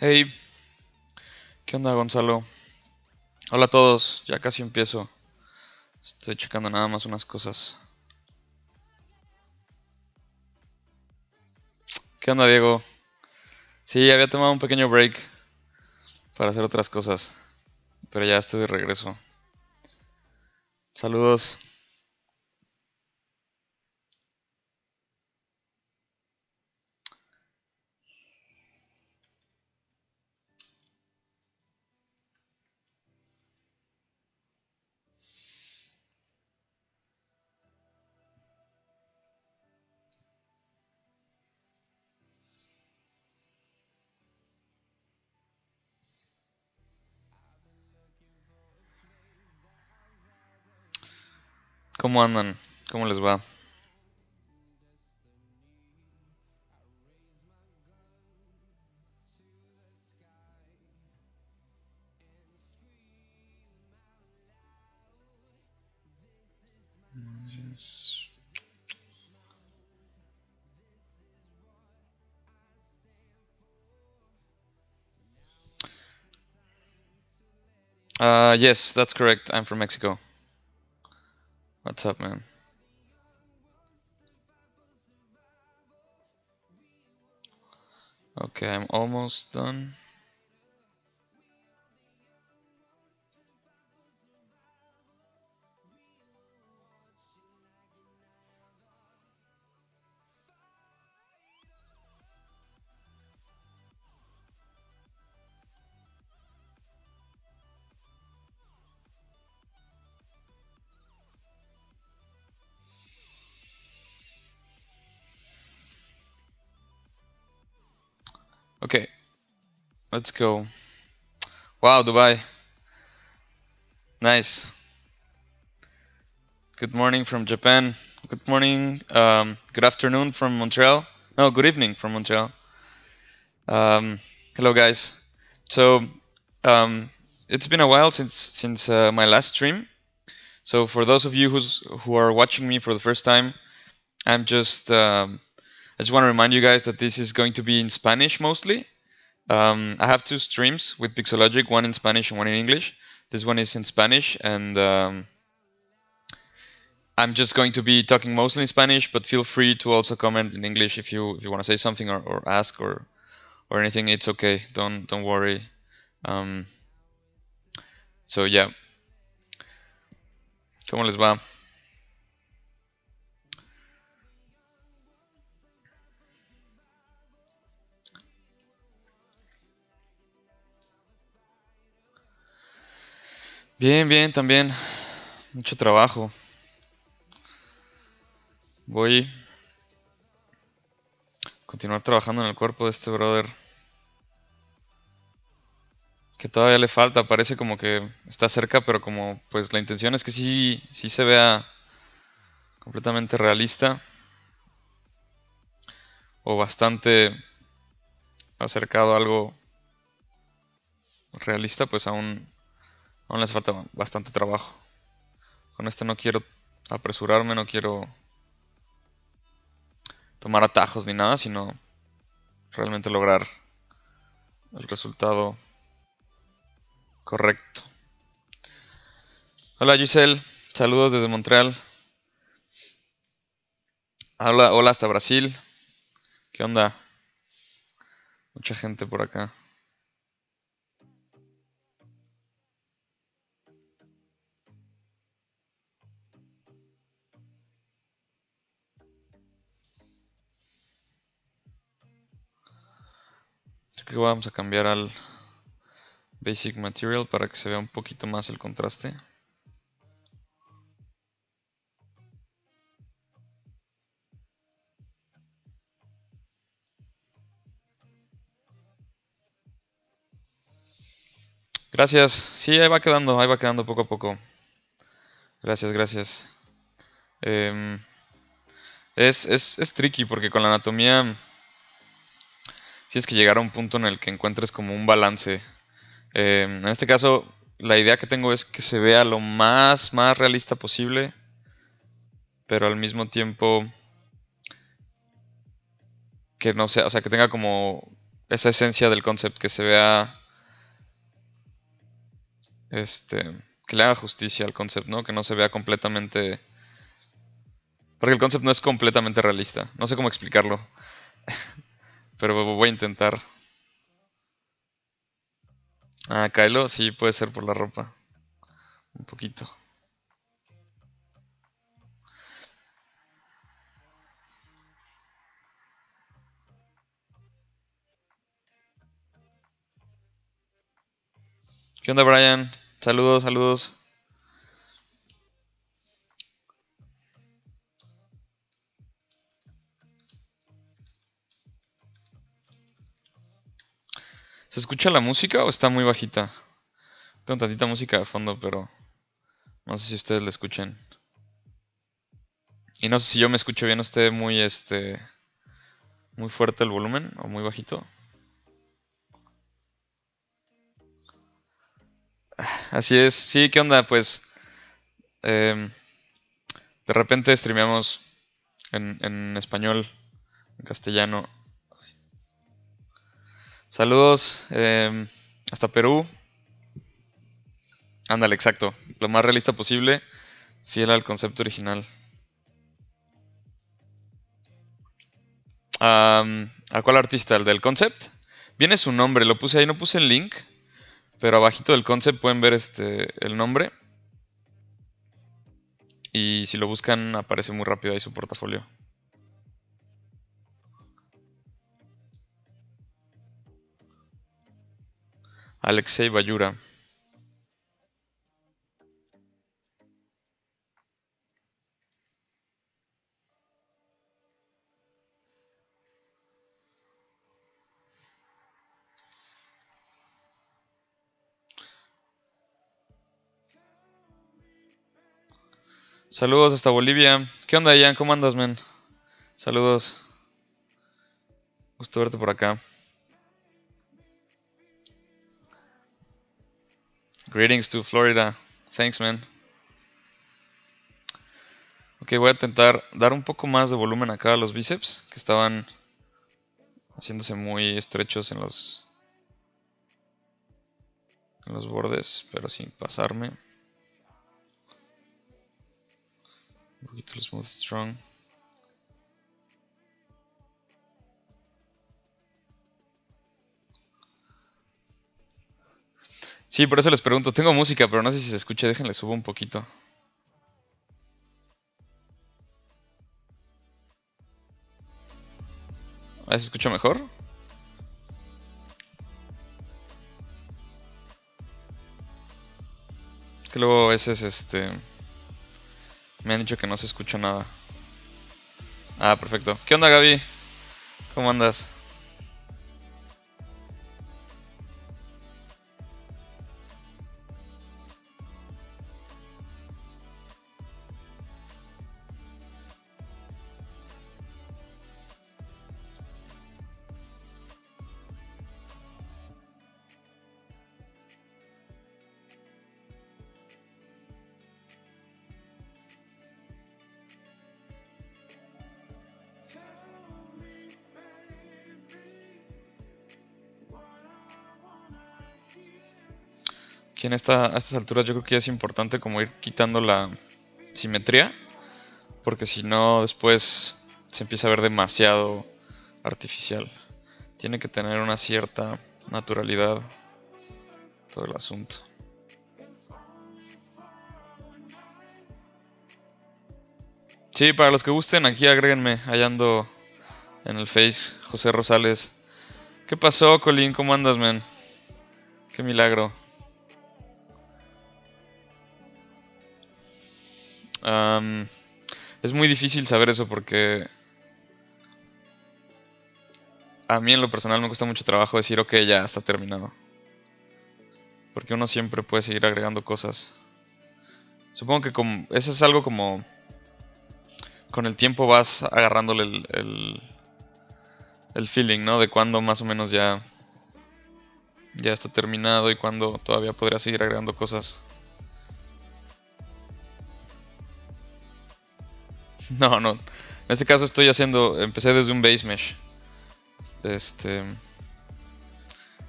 Hey, ¿qué onda, Gonzalo? Hola a todos, ya casi empiezo. Estoy checando nada más unas cosas. ¿Qué onda, Diego? Sí, había tomado un pequeño break para hacer otras cosas, pero ya estoy de regreso. Saludos. ¿Cómo andan? ¿Cómo les va? Yes, that's correct. I'm from Mexico. What's up, man? Okay, I'm almost done. Okay, let's go. Wow, Dubai. Nice. Good morning from Japan. Good morning. Good afternoon from Montreal. No, good evening from Montreal. Hello, guys. So it's been a while since my last stream. So for those of you who are watching me for the first time, I'm just. I just want to remind you guys that this is going to be in Spanish mostly. I have two streams with Pixologic, one in Spanish and one in English. This one is in Spanish, and I'm just going to be talking mostly in Spanish, but feel free to also comment in English if you want to say something or ask or anything. It's okay, don't worry. So yeah. ¿Cómo les va? Bien, bien, también. Mucho trabajo. Voy a continuar trabajando en el cuerpo de este brother. Que todavía le falta, parece como que está cerca, pero como pues la intención es que sí se vea completamente realista. O bastante acercado a algo realista, pues aún les falta bastante trabajo. Con esto no quiero apresurarme, no quiero tomar atajos ni nada, sino realmente lograr el resultado correcto. Hola Giselle, saludos desde Montreal. Hola hasta Brasil. ¿Qué onda? Mucha gente por acá. Que vamos a cambiar al Basic Material para que se vea un poquito más el contraste. Gracias. Sí, ahí va quedando poco a poco. Gracias, gracias. Es tricky porque con la anatomía tienes que llegar a un punto en el que encuentres como un balance. En este caso, la idea que tengo es que se vea lo más realista posible, pero al mismo tiempo que no sea, o sea, que tenga como esa esencia del concept, que se vea, que le haga justicia al concept, ¿no? Que no se vea completamente, porque el concept no es completamente realista. No sé cómo explicarlo, pero voy a intentar. Ah, Kylo, sí, puede ser por la ropa. Un poquito. ¿Qué onda, Brian? Saludos, saludos. ¿Se escucha la música o está muy bajita? Tengo tantita música de fondo, pero no sé si ustedes la escuchen. Y no sé si yo me escucho bien, ¿esté muy muy fuerte el volumen o muy bajito? Así es. Sí, ¿qué onda? Pues de repente streameamos en español, en castellano. Saludos hasta Perú. Ándale, exacto. Lo más realista posible, fiel al concepto original. ¿A cuál artista? ¿El del concept? Viene su nombre, lo puse ahí, no puse el link, pero abajito del concept pueden ver el nombre. Y si lo buscan aparece muy rápido ahí su portafolio. Aleksey Bayura. Saludos hasta Bolivia. ¿Qué onda, Ian? ¿Cómo andas, men? Saludos. Gusto verte por acá. Greetings to Florida. Thanks, man. Ok, voy a intentar dar un poco más de volumen acá a los bíceps, que estaban haciéndose muy estrechos en los bordes, pero sin pasarme. Un poquito el smooth strong. Sí, por eso les pregunto. Tengo música, pero no sé si se escucha. Déjenle, subo un poquito. ¿Se escucha mejor? Que luego a veces me han dicho que no se escucha nada. Ah, perfecto. ¿Qué onda, Gaby? ¿Cómo andas? Aquí a estas alturas yo creo que ya es importante como ir quitando la simetría, porque si no después se empieza a ver demasiado artificial. Tiene que tener una cierta naturalidad todo el asunto. Sí, para los que gusten, aquí agréguenme, allá ando en el Face, José Rosales. ¿Qué pasó, Colín? ¿Cómo andas, man? Qué milagro. Es muy difícil saber eso porque a mí en lo personal me cuesta mucho trabajo decir ok, ya está terminado, porque uno siempre puede seguir agregando cosas Supongo que como, eso es algo como... Con el tiempo vas agarrándole el feeling, ¿no? De cuándo más o menos ya está terminado y cuándo todavía podría seguir agregando cosas. No, no. En este caso estoy haciendo... Empecé desde un base mesh.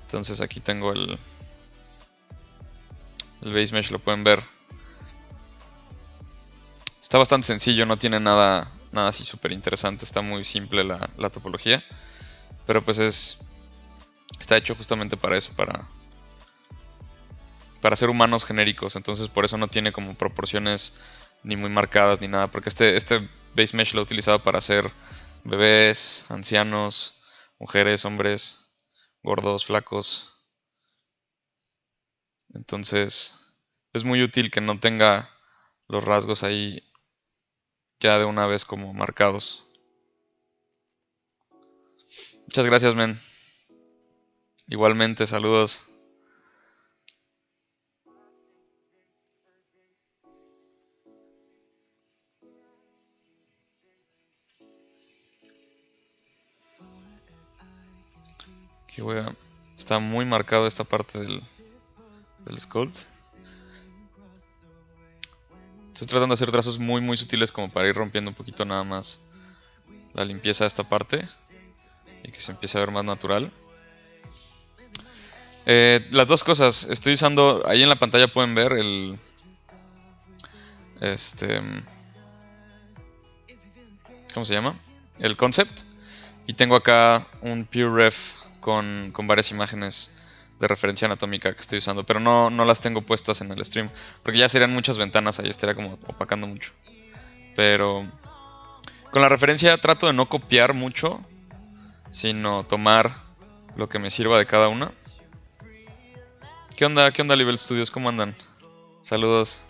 Entonces aquí tengo el base mesh, lo pueden ver. Está bastante sencillo, no tiene nada así súper interesante, está muy simple la topología. Pero pues está hecho justamente para eso, para ser humanos genéricos. Entonces por eso no tiene como proporciones ni muy marcadas ni nada. Porque este base mesh lo he utilizado para hacer bebés, ancianos, mujeres, hombres, gordos, flacos. Entonces es muy útil que no tenga los rasgos ahí ya de una vez como marcados. Muchas gracias, men. Igualmente, saludos. Aquí voy a... Está muy marcado esta parte del sculpt. Estoy tratando de hacer trazos muy sutiles como para ir rompiendo un poquito nada más la limpieza de esta parte y que se empiece a ver más natural. Las dos cosas, estoy usando, ahí en la pantalla pueden ver el... ¿Cómo se llama? El concept. Y tengo acá un Pure Ref con varias imágenes de referencia anatómica que estoy usando, pero no las tengo puestas en el stream, porque ya serían muchas ventanas, ahí estaría como opacando mucho. Pero con la referencia trato de no copiar mucho, sino tomar lo que me sirva de cada una. ¿Qué onda Level Studios? ¿Cómo andan? Saludos.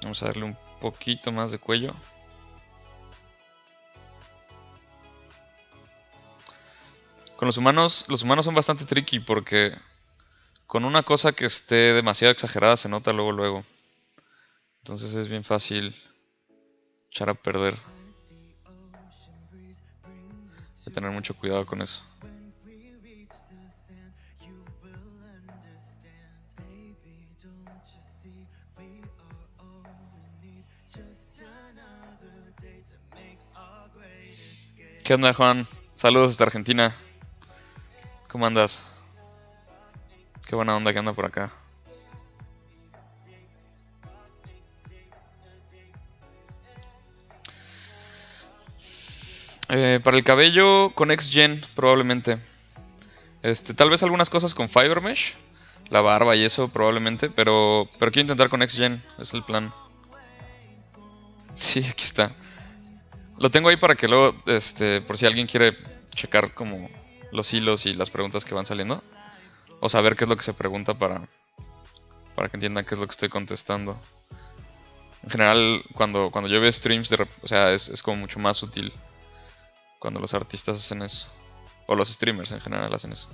Vamos a darle un poquito más de cuello. Con los humanos son bastante tricky porque con una cosa que esté demasiado exagerada se nota luego. Entonces es bien fácil echar a perder. Hay que tener mucho cuidado con eso. ¿Qué onda, Juan? Saludos hasta Argentina. ¿Cómo andas? Qué buena onda que anda por acá. Para el cabello con XGen probablemente. Tal vez algunas cosas con Fiber Mesh, la barba y eso probablemente, pero quiero intentar con XGen, es el plan. Sí, aquí está. Lo tengo ahí para que luego, por si alguien quiere checar como los hilos y las preguntas que van saliendo. O saber qué es lo que se pregunta para que entiendan qué es lo que estoy contestando. En general, cuando yo veo streams, es como mucho más útil cuando los artistas hacen eso. O los streamers en general hacen eso.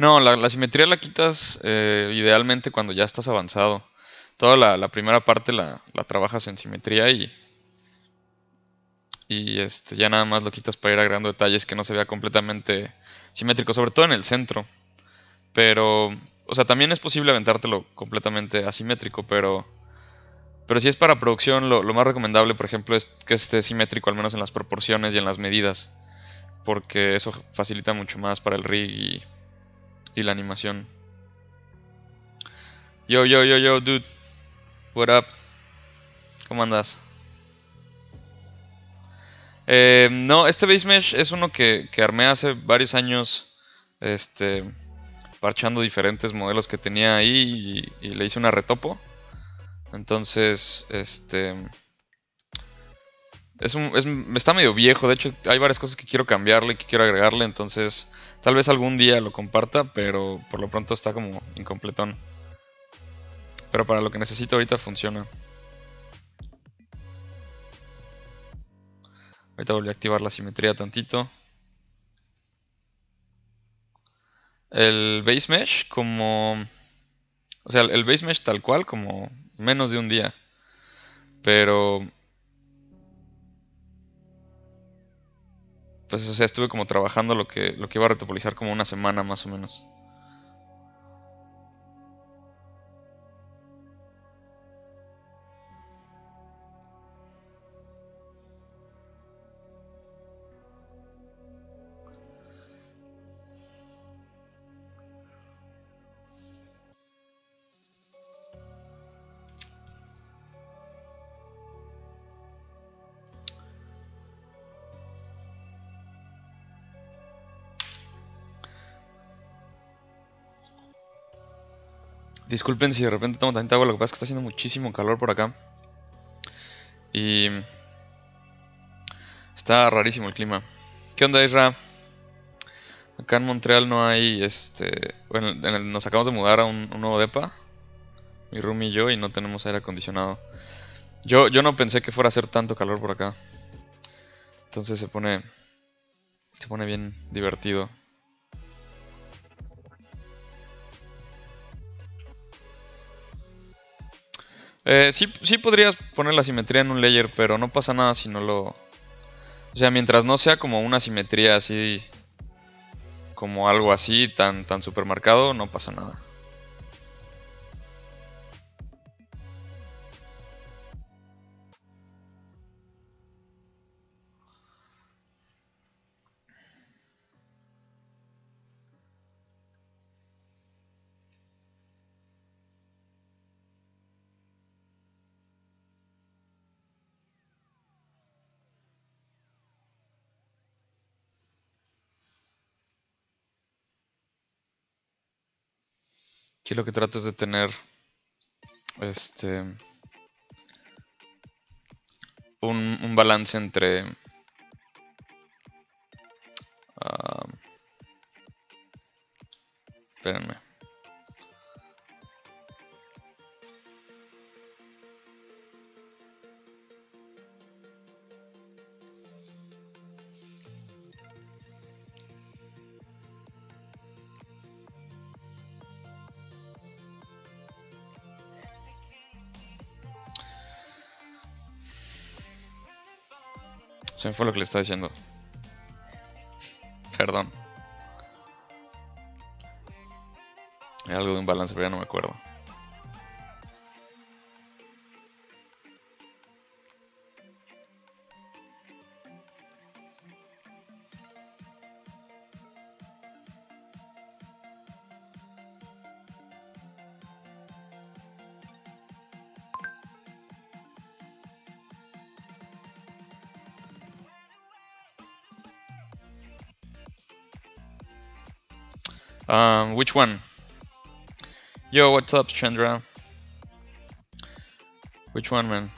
No, la simetría la quitas idealmente cuando ya estás avanzado. Toda la primera parte la trabajas en simetría y ya nada más lo quitas para ir agregando detalles que no se vea completamente simétrico, sobre todo en el centro. Pero, o sea, también es posible aventártelo completamente asimétrico, pero si es para producción, lo más recomendable, por ejemplo, es que esté simétrico al menos en las proporciones y en las medidas. porque eso facilita mucho más para el rig y la animación. Yo, dude. What up? ¿Cómo andas? No, este base mesh es uno que armé hace varios años, parchando diferentes modelos que tenía ahí y le hice una retopo. Entonces, está medio viejo. De hecho, hay varias cosas que quiero cambiarle, que quiero agregarle. Entonces, tal vez algún día lo comparta, pero por lo pronto está como incompletón. Pero para lo que necesito ahorita funciona. Ahorita volví a activar la simetría tantito. El base mesh como... O sea, el base mesh tal cual como menos de un día. Pero... Pues o sea, estuve como trabajando lo que iba a retopolizar como una semana más o menos. Disculpen si de repente tomo tanta agua, lo que pasa es que está haciendo muchísimo calor por acá. Y... está rarísimo el clima. ¿Qué onda, Isra? Acá en Montreal no hay, bueno, nos acabamos de mudar a un nuevo depa. Mi roomie y yo, y no tenemos aire acondicionado. Yo no pensé que fuera a hacer tanto calor por acá. Entonces se pone bien divertido. Sí podrías poner la simetría en un layer, pero no pasa nada si no lo... O sea, mientras no sea como una simetría así, como algo así, tan supermarcado, no pasa nada. Aquí lo que trato es de tener un balance entre espérenme. Se me fue lo que le estaba diciendo. Perdón. Era algo de un balance, pero ya no me acuerdo. Which one? Yo, what's up, Chandra? Which one, man?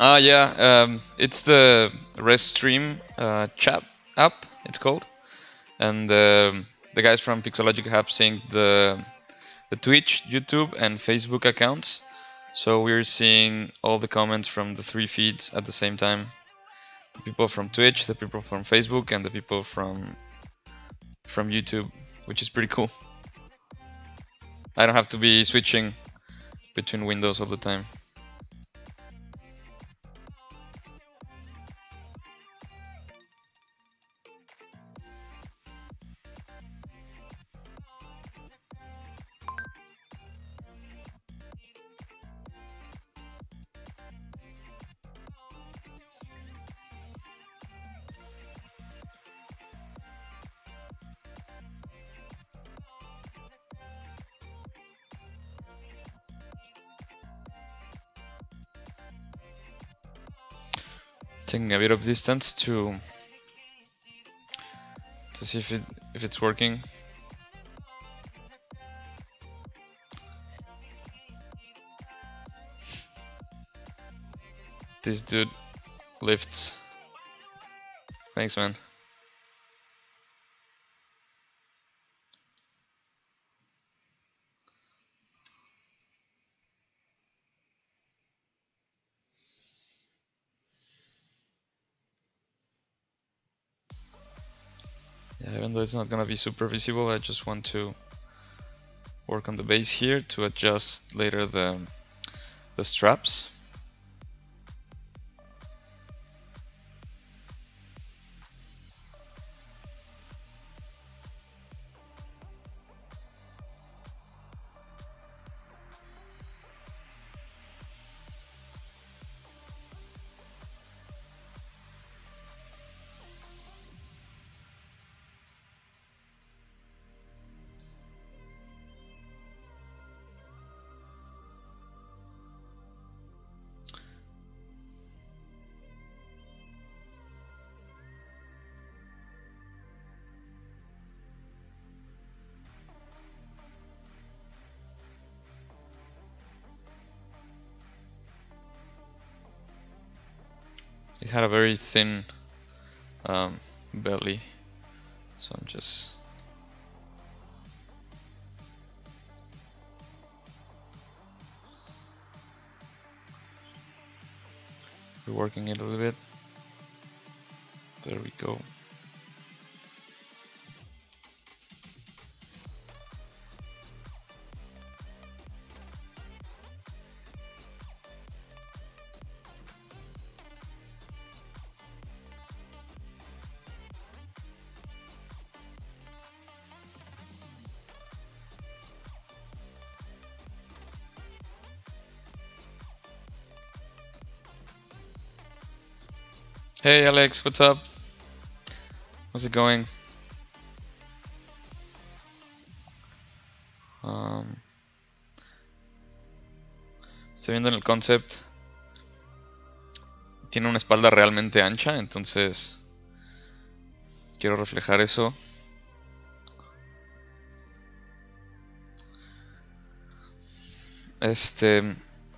Ah, yeah, it's the Restream app, it's called. And the guys from Pixologic have synced the Twitch, YouTube, and Facebook accounts. So we're seeing all the comments from the three feeds at the same time. The people from Twitch, the people from Facebook, and the people from YouTube, which is pretty cool. I don't have to be switching between windows all the time. Taking a bit of distance to see if it's working. This dude lifts. Thanks, man. Even though it's not gonna be super visible, I just want to work on the base here to adjust later the straps. It had a very thin belly, so I'm just reworking it a little bit. There we go. Hey Alex, what's up? How's it going? Estoy viendo en el concept. Tiene una espalda realmente ancha, entonces quiero reflejar eso.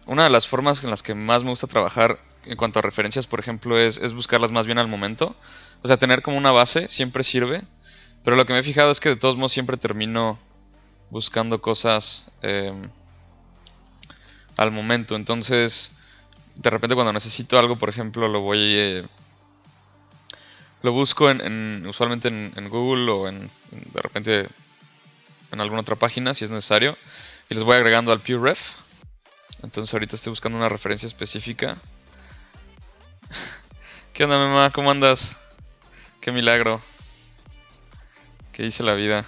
Una de las formas en las que más me gusta trabajar en cuanto a referencias, por ejemplo, es buscarlas más bien al momento. O sea, tener como una base siempre sirve. Pero lo que me he fijado es que de todos modos siempre termino buscando cosas al momento. Entonces, de repente cuando necesito algo, por ejemplo, lo busco usualmente en Google o de repente en alguna otra página si es necesario. Y les voy agregando al Pure Ref. Entonces ahorita estoy buscando una referencia específica. ¿Qué onda, mamá? ¿Cómo andas? Qué milagro. ¿Qué hice la vida?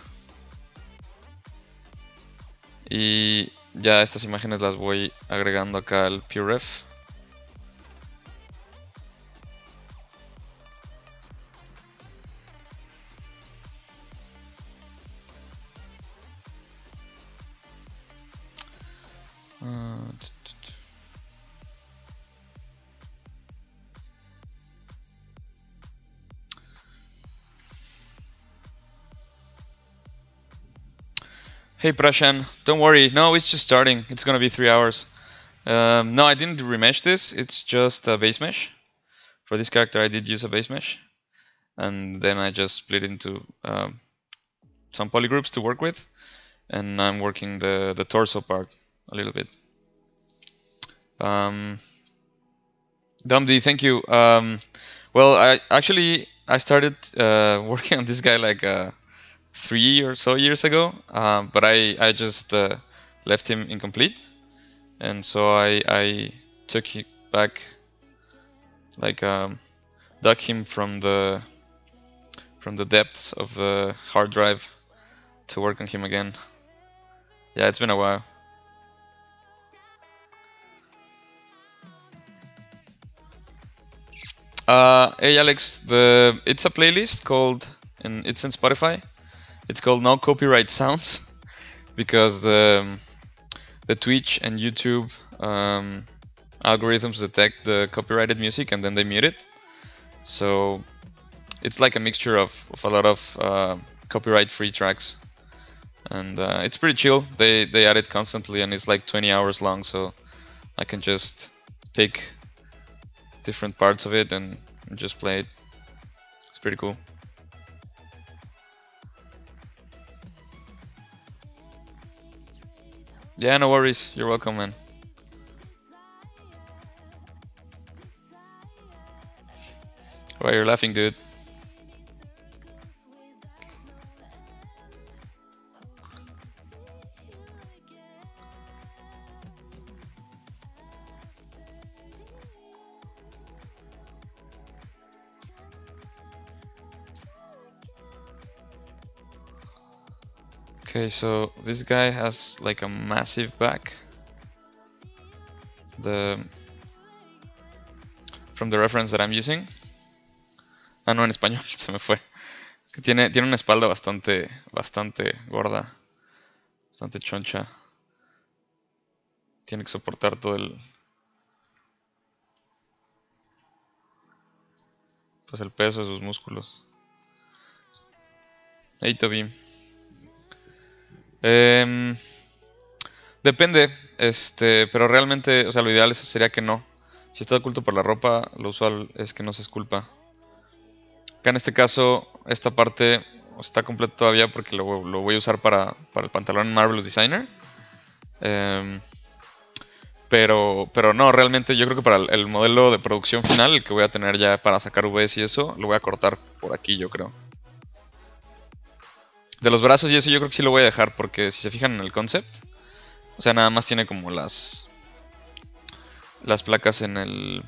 Y ya estas imágenes las voy agregando acá al Pure Ref. Hey Prashan, don't worry. No, it's just starting. It's gonna be 3 hours. No, I didn't remesh this. It's just a base mesh. For this character, I did use a base mesh. And then I just split into some polygroups to work with. And I'm working the torso part a little bit. Dumdy, thank you. Well, I started working on this guy like 3 or so years ago, but I just left him incomplete, and so I took it back, like dug him from the depths of the hard drive to work on him again. Yeah, it's been a while. Hey Alex, it's a playlist called, and it's in Spotify. It's called No Copyright Sounds, because the Twitch and YouTube algorithms detect the copyrighted music and then they mute it. So it's like a mixture of a lot of copyright-free tracks, and it's pretty chill. They add it constantly, and it's like 20 hours long. So I can just pick different parts of it and just play it. It's pretty cool. Yeah, no worries. You're welcome, man. Why you're laughing, dude? Okay, so this guy has like a massive back. From the reference that I'm using. Ah, no, en español, se me fue. Que tiene una espalda bastante gorda. Bastante choncha. Tiene que soportar todo el peso de sus músculos. Hey, Toby. Depende, pero realmente, o sea, lo ideal sería que no. Si está oculto por la ropa, lo usual es que no se esculpa. Acá en este caso, esta parte está completa todavía porque lo voy a usar para el pantalón Marvelous Designer. Pero no, realmente yo creo que para el modelo de producción final, el que voy a tener ya para sacar UVs y eso, lo voy a cortar por aquí, yo creo. De los brazos y eso yo creo que sí lo voy a dejar, porque si se fijan en el concept, o sea, nada más tiene como las placas en el...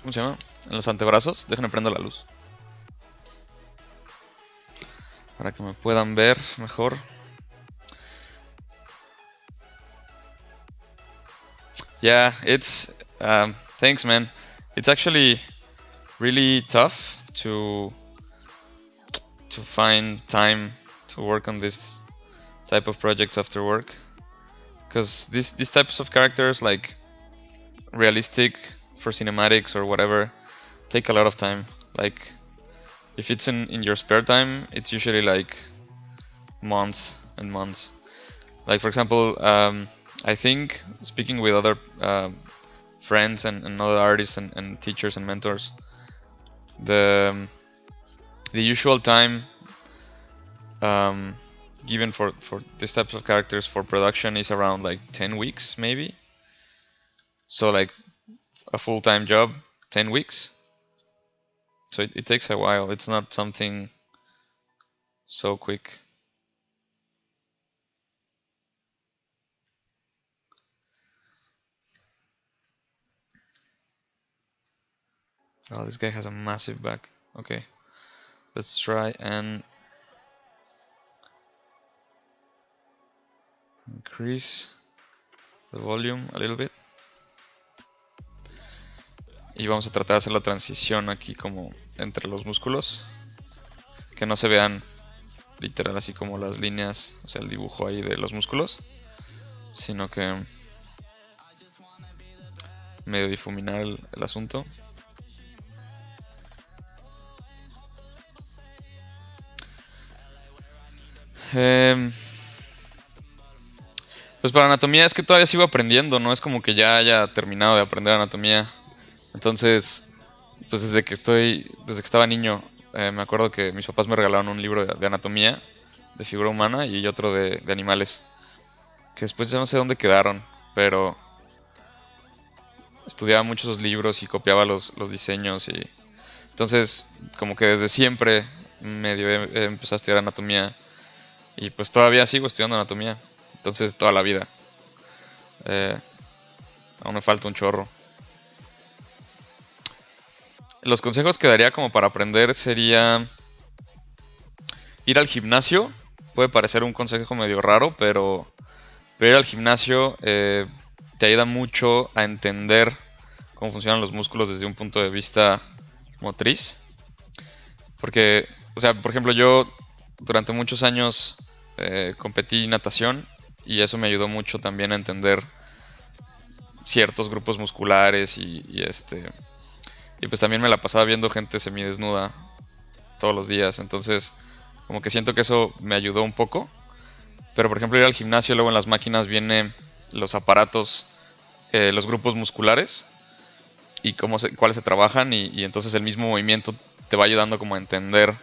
¿Cómo se llama? En los antebrazos. Déjenme prender la luz para que me puedan ver mejor. Yeah, it's... thanks, man. It's actually really tough to find time to work on this type of projects after work, because these types of characters, like realistic for cinematics or whatever, take a lot of time. Like if it's in your spare time, it's usually like months and months. Like for example, I think speaking with other friends and other artists and teachers and mentors, the usual time given for these types of characters for production is around like 10 weeks maybe. So like a full-time job, 10 weeks. So it takes a while. It's not something so quick. Oh, this guy has a massive back. Okay. Let's try and increase the volume a little bit. Y vamos a tratar de hacer la transición aquí como entre los músculos. Que no se vean literal así como las líneas, o sea, el dibujo ahí de los músculos. Sino que medio difuminar el asunto. Pues para anatomía es que todavía sigo aprendiendo, no es como que ya haya terminado de aprender anatomía. Entonces, pues desde que estaba niño, me acuerdo que mis papás me regalaron un libro de anatomía, de figura humana, y otro de animales. Que después ya no sé dónde quedaron, pero estudiaba mucho esos libros y copiaba los diseños. Y entonces, como que desde siempre medio empecé a estudiar anatomía. Y pues todavía sigo estudiando anatomía. Entonces, toda la vida. Aún me falta un chorro. Los consejos que daría como para aprender sería ir al gimnasio. Puede parecer un consejo medio raro, pero ir al gimnasio te ayuda mucho a entender cómo funcionan los músculos desde un punto de vista motriz. Porque, o sea, por ejemplo, yo durante muchos años competí en natación y eso me ayudó mucho también a entender ciertos grupos musculares y pues también me la pasaba viendo gente semidesnuda todos los días. Entonces, como que siento que eso me ayudó un poco. Pero, por ejemplo, ir al gimnasio, luego en las máquinas vienen los aparatos, los grupos musculares y cuáles se trabajan. Y entonces el mismo movimiento te va ayudando como a entender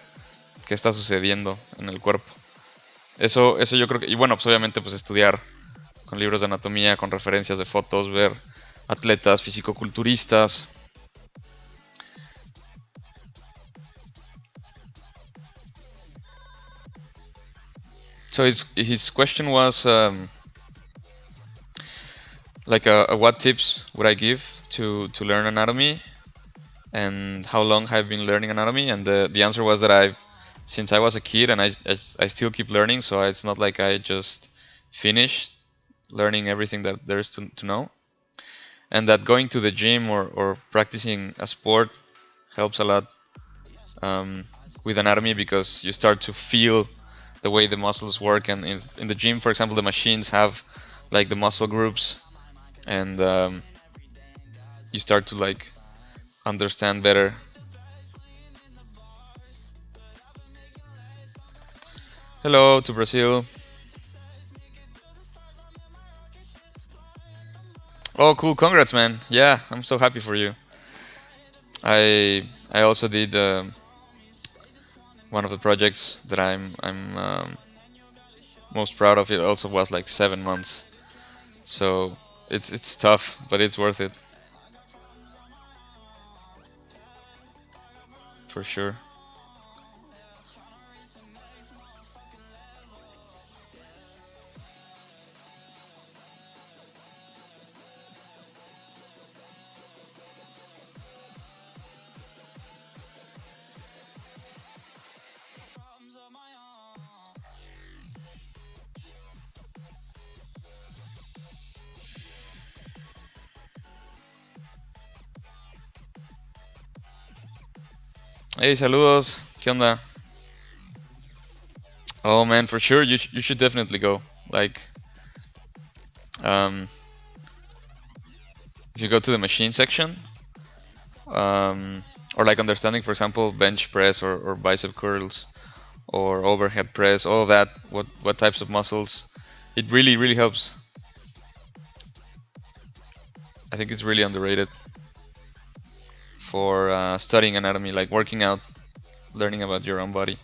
qué está sucediendo en el cuerpo. Eso yo creo que... Y bueno, pues obviamente pues estudiar con libros de anatomía, con referencias de fotos, ver atletas, fisicoculturistas. So his question was like what tips would I give to learn anatomy and how long I've been learning anatomy, and the answer was that I've since I was a kid and I still keep learning, so it's not like I just finished learning everything that there is to know, and that going to the gym or practicing a sport helps a lot with anatomy, because you start to feel the way the muscles work. And in the gym, for example, the machines have like the muscle groups, and you start to like understand better. Hello to Brazil. Oh, cool, congrats, man. Yeah, I'm so happy for you. I also did one of the projects that I'm most proud of. It also was like 7 months, so it's tough, but it's worth it for sure. Hey, saludos. ¿Qué onda? Oh man, for sure, you should definitely go. Like, if you go to the machine section, or like understanding, for example, bench press or bicep curls or overhead press, all of that, what types of muscles, it really, really helps. I think it's really underrated for studying anatomy, like working out, learning about your own body.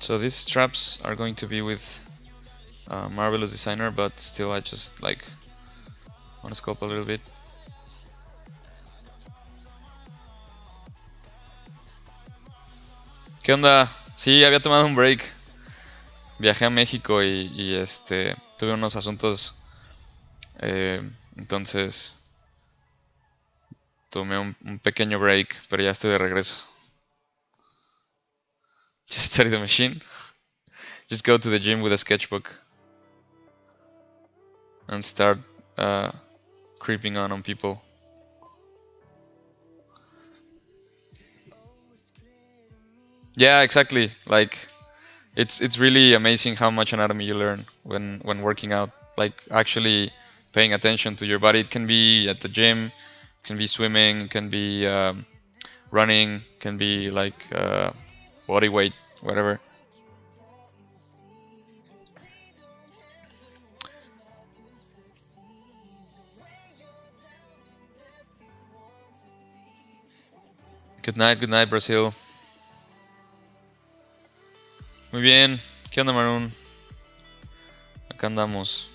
So these straps are going to be with Marvelous Designer, but still I just like want to sculpt a little bit. ¿Qué onda? Sí, había tomado un break. Viajé a México y tuve unos asuntos. Entonces tomé un pequeño break, pero ya estoy de regreso. Just study the machine. Just go to the gym with a sketchbook and start creeping on people. Yeah, exactly. Like, it's really amazing how much anatomy you learn when working out. Like, actually paying attention to your body. It can be at the gym, it can be swimming, it can be running, it can be like body weight, whatever. Good night, Brasil. Muy bien, ¿qué onda, Marun? Acá andamos.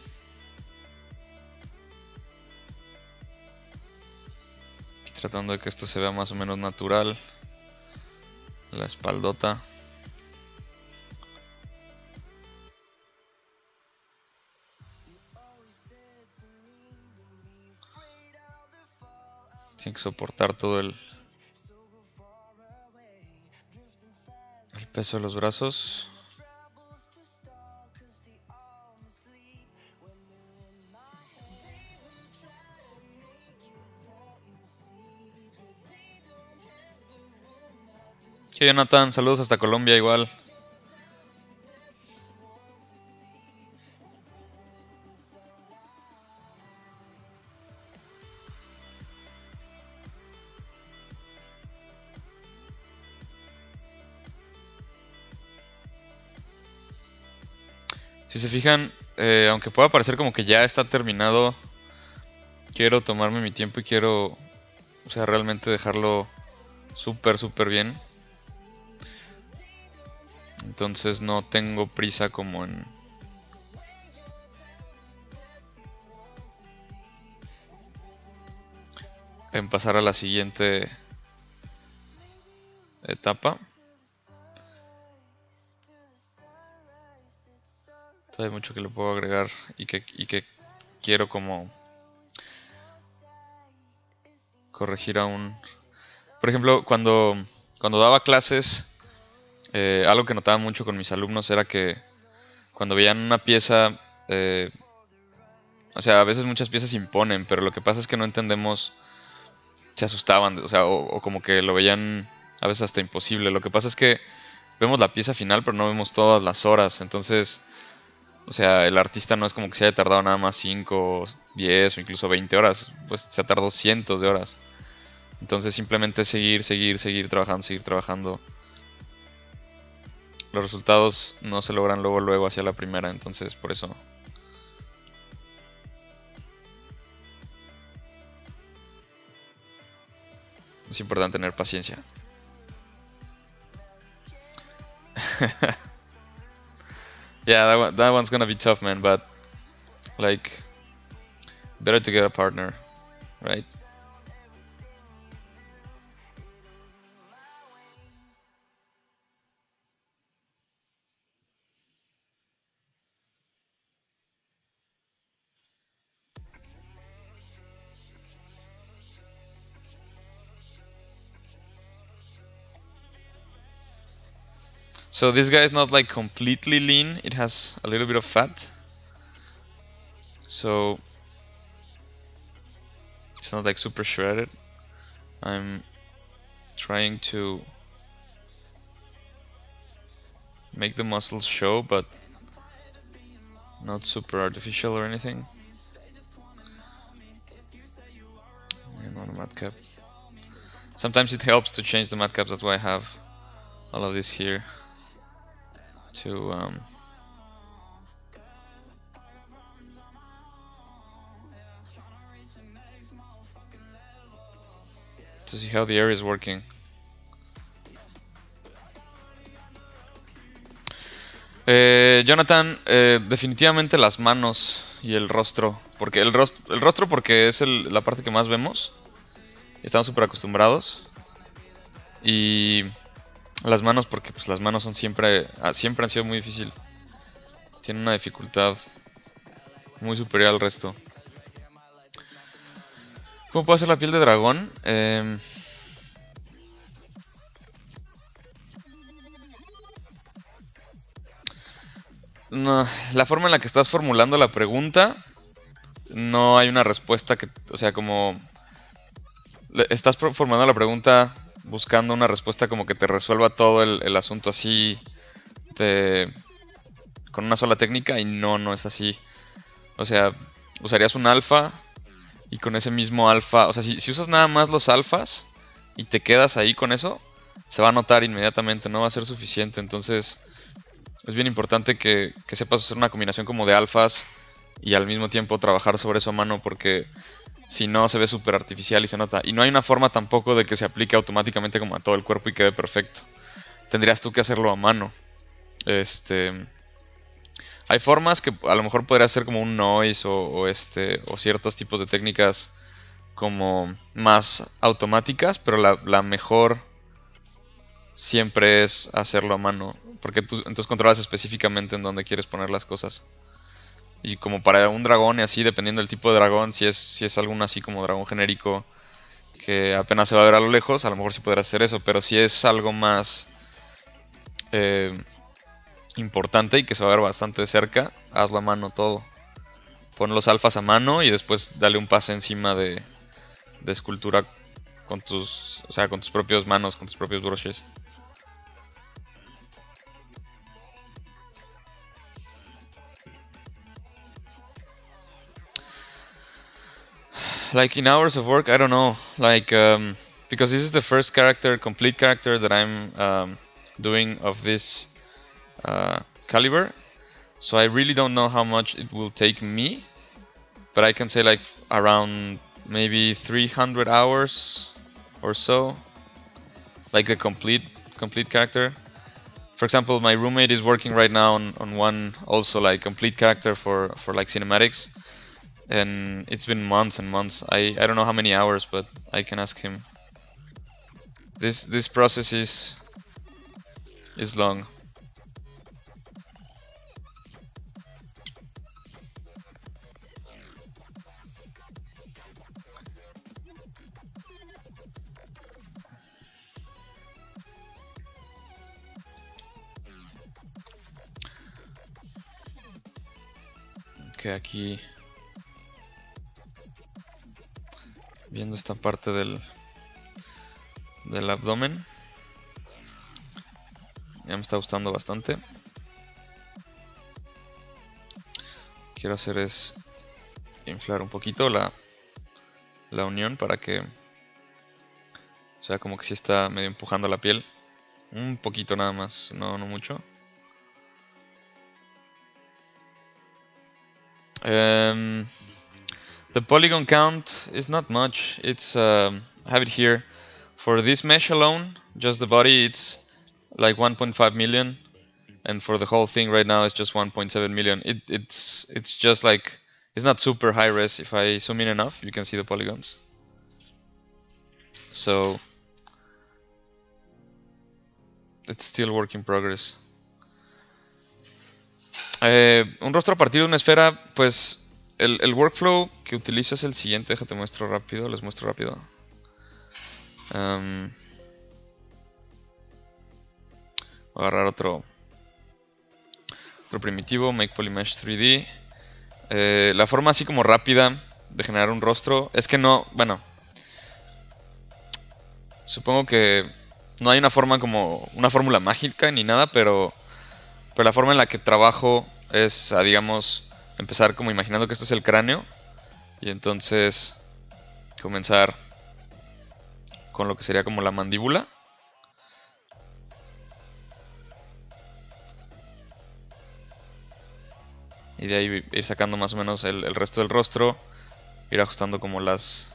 Aquí tratando de que esto se vea más o menos natural. La espaldota. Tiene que soportar todo el peso de los brazos. Qué bien, Nathan, saludos hasta Colombia igual. Si se fijan, aunque pueda parecer como que ya está terminado, quiero tomarme mi tiempo y quiero, o sea, realmente dejarlo súper, súper bien. Entonces no tengo prisa como en... pasar a la siguiente etapa. Hay mucho que le puedo agregar y que quiero como corregir aún. Por ejemplo, cuando daba clases, algo que notaba mucho con mis alumnos era que cuando veían una pieza, o sea, a veces muchas piezas imponen, pero lo que pasa es que no entendemos, se asustaban, o sea, o como que lo veían a veces hasta imposible. Lo que pasa es que vemos la pieza final, pero no vemos todas las horas, entonces... O sea, el artista no es como que se haya tardado nada más 5, 10 o incluso 20 horas. Pues se ha tardado cientos de horas. Entonces simplemente seguir trabajando, Los resultados no se logran luego hacia la primera. Entonces por eso... es importante tener paciencia. Yeah, that one's gonna be tough, man, but, like, better to get a partner, right? So this guy is not like completely lean, it has a little bit of fat. So it's not like super shredded. I'm trying to make the muscles show, but not super artificial or anything. And on a matcap. Sometimes it helps to change the matcaps, that's why I have all of this here. To see how the area is working. Jonathan, definitivamente las manos y el rostro, porque el rostro porque es la parte que más vemos, estamos súper acostumbrados, y las manos porque pues las manos son siempre han sido muy difícil. Tienen una dificultad muy superior al resto. ¿Cómo puedo hacer la piel de dragón? No, la forma en la que estás formulando la pregunta, no hay una respuesta que... O sea, como... Estás formulando la pregunta... buscando una respuesta como que te resuelva todo el asunto así con una sola técnica, y no es así. O sea, usarías un alfa y con ese mismo alfa, o sea, si usas nada más los alfas y te quedas ahí con eso, se va a notar inmediatamente, no va a ser suficiente. Entonces es bien importante que sepas hacer una combinación como de alfas y al mismo tiempo trabajar sobre eso a mano, porque si no se ve súper artificial y se nota. Y no hay una forma tampoco de que se aplique automáticamente como a todo el cuerpo y quede perfecto. Tendrías tú que hacerlo a mano. Hay formas que a lo mejor podrías hacer como un noise o ciertos tipos de técnicas como más automáticas, pero la mejor siempre es hacerlo a mano, porque tú entonces controlas específicamente en dónde quieres poner las cosas. Y como para un dragón y así, dependiendo del tipo de dragón, si es algún así como dragón genérico que apenas se va a ver a lo lejos, a lo mejor sí podrás hacer eso. Pero si es algo más importante y que se va a ver bastante de cerca, hazlo a mano todo. Pon los alfas a mano y después dale un pase encima de escultura con tus propias manos, con tus propios brushes. Like in hours of work, I don't know, like because this is the first complete character that I'm doing of this caliber, so I really don't know how much it will take me, but I can say like around maybe 300 hours or so, like the complete character. For example, my roommate is working right now on one also like complete character for like cinematics. And it's been months and months. I don't know how many hours, but I can ask him. This process is long. Okay, aquí. Viendo esta parte del abdomen, ya me está gustando bastante. Quiero hacer es inflar un poquito la unión para que sea como que sí está medio empujando la piel, un poquito nada más, no mucho. The polygon count is not much. It's I have it here. For this mesh alone, just the body, it's like 1.5 million, and for the whole thing right now, it's just 1.7 million. It's just like, it's not super high res. If I zoom in enough, you can see the polygons. So it's still work in progress. Un rostro a partir de una esfera, pues. El workflow que utilizo es el siguiente, déjate muestro rápido, les muestro rápido. Voy a agarrar otro primitivo, Make Polymesh 3D. La forma así como rápida de generar un rostro es que no, bueno, supongo que no hay una forma como una fórmula mágica ni nada, pero la forma en la que trabajo es, digamos, empezar como imaginando que esto es el cráneo y entonces comenzar con lo que sería como la mandíbula. Y de ahí ir sacando más o menos el resto del rostro, ir ajustando como las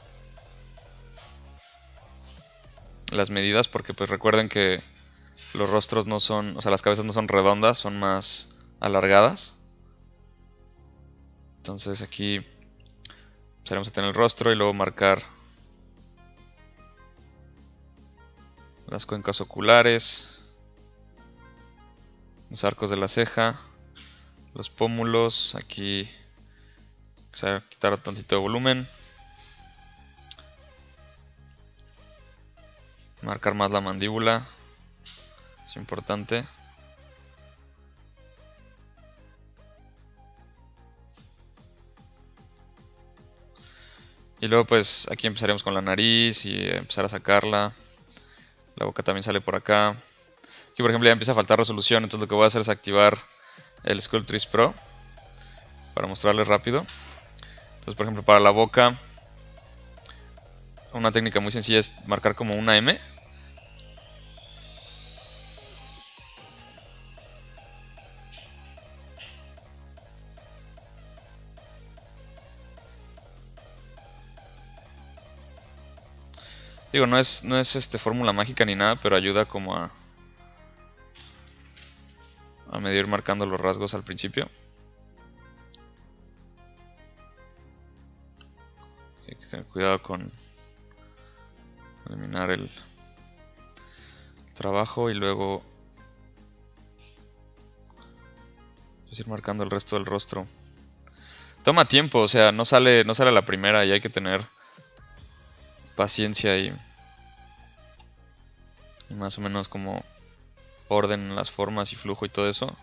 medidas, porque pues recuerden que los rostros no son, o sea, las cabezas no son redondas, son más alargadas. Entonces aquí empezaremos a tener el rostro y luego marcar las cuencas oculares, los arcos de la ceja, los pómulos, aquí quitar un tantito de volumen, marcar más la mandíbula, es importante. Y luego pues aquí empezaremos con la nariz y empezar a sacarla. La boca también sale por acá. Aquí por ejemplo ya empieza a faltar resolución, entonces lo que voy a hacer es activar el Sculptris Pro para mostrarles rápido. Entonces, por ejemplo, para la boca, una técnica muy sencilla es marcar como una M. Digo, no es fórmula mágica ni nada, pero ayuda como a medio ir marcando los rasgos al principio. Hay que tener cuidado con eliminar el trabajo y luego pues ir marcando el resto del rostro. Toma tiempo, o sea, no sale a la primera y hay que tener paciencia y más o menos como orden en las formas y flujo y todo eso.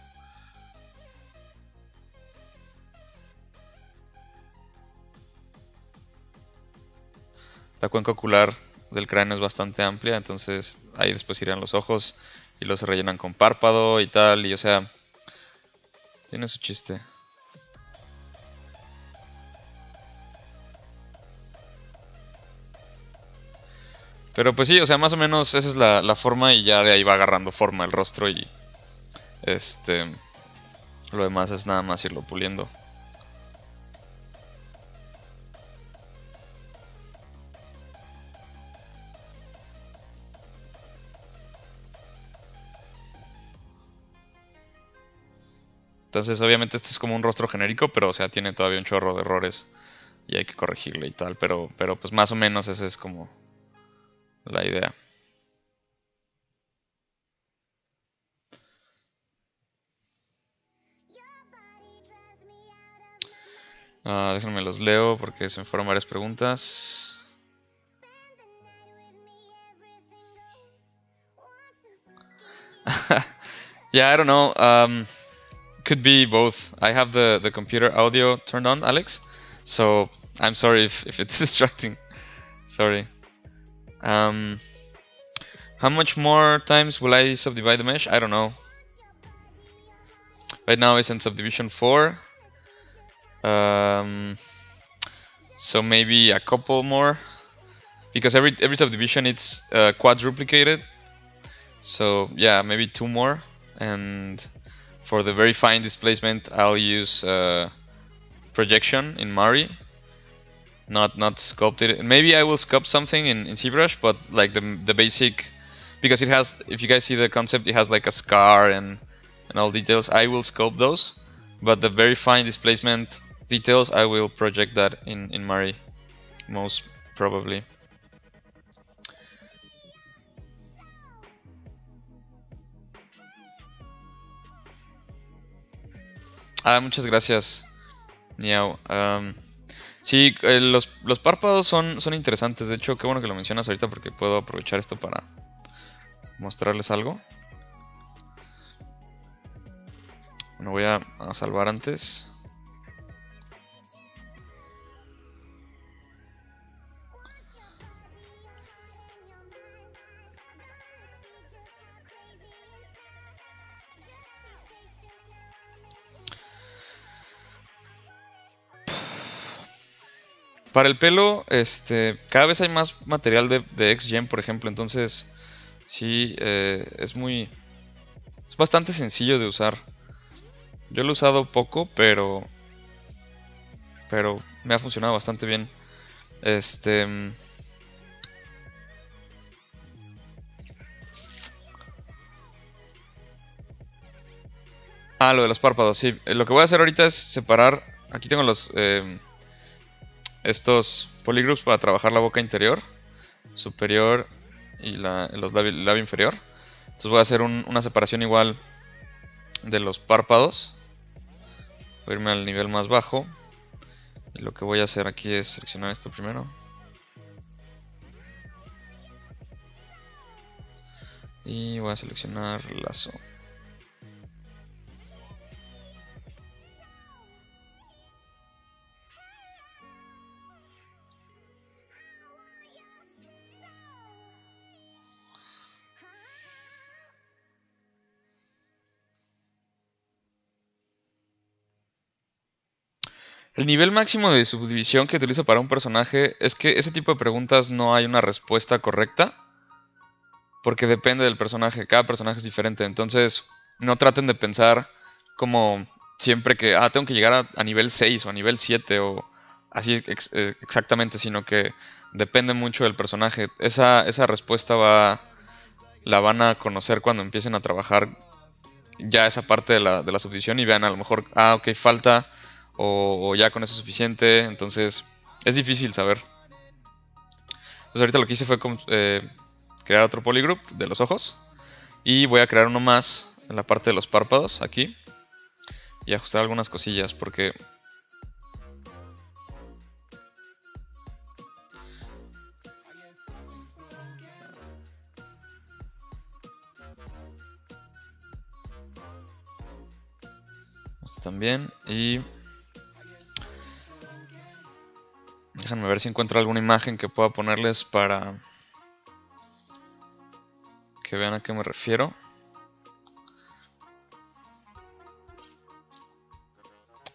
La cuenca ocular del cráneo es bastante amplia, entonces ahí después irán los ojos y los rellenan con párpado y tal, y o sea, tiene su chiste. Pero pues sí, o sea, más o menos esa es la forma y ya de ahí va agarrando forma el rostro y lo demás es nada más irlo puliendo. Entonces obviamente este es como un rostro genérico, pero o sea, tiene todavía un chorro de errores y hay que corregirle y tal, pero pues más o menos ese es como la idea. Déjenme los leo porque se me fueron varias preguntas. Yeah, I don't know. Could be both. I have the computer audio turned on, Alex. So I'm sorry if it's distracting. Sorry. How much more times will I subdivide the mesh? I don't know. Right now it's in subdivision 4. So maybe a couple more, because every subdivision it's quadruplicated. So yeah, maybe 2 more. And for the very fine displacement, I'll use projection in Mari. Not sculpted. Maybe I will sculpt something in ZBrush, but like the basic, because it has, if you guys see the concept, it has like a scar and all details. I will sculpt those, but the very fine displacement details, I will project that in Mari, most probably. Muchas gracias, Niao. Sí, los párpados son interesantes. De hecho, qué bueno que lo mencionas ahorita porque puedo aprovechar esto para mostrarles algo. Bueno, voy a salvar antes. Para el pelo, cada vez hay más material de XGen, por ejemplo, entonces sí, es bastante sencillo de usar. Yo lo he usado poco, pero me ha funcionado bastante bien. Lo de los párpados, sí. Lo que voy a hacer ahorita es separar. Aquí tengo los estos polygroups para trabajar la boca interior, superior y el labio inferior. Entonces voy a hacer una separación igual de los párpados. Voy a irme al nivel más bajo. Y lo que voy a hacer aquí es seleccionar esto primero. Y voy a seleccionar lazo. El nivel máximo de subdivisión que utilizo para un personaje es que ese tipo de preguntas no hay una respuesta correcta. Porque depende del personaje, cada personaje es diferente. Entonces, no traten de pensar como siempre que tengo que llegar a nivel 6 o a nivel 7 o así exactamente, sino que depende mucho del personaje. Esa respuesta la van a conocer cuando empiecen a trabajar ya esa parte de la subdivisión y vean a lo mejor, ok, falta o ya con eso es suficiente. Entonces, es difícil saber. Entonces, ahorita lo que hice fue crear otro polygroup de los ojos y voy a crear uno más en la parte de los párpados aquí y ajustar algunas cosillas porque este también, y déjenme ver si encuentro alguna imagen que pueda ponerles para que vean a qué me refiero.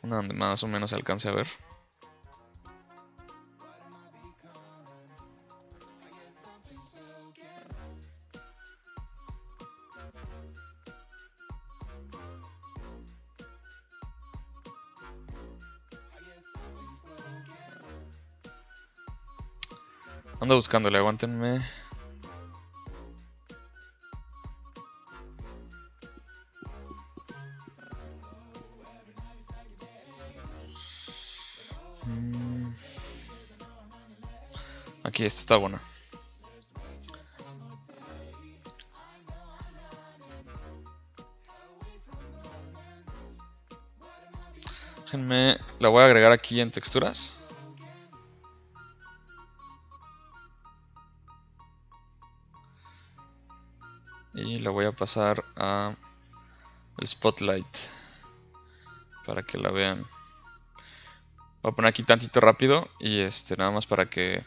Una donde más o menos se alcance a ver. Ando buscándole, aguántenme. Aquí, esta está buena. Déjenme, la voy a agregar aquí en texturas. Y la voy a pasar a el Spotlight para que la vean. Voy a poner aquí tantito rápido y nada más para que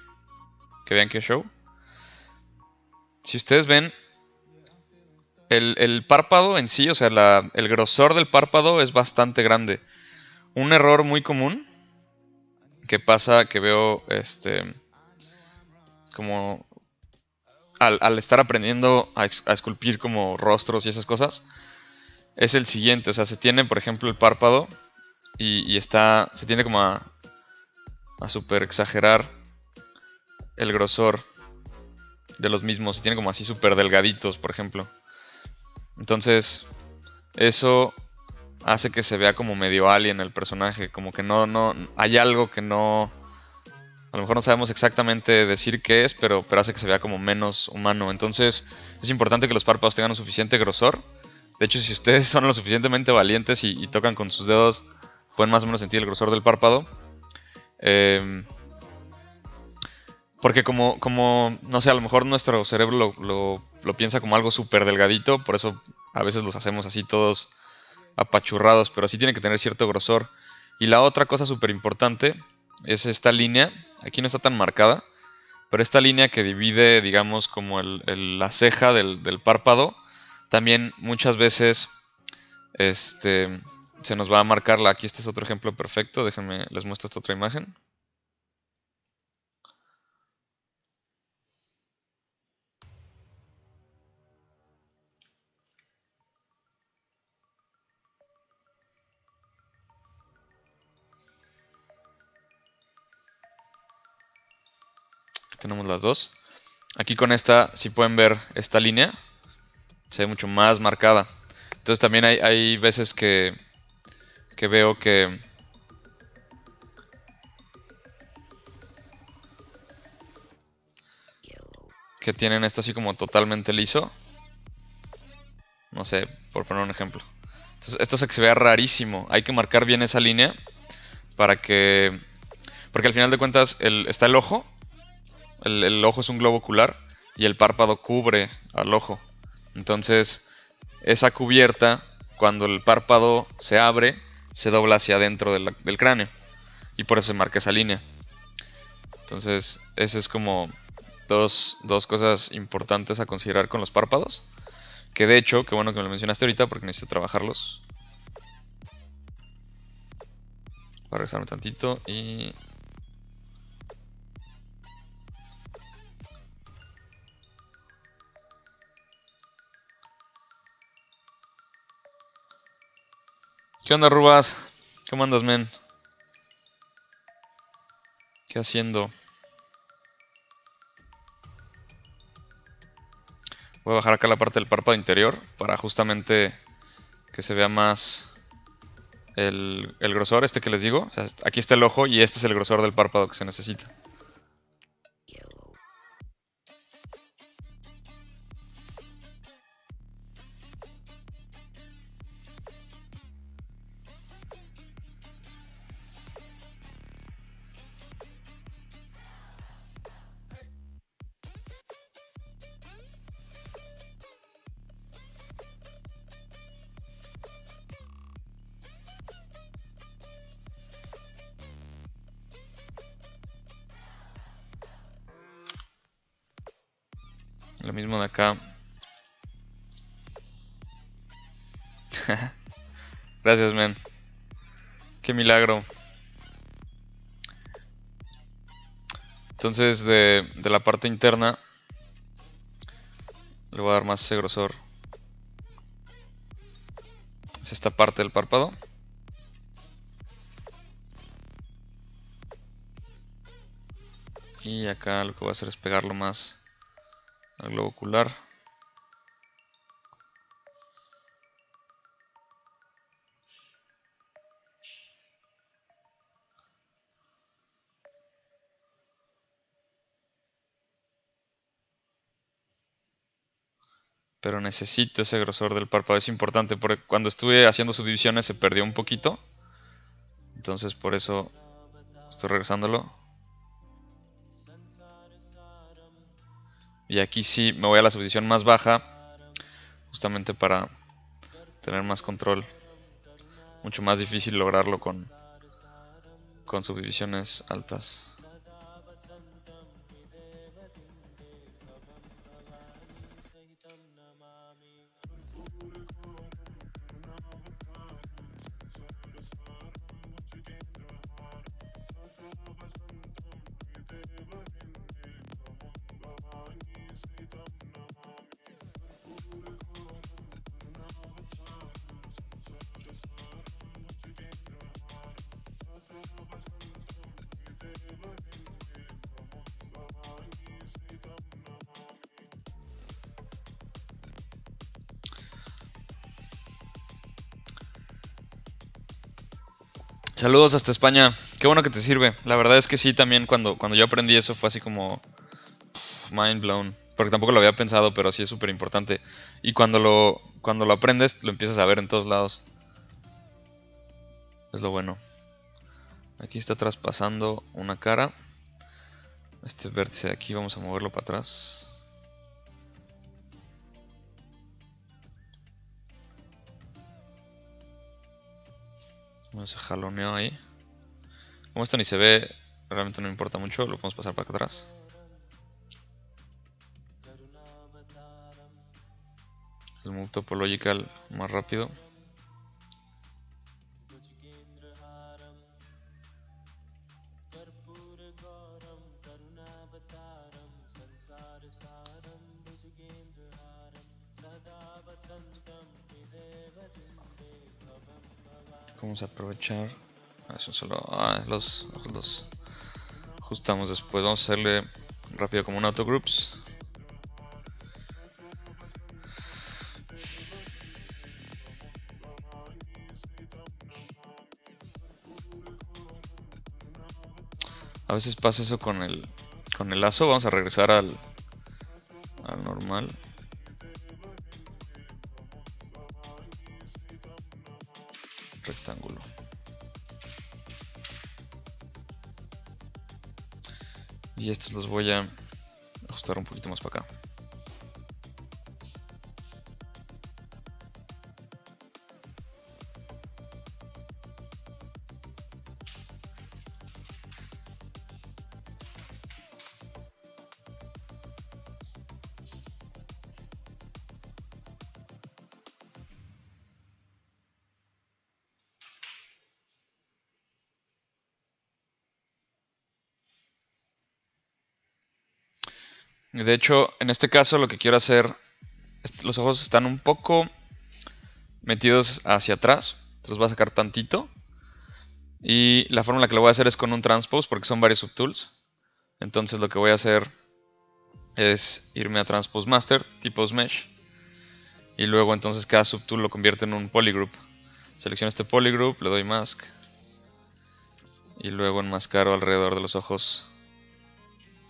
vean qué show. Si ustedes ven, el párpado en sí, o sea, el grosor del párpado es bastante grande. Un error muy común que pasa, que veo, como al estar aprendiendo a esculpir como rostros y esas cosas, es el siguiente. O sea, se tiene, por ejemplo, el párpado y se tiende como a super exagerar el grosor de los mismos. Se tienen como así súper delgaditos, por ejemplo. Entonces, eso hace que se vea como medio alien el personaje. Como que no hay algo que no... A lo mejor no sabemos exactamente decir qué es, pero hace que se vea como menos humano. Entonces, es importante que los párpados tengan un suficiente grosor. De hecho, si ustedes son lo suficientemente valientes y tocan con sus dedos, pueden más o menos sentir el grosor del párpado. Porque como, no sé, a lo mejor nuestro cerebro lo piensa como algo súper delgadito. Por eso a veces los hacemos así todos apachurrados. Pero sí tiene que tener cierto grosor. Y la otra cosa súper importante es esta línea. Aquí no está tan marcada. Pero esta línea que divide, digamos, como la ceja del párpado. También muchas veces se nos va a marcarla. Aquí este es otro ejemplo perfecto. Déjenme, les muestro esta otra imagen. Tenemos las dos. Aquí con esta, si pueden ver esta línea, se ve mucho más marcada. Entonces también hay veces que veo que... que tienen esto así como totalmente liso. No sé, por poner un ejemplo. Entonces esto es que se vea rarísimo. Hay que marcar bien esa línea para que... porque al final de cuentas está el ojo. El ojo es un globo ocular y el párpado cubre al ojo. Entonces, esa cubierta, cuando el párpado se abre, se dobla hacia adentro del cráneo. Y por eso se marca esa línea. Entonces, esa es como dos cosas importantes a considerar con los párpados. Que de hecho, qué bueno que me lo mencionaste ahorita porque necesito trabajarlos. Voy a regresarme tantito y... ¿Qué onda, Rubas? ¿Cómo andas, men? ¿Qué haciendo? Voy a bajar acá la parte del párpado interior para justamente que se vea más el grosor este que les digo. O sea, aquí está el ojo y este es el grosor del párpado que se necesita. Lo mismo de acá. Gracias, men. Qué milagro. Entonces, de la parte interna, le voy a dar más ese grosor. Es esta parte del párpado. Y acá lo que voy a hacer es pegarlo más al globo ocular. Pero necesito ese grosor del párpado. Es importante porque cuando estuve haciendo subdivisiones se perdió un poquito. Entonces por eso estoy regresándolo. Y aquí sí me voy a la subdivisión más baja, justamente para tener más control. Mucho más difícil lograrlo con subdivisiones altas. Saludos hasta España. Qué bueno que te sirve. La verdad es que sí, también cuando yo aprendí eso fue así como mind blown. Porque tampoco lo había pensado, pero sí es súper importante. Y cuando lo aprendes, lo empiezas a ver en todos lados. Es lo bueno. Aquí está traspasando una cara. Este vértice de aquí vamos a moverlo para atrás. Se jaloneó ahí. Como esto ni se ve, realmente no importa mucho. Lo podemos pasar para acá atrás. El move topological más rápido. Vamos a aprovechar eso solo. Los ajustamos después. Vamos a hacerle rápido como un auto groups. A veces pasa eso con el lazo. Vamos a regresar al normal. Rectángulo. Y estos los voy a ajustar un poquito más para acá. De hecho, en este caso lo que quiero hacer, los ojos están un poco metidos hacia atrás, entonces voy a sacar tantito. Y la fórmula que lo voy a hacer es con un Transpose, porque son varios subtools. Entonces lo que voy a hacer es irme a Transpose Master, tipos Mesh. Y luego entonces cada subtool lo convierte en un polygroup. Selecciono este polygroup, le doy mask. Y luego enmascaro alrededor de los ojos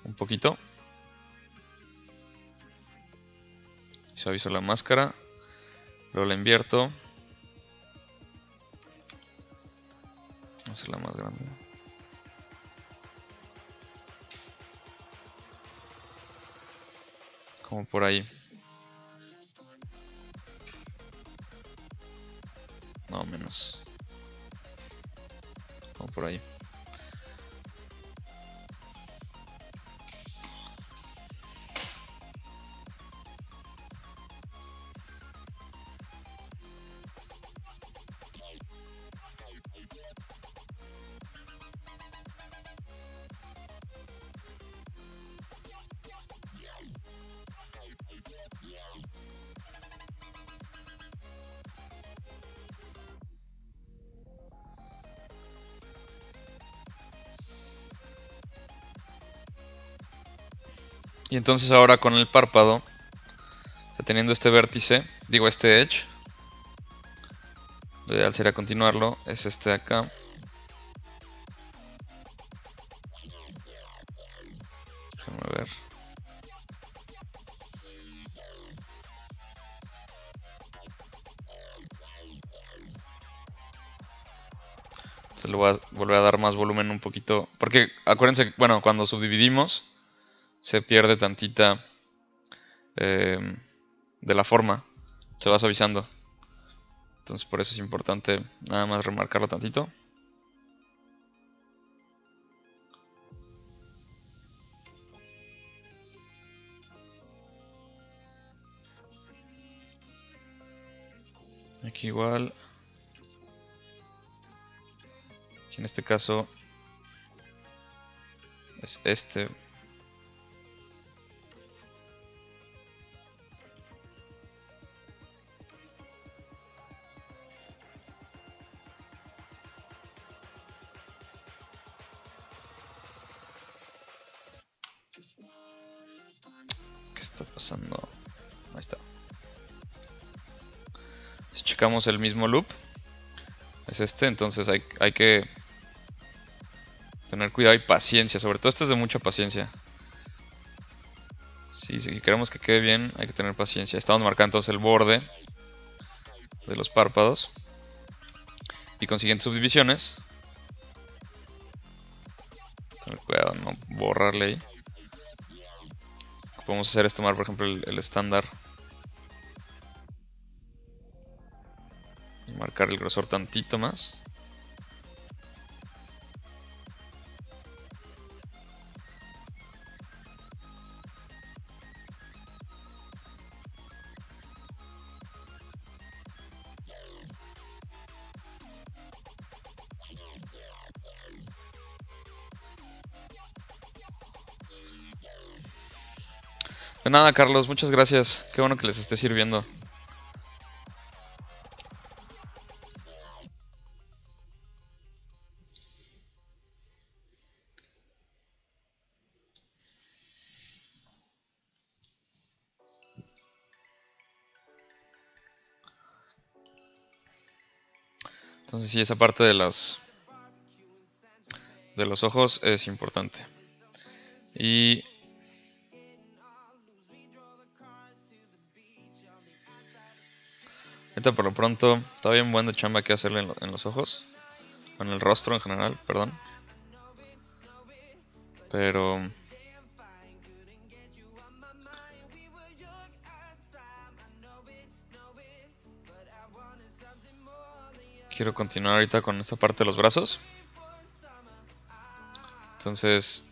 un poquito. Suavizo la máscara. Luego la invierto. Vamos a hacerla más grande. Como por ahí. Más o menos. Como por ahí. Y entonces ahora con el párpado, o sea, teniendo este vértice, digo este edge, lo ideal sería continuarlo, es este de acá. Déjame ver. Entonces le voy a volver a dar más volumen un poquito, porque acuérdense, bueno, cuando subdividimos se pierde tantita de la forma, se va suavizando. Entonces por eso es importante nada más remarcarlo tantito. Aquí igual. En este caso es este. Checamos el mismo loop, es este, entonces hay que tener cuidado y paciencia, sobre todo este es de mucha paciencia. Si queremos que quede bien hay que tener paciencia. Estamos marcando entonces el borde de los párpados y con siguientes subdivisiones, tener cuidado no borrarle ahí. Lo que podemos hacer es tomar por ejemplo el estándar, marcar el grosor tantito más. De nada, Carlos, muchas gracias. Qué bueno que les esté sirviendo. Entonces sí, esa parte de los ojos es importante. Y ahorita por lo pronto está bien buena chamba que hacerle en los ojos, o en el rostro en general, perdón. Pero quiero continuar ahorita con esta parte de los brazos. Entonces,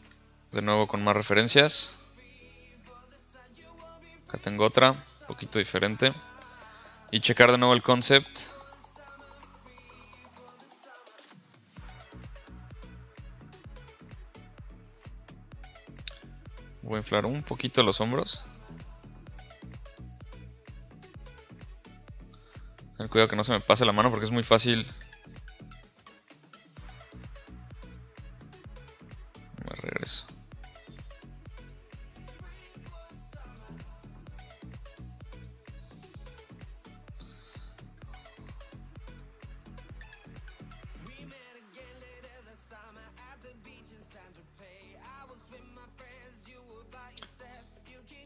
de nuevo con más referencias. Acá tengo otra, un poquito diferente. Y checar de nuevo el concept. Voy a inflar un poquito los hombros. Ten cuidado que no se me pase la mano porque es muy fácil. Me regreso.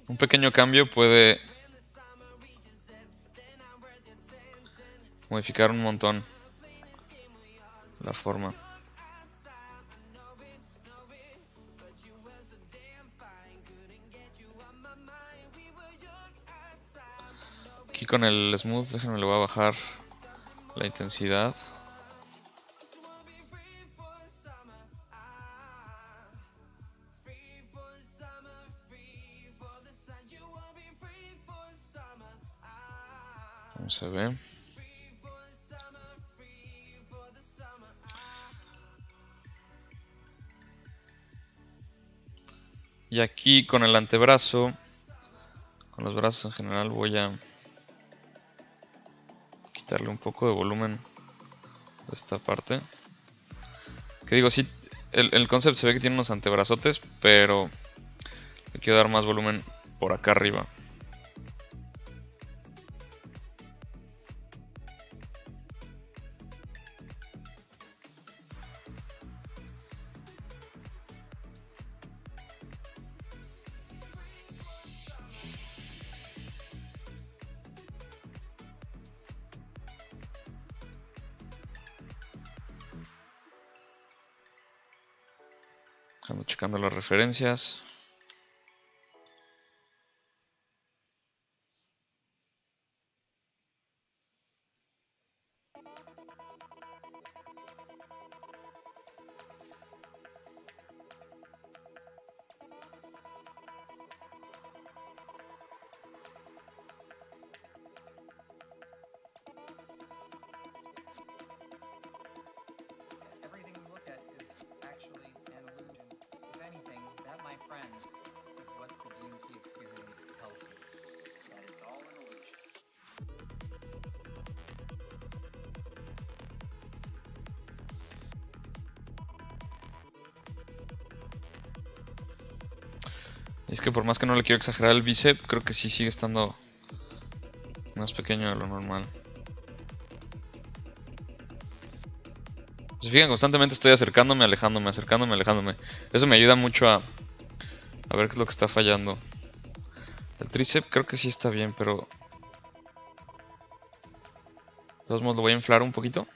Un pequeño cambio puede modificar un montón la forma. Aquí con el smooth, déjenme, le voy a bajar la intensidad. Se ve. Y aquí con el antebrazo, con los brazos en general, voy a quitarle un poco de volumen a esta parte. Que digo, sí, el concept se ve que tiene unos antebrazotes, pero le quiero dar más volumen por acá arriba. Ando checando las referencias. Es que por más que no le quiero exagerar el bíceps, creo que sí sigue estando más pequeño de lo normal. Se fijan, constantemente estoy acercándome, alejándome, acercándome, alejándome. Eso me ayuda mucho a ver qué es lo que está fallando. El tríceps creo que sí está bien, pero... de todos modos lo voy a inflar un poquito.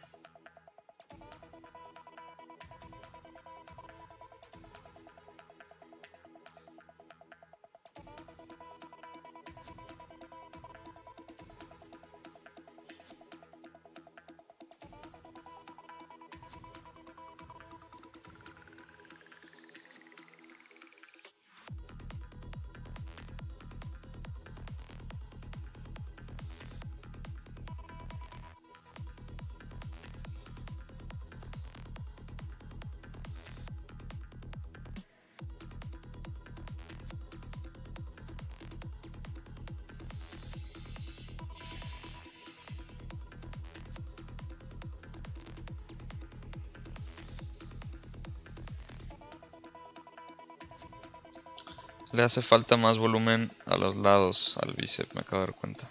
Le hace falta más volumen a los lados al bíceps, me acabo de dar cuenta.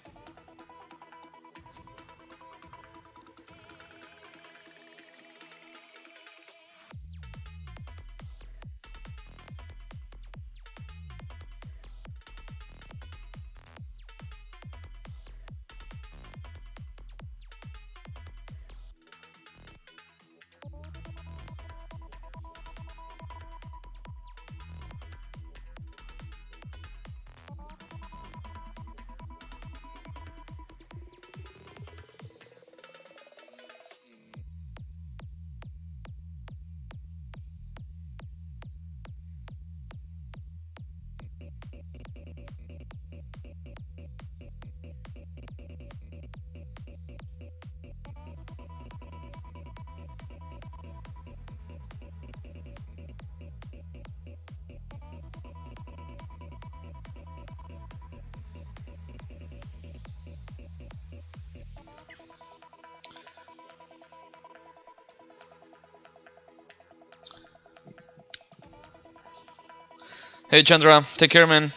Hey Chandra, take care, man.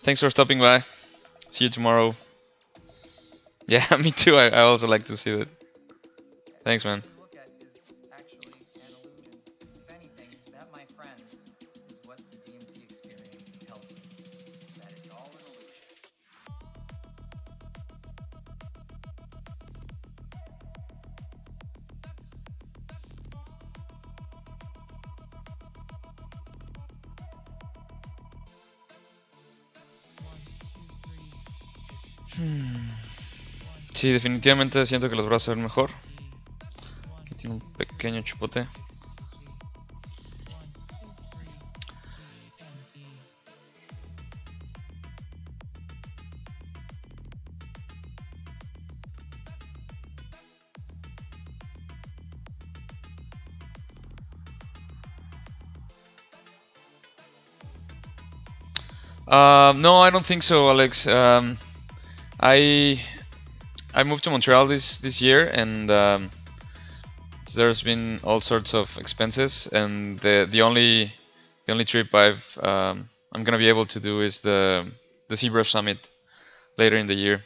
Thanks for stopping by. See you tomorrow. Yeah, me too. I also like to see that. Thanks, man. Sí, definitivamente siento que los brazos son mejor. Aquí tiene un pequeño chupote. No, I don't think so, Alex. I moved to Montreal this year, and there's been all sorts of expenses, and the only trip I'm gonna be able to do is the ZBrush Summit later in the year.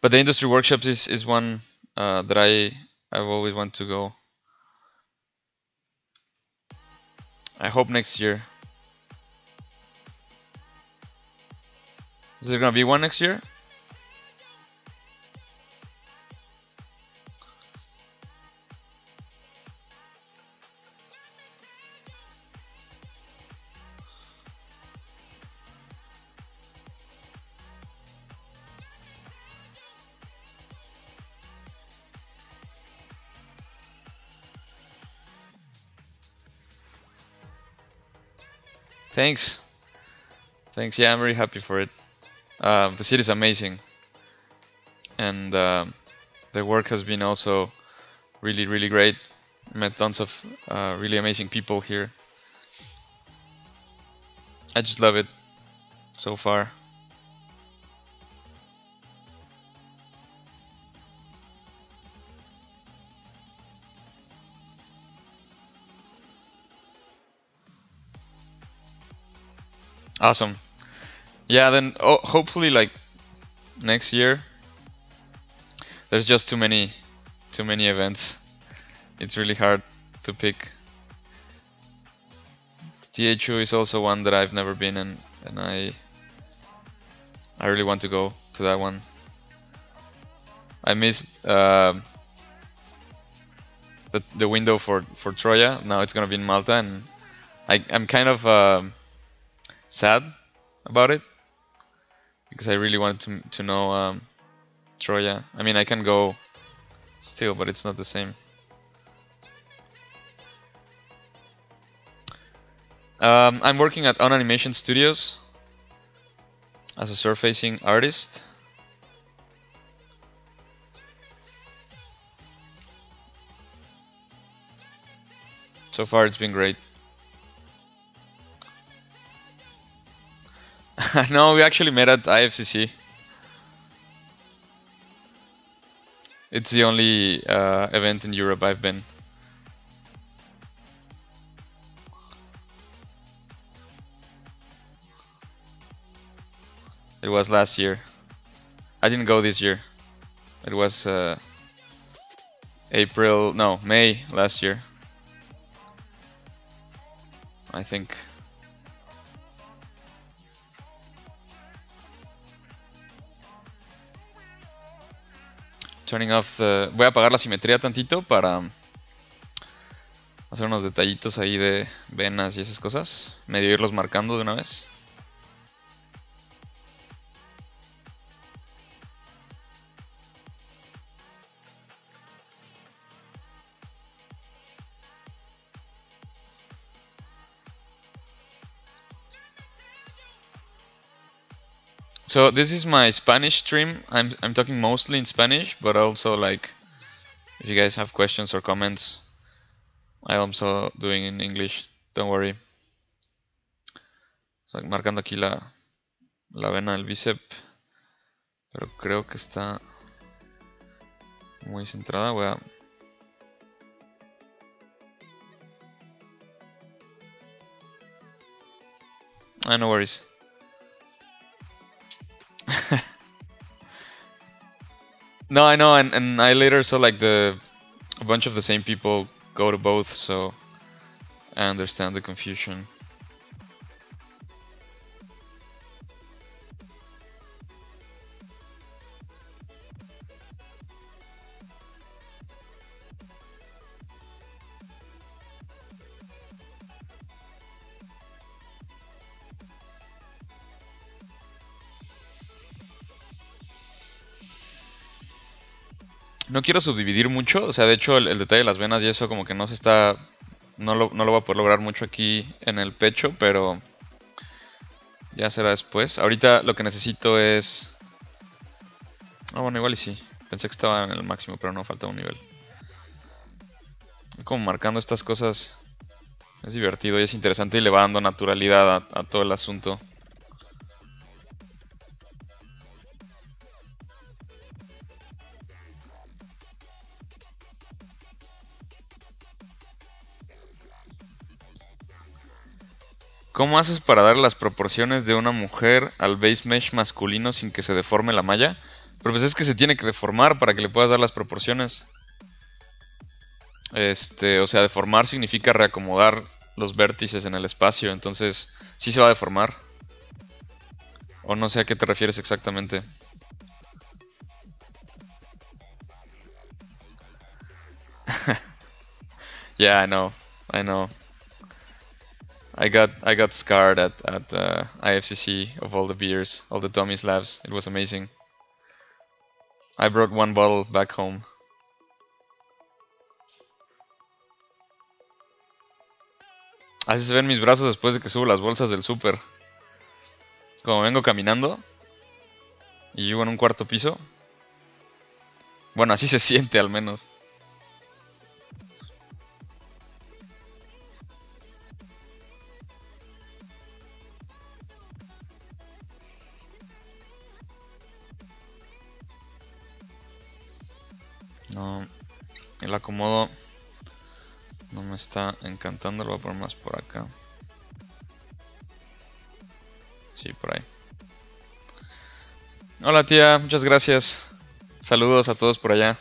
But the industry workshops is one that I've always wanted to go. I hope next year. Is there gonna be one next year? Thanks. Yeah, I'm very happy for it. The city is amazing, and the work has been also really, really great. Met tons of really amazing people here. I just love it so far. Awesome. Yeah, then hopefully like next year. There's just too many events. It's really hard to pick. THU is also one that I've never been in, and I really want to go to that one. I missed the window for Troya. Now it's gonna be in Malta, and I'm kind of sad about it, because I really wanted to know Troya. I mean, I can go still, but it's not the same. I'm working at Unanimation Studios as a surfacing artist. So far it's been great. No, we actually met at IFCC. It's the only event in Europe I've been. It was last year. I didn't go this year. It was May last year, I think. Turning off the... Voy a apagar la simetría tantito para hacer unos detallitos ahí de venas y esas cosas. Medio irlos marcando de una vez. So this is my Spanish stream. I'm talking mostly in Spanish, but also, like, if you guys have questions or comments, I'm also doing in English. Don't worry. Estoy marcando aquí la vena del bíceps, pero creo que está muy centrada. Voy a... No worries. No, I know, and I later saw like a bunch of the same people go to both, so I understand the confusion. No quiero subdividir mucho, o sea, de hecho el detalle de las venas y eso como que no se está... No lo voy a poder lograr mucho aquí en el pecho, pero ya será después. Ahorita lo que necesito es... Ah, bueno, igual y sí. Pensé que estaba en el máximo, pero no, falta un nivel. Como marcando estas cosas es divertido y es interesante y le va dando naturalidad a todo el asunto. ¿Cómo haces para dar las proporciones de una mujer al base mesh masculino sin que se deforme la malla? Pero pues es que se tiene que deformar para que le puedas dar las proporciones. O sea, deformar significa reacomodar los vértices en el espacio, entonces sí se va a deformar. O no sé a qué te refieres exactamente. Yeah, I know, I know. I got scarred at IFCC of all the beers, all the dummy slabs. It was amazing. I brought one bottle back home. Así se ven mis brazos después de que subo las bolsas del súper. Como vengo caminando y vivo en un cuarto piso. Bueno, así se siente al menos. No, el acomodo no me está encantando, lo voy a poner más por acá. Sí, por ahí. Hola tía, muchas gracias. Saludos a todos por allá.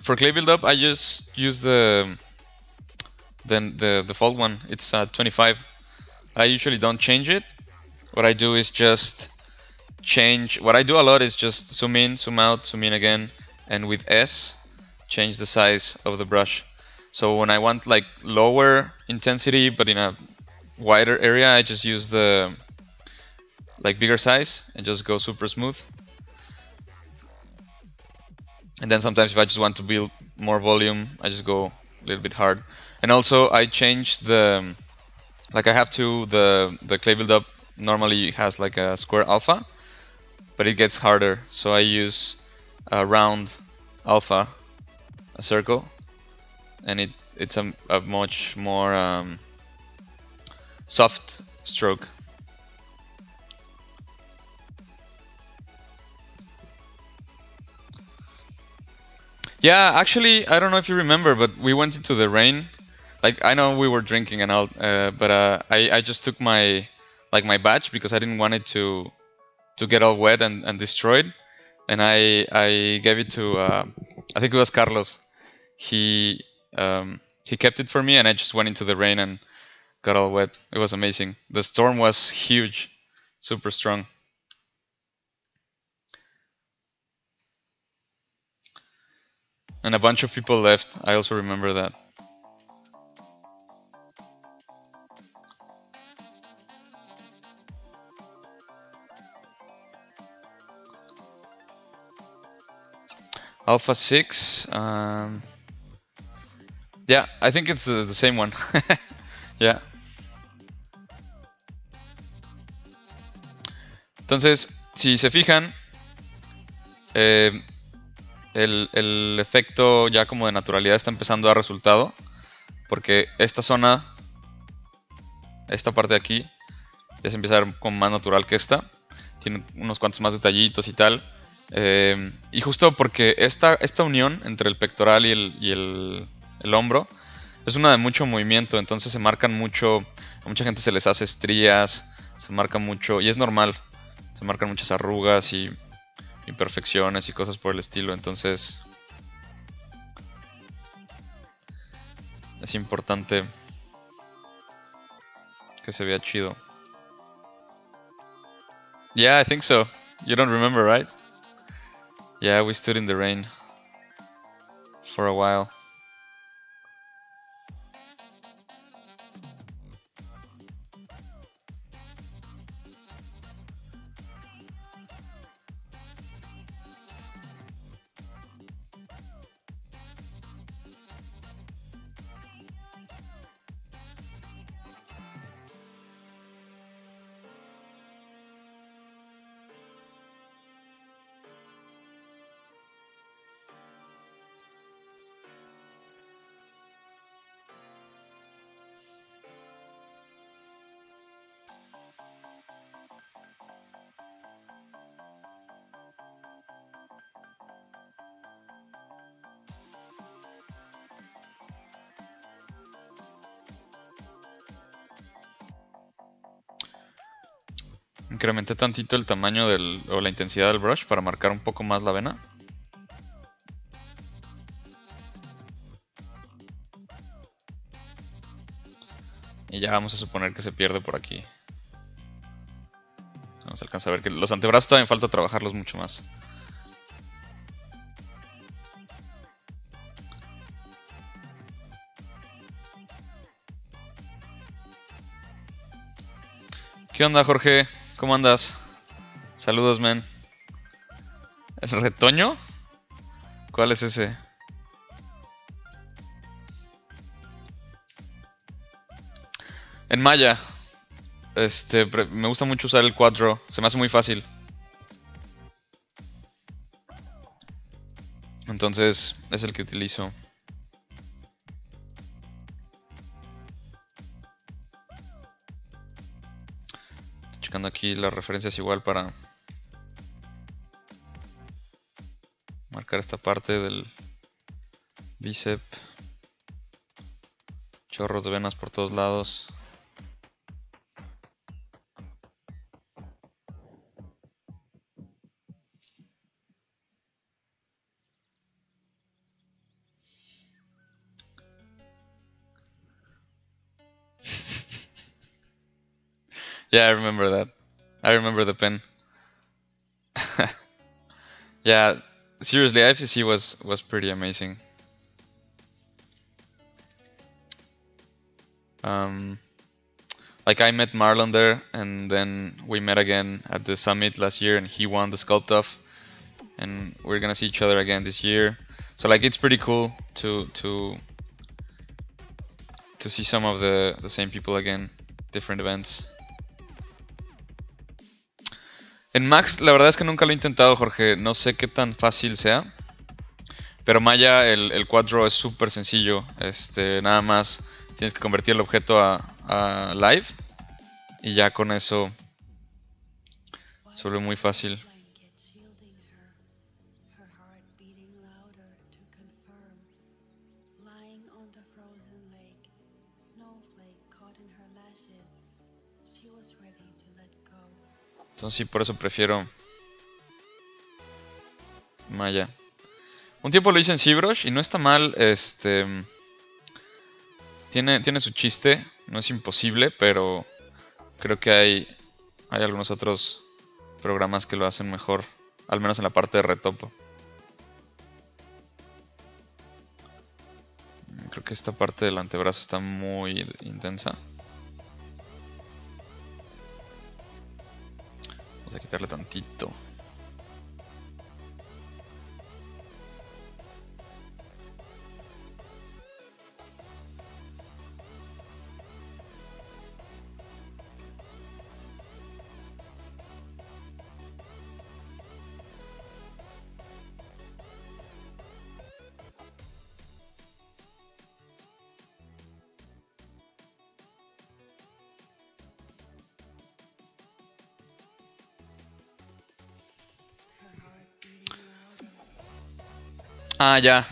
For clay build-up, I just use the default one. It's 25. I usually don't change it. What I do is just change. What I do a lot is just zoom in, zoom out, zoom in again, and with S, change the size of the brush. So when I want like lower intensity but in a wider area, I just use the like bigger size and just go super smooth. And then sometimes if I just want to build more volume, I just go a little bit hard. And also I change the, like I have to, the clay build-up normally has like a square alpha, but it gets harder. So I use a round alpha, a circle, and it's a much more soft stroke. Yeah, actually, I don't know if you remember, but we went into the rain. Like, I know we were drinking and all, but I just took my batch because I didn't want it to get all wet and destroyed. And I gave it to, I think it was Carlos. He kept it for me, and I just went into the rain and got all wet. It was amazing. The storm was huge, super strong. And a bunch of people left. I also remember that. Alpha 6. Yeah, I think it's the same one. Yeah. Entonces, si se fijan, el efecto ya como de naturalidad está empezando a dar resultado, porque esta zona, esta parte de aquí, ya se empieza a ver como más natural que esta. Tiene unos cuantos más detallitos y tal. Y justo porque esta unión entre el pectoral y el hombro es una de mucho movimiento, entonces se marcan mucho. A mucha gente se les hace estrías, se marca mucho, y es normal. Se marcan muchas arrugas y imperfecciones y cosas por el estilo, entonces es importante que se vea chido. Yeah, I think so. You don't remember, right? Yeah, we stood in the rain for a while. Incrementé tantito el tamaño o la intensidad del brush para marcar un poco más la vena. Y ya vamos a suponer que se pierde por aquí. Vamos a alcanzar a ver que los antebrazos también falta trabajarlos mucho más. ¿Qué onda, Jorge? ¿Cómo andas? Saludos, men. ¿El retoño? ¿Cuál es ese? En Maya. Me gusta mucho usar el Quad Draw. Se me hace muy fácil. Entonces, es el que utilizo. Aquí las referencias igual para marcar esta parte del bíceps, chorros de venas por todos lados. Yeah, I remember that. I remember the pen. Yeah, seriously, IFCC was pretty amazing. Like I met Marlon there, and then we met again at the summit last year, and he won the Sculpt Off, and we're gonna see each other again this year. So like it's pretty cool to see some of the same people again, different events. En Max, la verdad es que nunca lo he intentado, Jorge. No sé qué tan fácil sea. Pero Maya, el Quad Draw es súper sencillo. Nada más tienes que convertir el objeto a live. Y ya con eso se vuelve muy fácil. Entonces sí, por eso prefiero Maya. Un tiempo lo hice en ZBrush y no está mal. Tiene su chiste. No es imposible, pero creo que hay algunos otros programas que lo hacen mejor. Al menos en la parte de retopo. Creo que esta parte del antebrazo está muy intensa. A quitarle tantito. Ah, ya.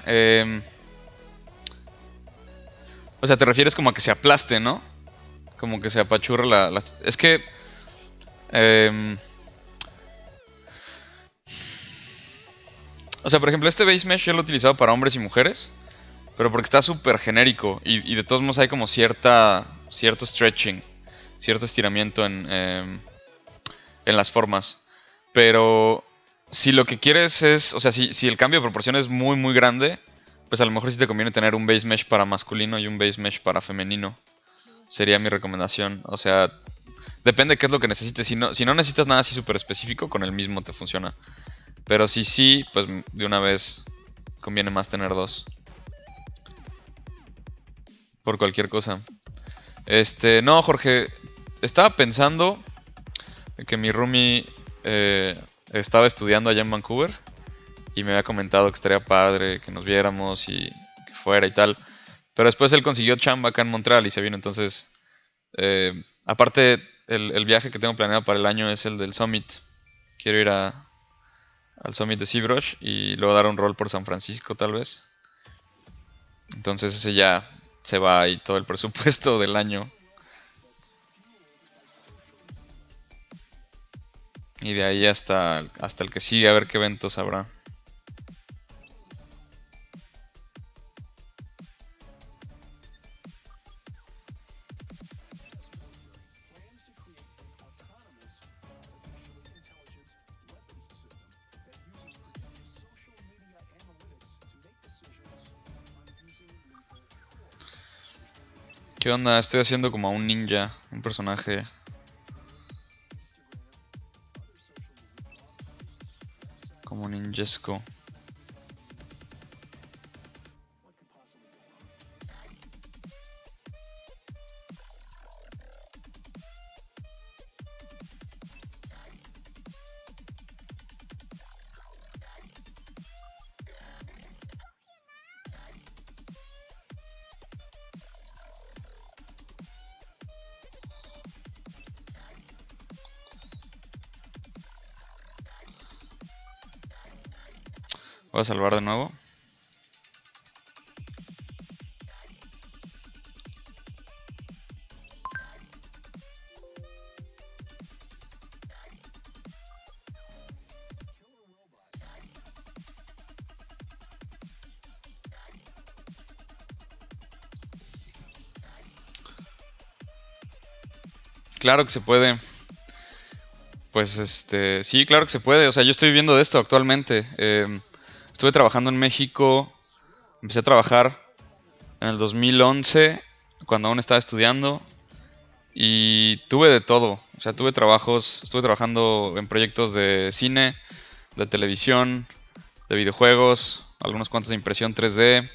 O sea, te refieres como a que se aplaste, ¿no? Como que se apachurra la... Es que... O sea, por ejemplo, este Base Mesh yo lo he utilizado para hombres y mujeres, pero porque está súper genérico y de todos modos hay como cierto stretching, cierto estiramiento en las formas. Pero si lo que quieres es... O sea, si el cambio de proporción es muy, muy grande, pues a lo mejor sí te conviene tener un Base Mesh para masculino y un Base Mesh para femenino. Sería mi recomendación. O sea, depende de qué es lo que necesites. Si no necesitas nada así súper específico, con el mismo te funciona. Pero si sí, pues de una vez conviene más tener dos. Por cualquier cosa. No, Jorge. Estaba pensando que mi roomie estaba estudiando allá en Vancouver. Y me había comentado que estaría padre que nos viéramos y que fuera y tal. Pero después él consiguió chamba acá en Montreal y se vino. Entonces, aparte, el viaje que tengo planeado para el año es el del Summit. Quiero ir al Summit de ZBrush y luego dar un rol por San Francisco, tal vez. Entonces ese ya se va ahí todo el presupuesto del año. Y de ahí hasta el que sigue, a ver qué eventos habrá. ¿Qué onda? Estoy haciendo como a un ninja, un personaje. Como ninjesco. Voy a salvar de nuevo. Claro que se puede. Pues sí, claro que se puede. O sea, yo estoy viviendo de esto actualmente. Estuve trabajando en México, empecé a trabajar en el 2011, cuando aún estaba estudiando, y tuve de todo. O sea, tuve trabajos, estuve trabajando en proyectos de cine, de televisión, de videojuegos, algunos cuantos de impresión 3D,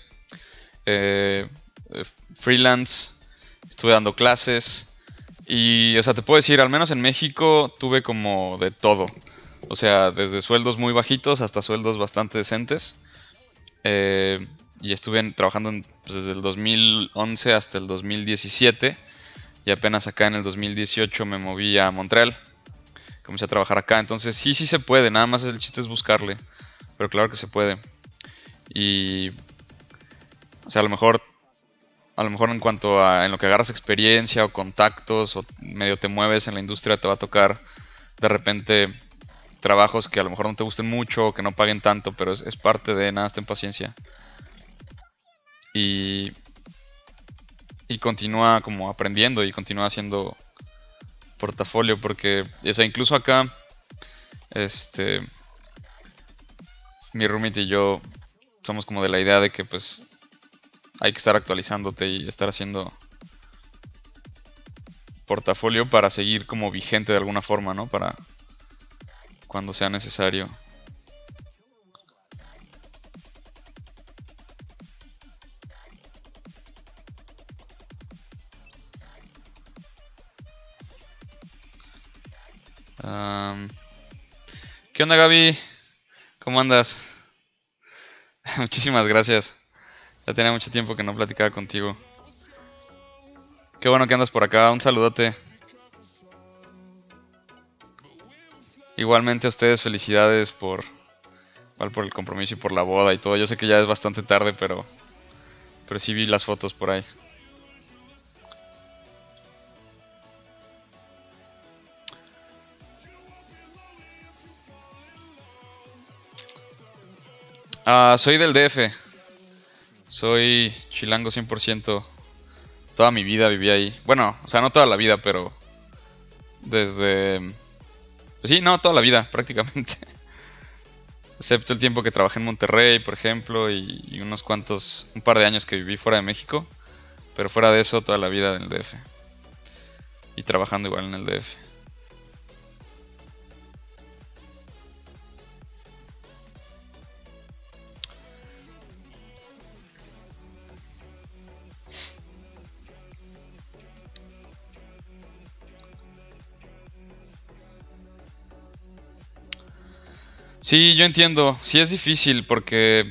freelance, estuve dando clases, y, o sea, te puedo decir, al menos en México tuve como de todo. O sea, desde sueldos muy bajitos hasta sueldos bastante decentes. Y estuve trabajando pues, desde el 2011 hasta el 2017. Y apenas acá en el 2018 me moví a Montreal. Comencé a trabajar acá. Entonces sí, sí se puede. Nada más el chiste es buscarle. Pero claro que se puede. Y... O sea, a lo mejor en cuanto a... En lo que agarras experiencia o contactos o medio te mueves en la industria, te va a tocar de repente... trabajos que a lo mejor no te gusten mucho o que no paguen tanto, pero es parte de nada, ten paciencia. Y continúa como aprendiendo y continúa haciendo portafolio porque, o sea, incluso acá, mi roommate y yo somos como de la idea de que pues hay que estar actualizándote y estar haciendo portafolio para seguir como vigente de alguna forma, ¿no? Para... cuando sea necesario. ¿Qué onda, Gaby? ¿Cómo andas? Muchísimas gracias. Ya tenía mucho tiempo que no platicaba contigo. Qué bueno que andas por acá. Un saludote. Igualmente a ustedes, felicidades por Igual por el compromiso y por la boda y todo. Yo sé que ya es bastante tarde, pero sí vi las fotos por ahí. Soy del DF. Soy chilango 100%. Toda mi vida viví ahí. Bueno, o sea, no toda la vida, pero... desde... pues sí, no, toda la vida, prácticamente. Excepto el tiempo que trabajé en Monterrey, por ejemplo, y unos cuantos... un par de años que viví fuera de México. Pero fuera de eso, toda la vida en el DF. Y trabajando igual en el DF. Sí, yo entiendo. Sí es difícil porque,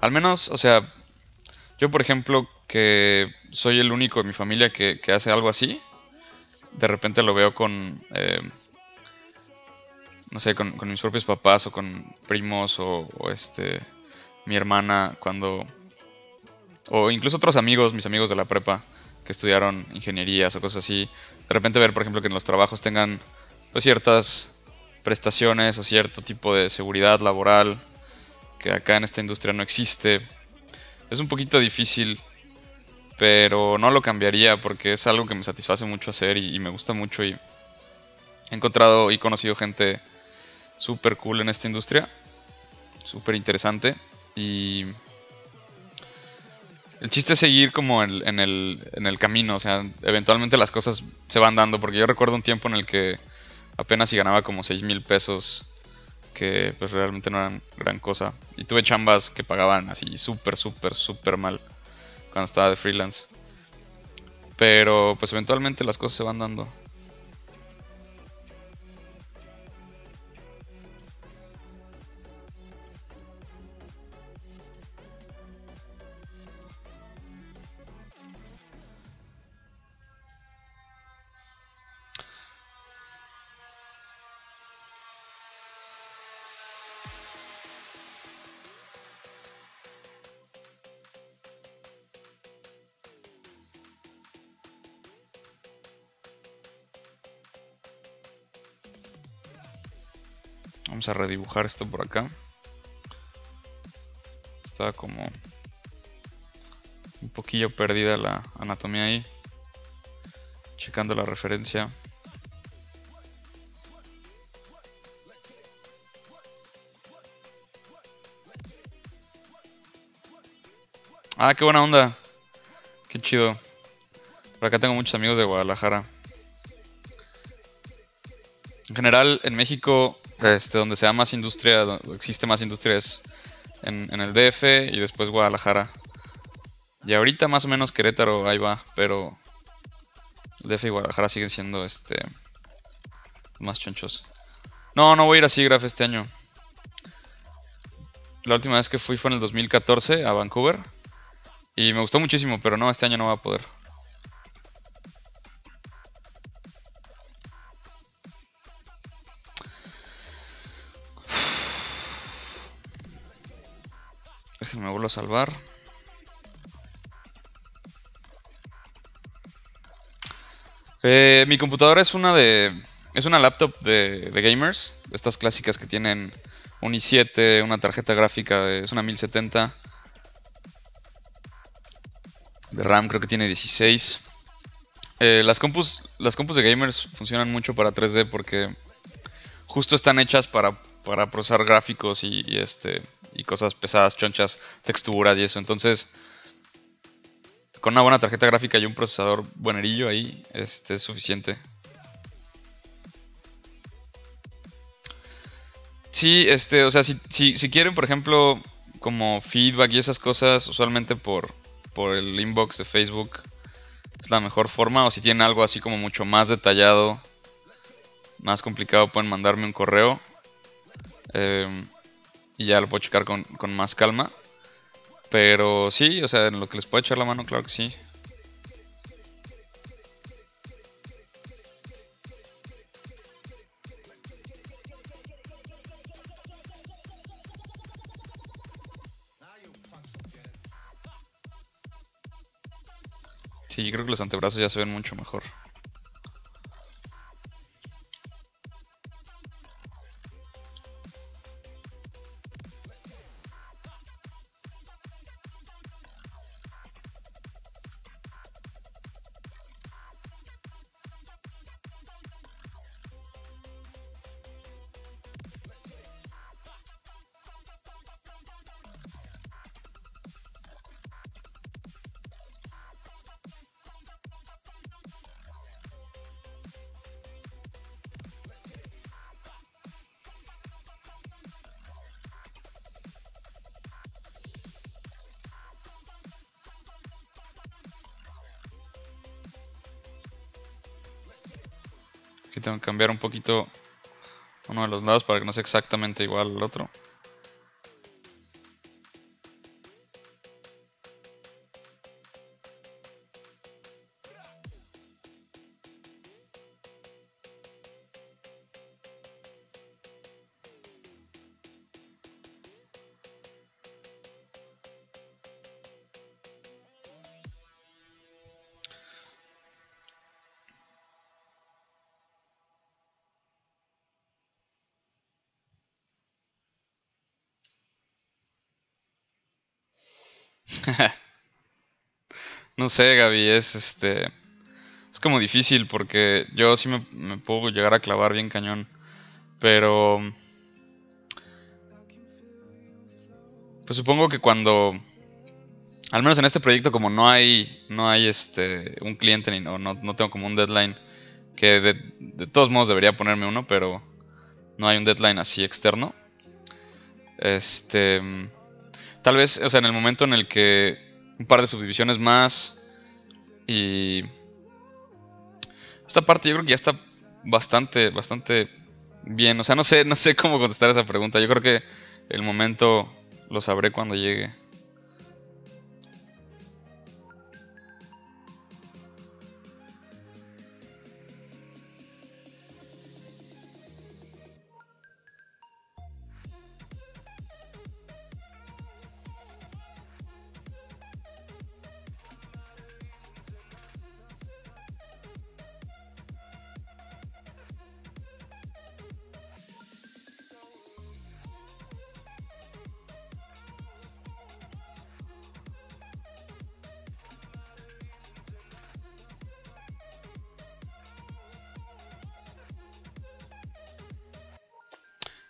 al menos, o sea, yo por ejemplo que soy el único de mi familia que hace algo así, de repente lo veo con, no sé, con mis propios papás o con primos o mi hermana cuando, o incluso otros amigos, mis amigos de la prepa que estudiaron ingenierías o cosas así, de repente ver por ejemplo que en los trabajos tengan pues ciertas prestaciones o cierto tipo de seguridad laboral que acá en esta industria no existe. Es un poquito difícil, pero no lo cambiaría porque es algo que me satisface mucho hacer y me gusta mucho, y he encontrado y conocido gente súper cool en esta industria, súper interesante, y el chiste es seguir como en el camino. O sea, eventualmente las cosas se van dando, porque yo recuerdo un tiempo en el que apenas si ganaba como 6,000 pesos, que pues realmente no eran gran cosa. Y tuve chambas que pagaban así súper mal cuando estaba de freelance. Pero pues eventualmente las cosas se van dando. Vamos a redibujar esto por acá. Estaba como un poquillo perdida la anatomía ahí. Checando la referencia. Ah, qué buena onda. Qué chido. Por acá tengo muchos amigos de Guadalajara. En general, en México... donde se da más industria, donde existe más industria es en el DF y después Guadalajara. Y ahorita más o menos Querétaro, ahí va, pero el DF y Guadalajara siguen siendo más chonchos. No voy a ir a Sigraf este año. La última vez que fui fue en el 2014 a Vancouver. Y me gustó muchísimo, pero no, este año no va a poder. Me vuelvo a salvar. Mi computadora es una laptop de gamers, estas clásicas que tienen un i7, una tarjeta gráfica, es una 1070 de RAM, creo que tiene 16. Las compus de gamers funcionan mucho para 3D porque justo están hechas para procesar gráficos y cosas pesadas, chonchas, texturas y eso. Entonces, con una buena tarjeta gráfica y un procesador buenerillo ahí, es suficiente. Sí, o sea, si quieren, por ejemplo, como feedback y esas cosas, usualmente por el inbox de Facebook es la mejor forma. O si tienen algo así como mucho más detallado, más complicado, pueden mandarme un correo. Y ya lo puedo checar con más calma. Pero sí, o sea, en lo que les puedo echar la mano, claro que sí. Sí, yo creo que los antebrazos ya se ven mucho mejor. Tengo que cambiar un poquito uno de los lados para que no sea exactamente igual al otro. No sé, Gaby, es como difícil porque yo sí me puedo llegar a clavar bien cañón, pero pues supongo que cuando, al menos en este proyecto, como no hay un cliente ni no tengo como un deadline, que de todos modos debería ponerme uno, pero no hay un deadline así externo. Tal vez, o sea, en el momento en el que un par de subdivisiones más y esta parte yo creo que ya está bastante bien. O sea, no sé cómo contestar esa pregunta. Yo creo que el momento lo sabré cuando llegue.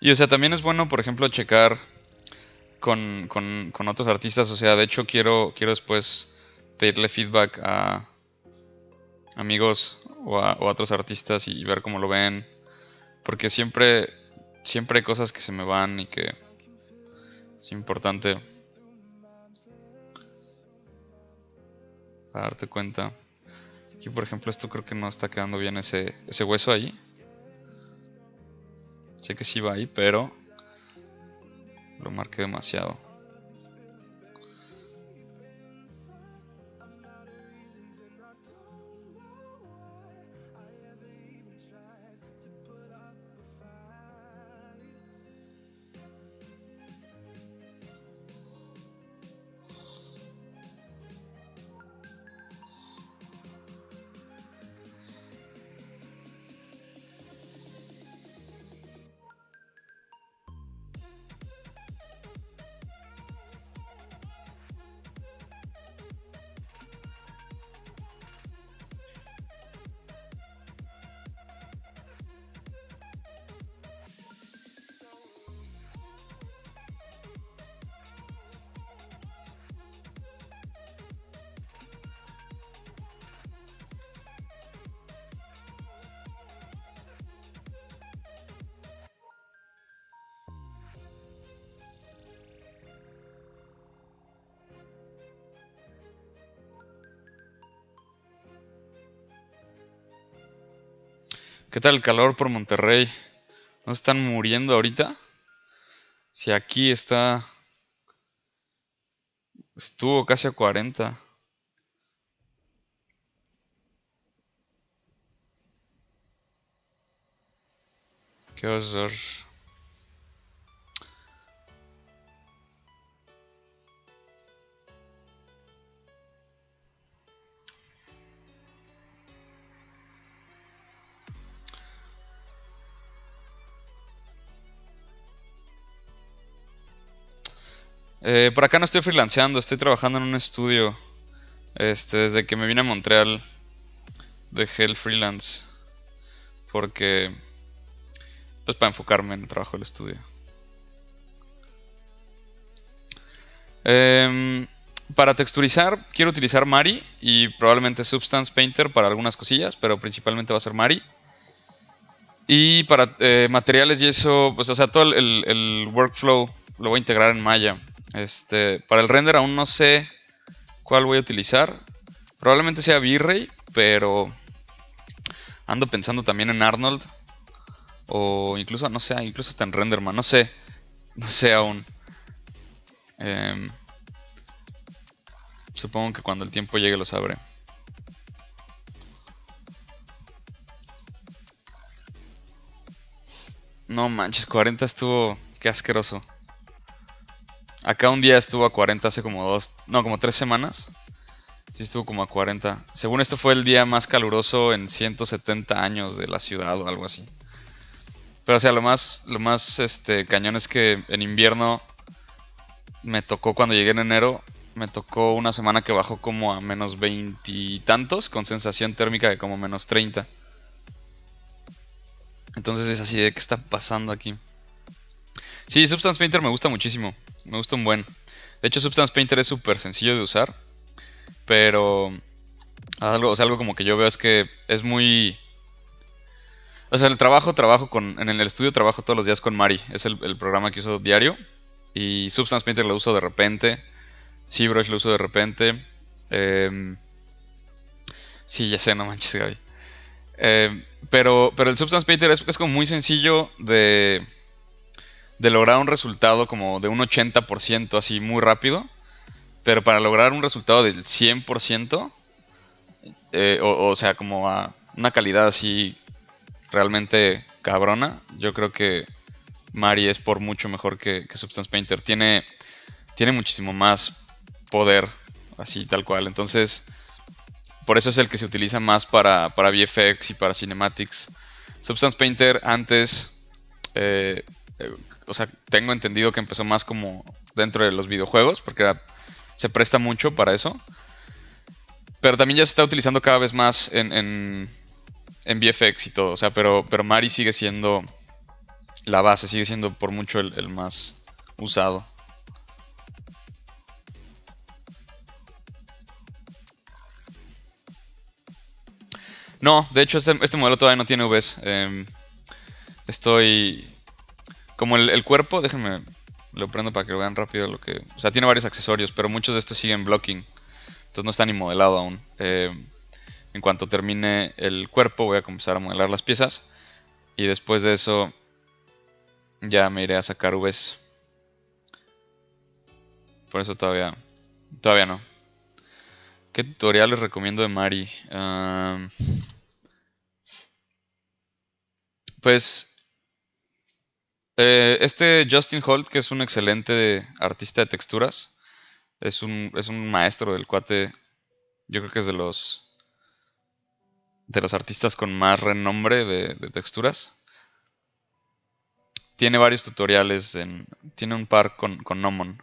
Y, o sea, también es bueno, por ejemplo, checar con otros artistas. O sea, de hecho, quiero después pedirle feedback a amigos o a otros artistas y ver cómo lo ven. Porque siempre hay cosas que se me van y que es importante darte cuenta. Aquí, por ejemplo, esto creo que no está quedando bien ese hueso ahí. Sé que sí va ahí, pero lo marqué demasiado. ¿Qué tal el calor por Monterrey? ¿No están muriendo ahorita? Si aquí está... Estuvo casi a 40. Qué horror. Por acá no estoy freelanceando, estoy trabajando en un estudio. Desde que me vine a Montreal dejé el freelance porque pues para enfocarme en el trabajo del estudio. Para texturizar quiero utilizar Mari y probablemente Substance Painter para algunas cosillas, pero principalmente va a ser Mari. Y para materiales y eso, pues o sea, todo el workflow lo voy a integrar en Maya. Para el render aún no sé cuál voy a utilizar. Probablemente sea V-Ray, pero ando pensando también en Arnold. O incluso, no sé, incluso hasta en Renderman, no sé. No sé aún. Supongo que cuando el tiempo llegue lo sabré. No manches, 40 estuvo... Qué asqueroso. Acá un día estuvo a 40 hace como dos... No, como 3 semanas. Sí, estuvo como a 40. Según esto fue el día más caluroso en 170 años de la ciudad o algo así. Pero o sea, lo más cañón es que en invierno... Me tocó cuando llegué en enero... Me tocó una semana que bajó como a menos 20 y tantos, con sensación térmica de como menos 30. Entonces es así de qué está pasando aquí. Sí, Substance Painter me gusta muchísimo. Me gusta un buen. De hecho, Substance Painter es súper sencillo de usar. Pero algo, o sea, algo como que yo veo es que es muy... O sea, el trabajo con... En el estudio trabajo todos los días con Mari. Es el programa que uso diario. Y Substance Painter lo uso de repente. ZBrush lo uso de repente. Sí, ya sé, no manches, Gaby. Pero el Substance Painter es como muy sencillo de lograr un resultado como de un 80% así muy rápido. Pero para lograr un resultado del 100%, o sea, como a una calidad así realmente cabrona, yo creo que Mari es por mucho mejor que Substance Painter. Tiene muchísimo más poder, así tal cual. Entonces, por eso es el que se utiliza más para VFX y para Cinematics. Substance Painter antes, o sea, tengo entendido que empezó más como dentro de los videojuegos, porque se presta mucho para eso. Pero también ya se está utilizando cada vez más en VFX y todo. O sea, pero Mari sigue siendo la base, sigue siendo por mucho el más usado. No, de hecho este modelo todavía no tiene UVs. Estoy... Como el cuerpo, déjenme... Lo prendo para que lo vean rápido lo que... O sea, tiene varios accesorios, pero muchos de estos siguen blocking. Entonces no está ni modelado aún. En cuanto termine el cuerpo voy a comenzar a modelar las piezas. Y después de eso... Ya me iré a sacar UVs. Por eso todavía no. ¿Qué tutorial les recomiendo de Mari? Pues Justin Holt, que es un excelente artista de texturas, es un maestro del cuate. Yo creo que es de los artistas con más renombre de texturas. Tiene varios tutoriales, tiene un par con Nomon.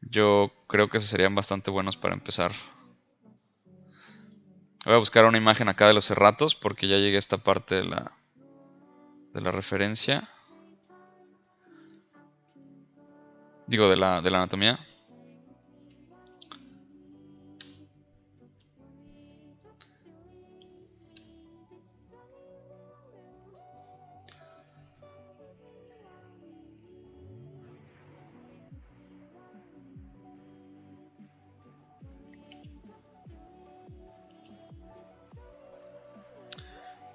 Yo creo que esos serían bastante buenos para empezar. Voy a buscar una imagen acá de los cerratos porque ya llegué a esta parte de la referencia. Digo, de la anatomía.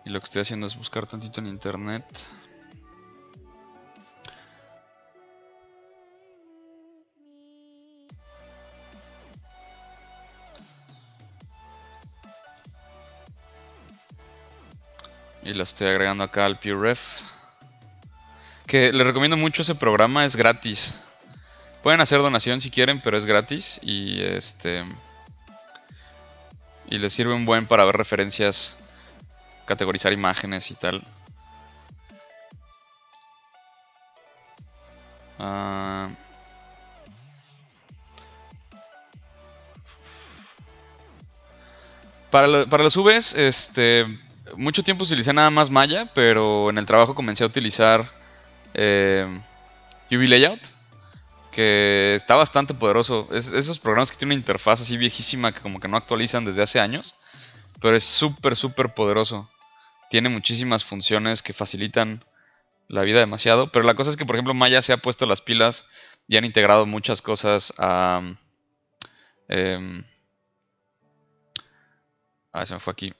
Y lo que estoy haciendo es buscar tantito en internet. Y lo estoy agregando acá al Pure Ref. Que les recomiendo mucho ese programa, es gratis. Pueden hacer donación si quieren, pero es gratis. Y les sirve un buen para ver referencias, categorizar imágenes y tal. Para las UVs, mucho tiempo utilicé nada más Maya, pero en el trabajo comencé a utilizar UV Layout, que está bastante poderoso. Esos programas que tienen una interfaz así viejísima que como que no actualizan desde hace años, pero es súper, súper poderoso. Tiene muchísimas funciones que facilitan la vida demasiado, pero la cosa es que, por ejemplo, Maya se ha puesto las pilas y han integrado muchas cosas se me fue aquí.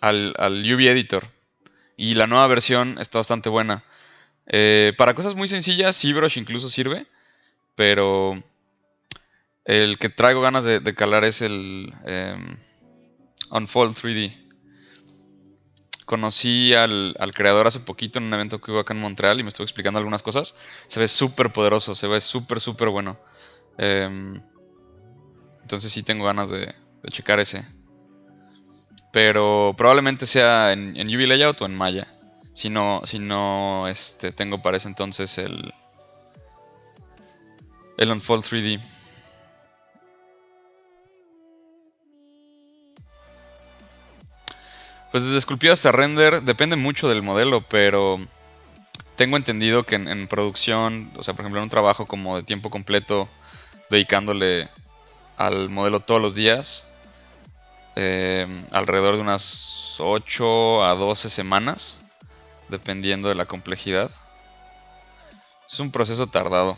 Al UV Editor. Y la nueva versión está bastante buena. Para cosas muy sencillas, ZBrush incluso sirve. Pero el que traigo ganas de calar es el Unfold 3D. Conocí al creador hace poquito en un evento que hubo acá en Montreal y me estuvo explicando algunas cosas. Se ve súper poderoso, se ve súper, súper bueno. Entonces sí tengo ganas de checar ese. Pero probablemente sea en UV Layout o en Maya. Si no, tengo para ese entonces el Unfold 3D. Pues desde esculpido hasta render depende mucho del modelo, pero tengo entendido que en producción, o sea, por ejemplo en un trabajo como de tiempo completo, dedicándole al modelo todos los días, alrededor de unas 8 a 12 semanas, dependiendo de la complejidad. Es un proceso tardado.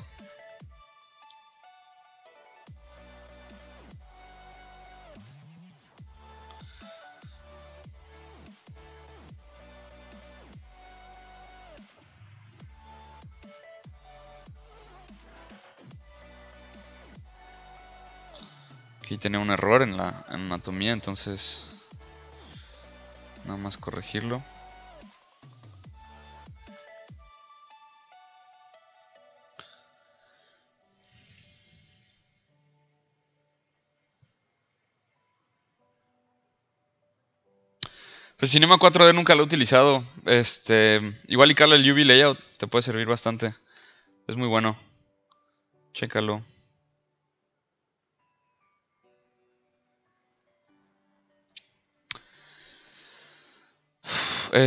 Aquí tenía un error en la anatomía, entonces nada más corregirlo. Pues Cinema 4D nunca lo he utilizado. Igual y cala el UV Layout, te puede servir bastante. Es muy bueno. Chécalo.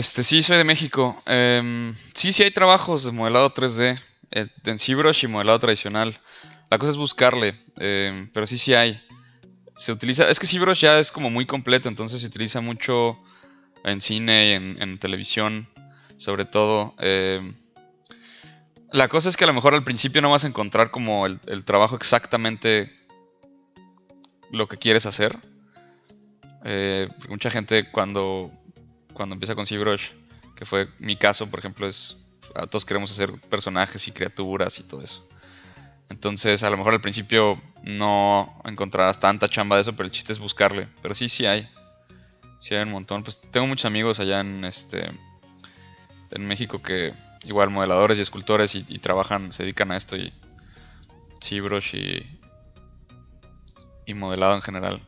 Sí, soy de México. Sí hay trabajos de modelado 3D en ZBrush y modelado tradicional. La cosa es buscarle, pero sí hay. Se utiliza, es que ZBrush ya es como muy completo, entonces se utiliza mucho en cine y en televisión, sobre todo. La cosa es que a lo mejor al principio no vas a encontrar como el trabajo exactamente lo que quieres hacer. Mucha gente cuando empieza con ZBrush, que fue mi caso, por ejemplo, todos queremos hacer personajes y criaturas y todo eso. Entonces, a lo mejor al principio no encontrarás tanta chamba de eso, pero el chiste es buscarle. Pero sí hay. Sí hay un montón. Pues tengo muchos amigos allá en México que igual modeladores y escultores y trabajan, se dedican a esto, y ZBrush y modelado en general.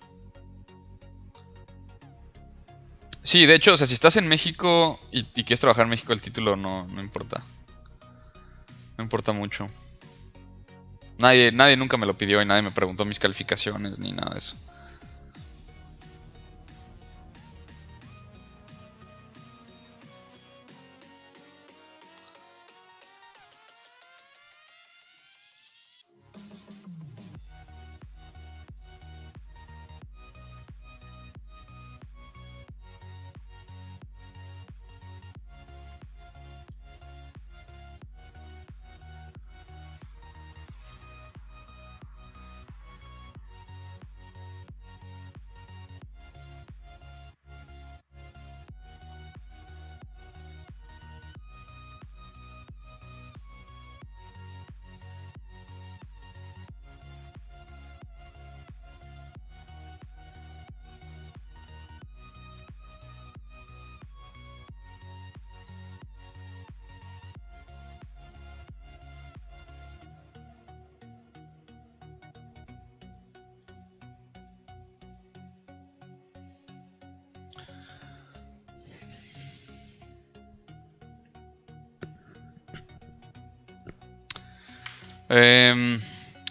Sí, de hecho, o sea, si estás en México y quieres trabajar en México, el título no importa. No importa mucho. Nadie nunca me lo pidió y nadie me preguntó mis calificaciones ni nada de eso.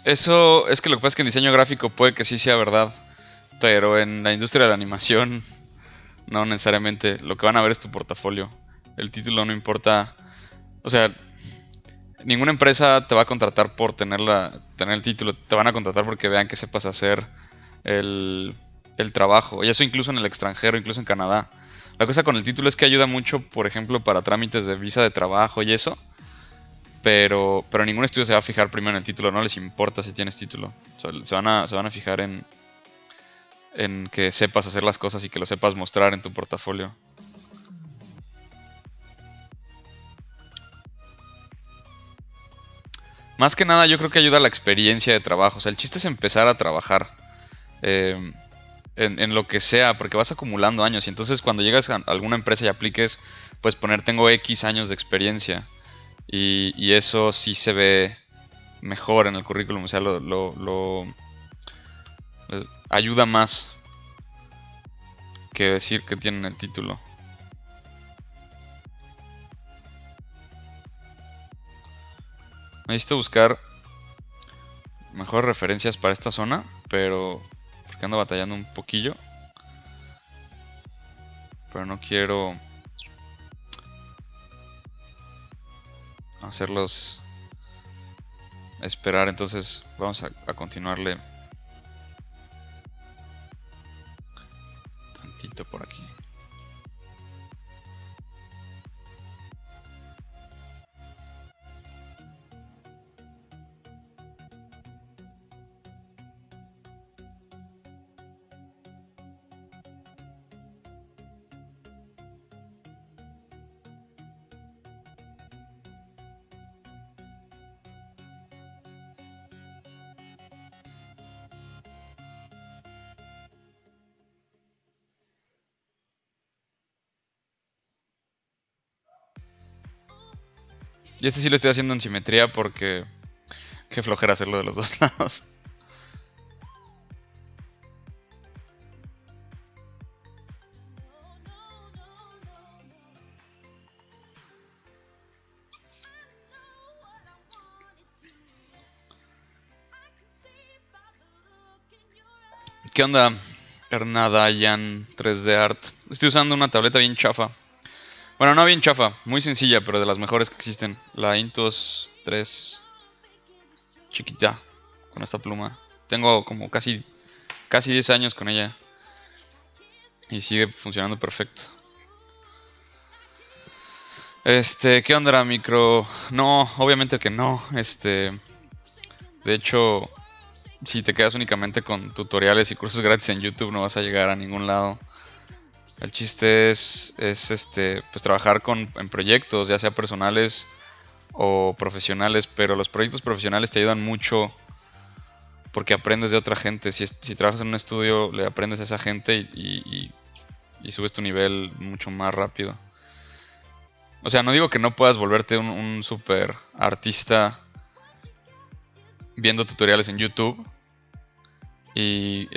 Eso es que lo que pasa es que en diseño gráfico puede que sí sea verdad, pero en la industria de la animación no necesariamente. Lo que van a ver es tu portafolio. El título no importa. O sea, ninguna empresa te va a contratar por tener el título. Te van a contratar porque vean que sepas hacer el trabajo. Y eso incluso en el extranjero, incluso en Canadá. La cosa con el título es que ayuda mucho, por ejemplo, para trámites de visa de trabajo y eso. Pero ningún estudio se va a fijar primero en el título. No les importa si tienes título. O sea, se van a fijar en que sepas hacer las cosas y que lo sepas mostrar en tu portafolio. Más que nada yo creo que ayuda a la experiencia de trabajo. O sea, el chiste es empezar a trabajar en lo que sea, porque vas acumulando años. Y entonces cuando llegas a alguna empresa y apliques, pues poner tengo X años de experiencia. Y eso sí se ve mejor en el currículum. O sea, lo ayuda más que decir que tienen el título. Necesito buscar mejores referencias para esta zona, pero porque ando batallando un poquillo. Pero no quiero hacerlos esperar, entonces vamos a continuarle tantito por aquí. Y este sí lo estoy haciendo en simetría porque qué flojera hacerlo de los dos lados. ¿Qué onda, Hernadayan 3D Art? Estoy usando una tableta bien chafa. Bueno, no bien chafa, muy sencilla, pero de las mejores que existen. La Intuos 3 chiquita, con esta pluma. Tengo como casi 10 años con ella. Y sigue funcionando perfecto. ¿Qué onda, micro? No, obviamente que no. De hecho, si te quedas únicamente con tutoriales y cursos gratis en YouTube, no vas a llegar a ningún lado. El chiste es pues trabajar en proyectos, ya sea personales o profesionales, pero los proyectos profesionales te ayudan mucho porque aprendes de otra gente. Si trabajas en un estudio, le aprendes a esa gente y subes tu nivel mucho más rápido. O sea, no digo que no puedas volverte un super artista viendo tutoriales en YouTube y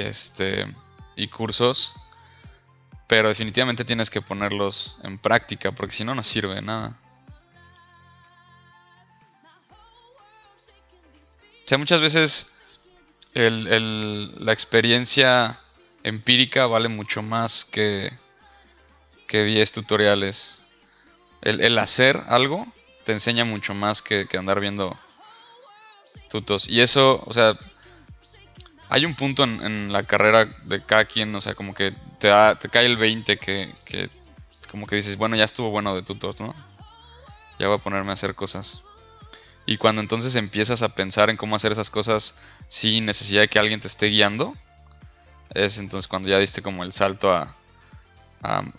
cursos. Pero definitivamente tienes que ponerlos en práctica, porque si no, no sirve de nada. O sea, muchas veces la experiencia empírica vale mucho más que 10 tutoriales. El hacer algo te enseña mucho más que andar viendo tutos. Y eso, o sea, hay un punto en la carrera de cada quien, o sea, como que te cae el 20 que como que dices, bueno, ya estuvo bueno de tutos, ¿no? Ya voy a ponerme a hacer cosas. Y cuando entonces empiezas a pensar en cómo hacer esas cosas sin necesidad de que alguien te esté guiando, es entonces cuando ya diste como el salto a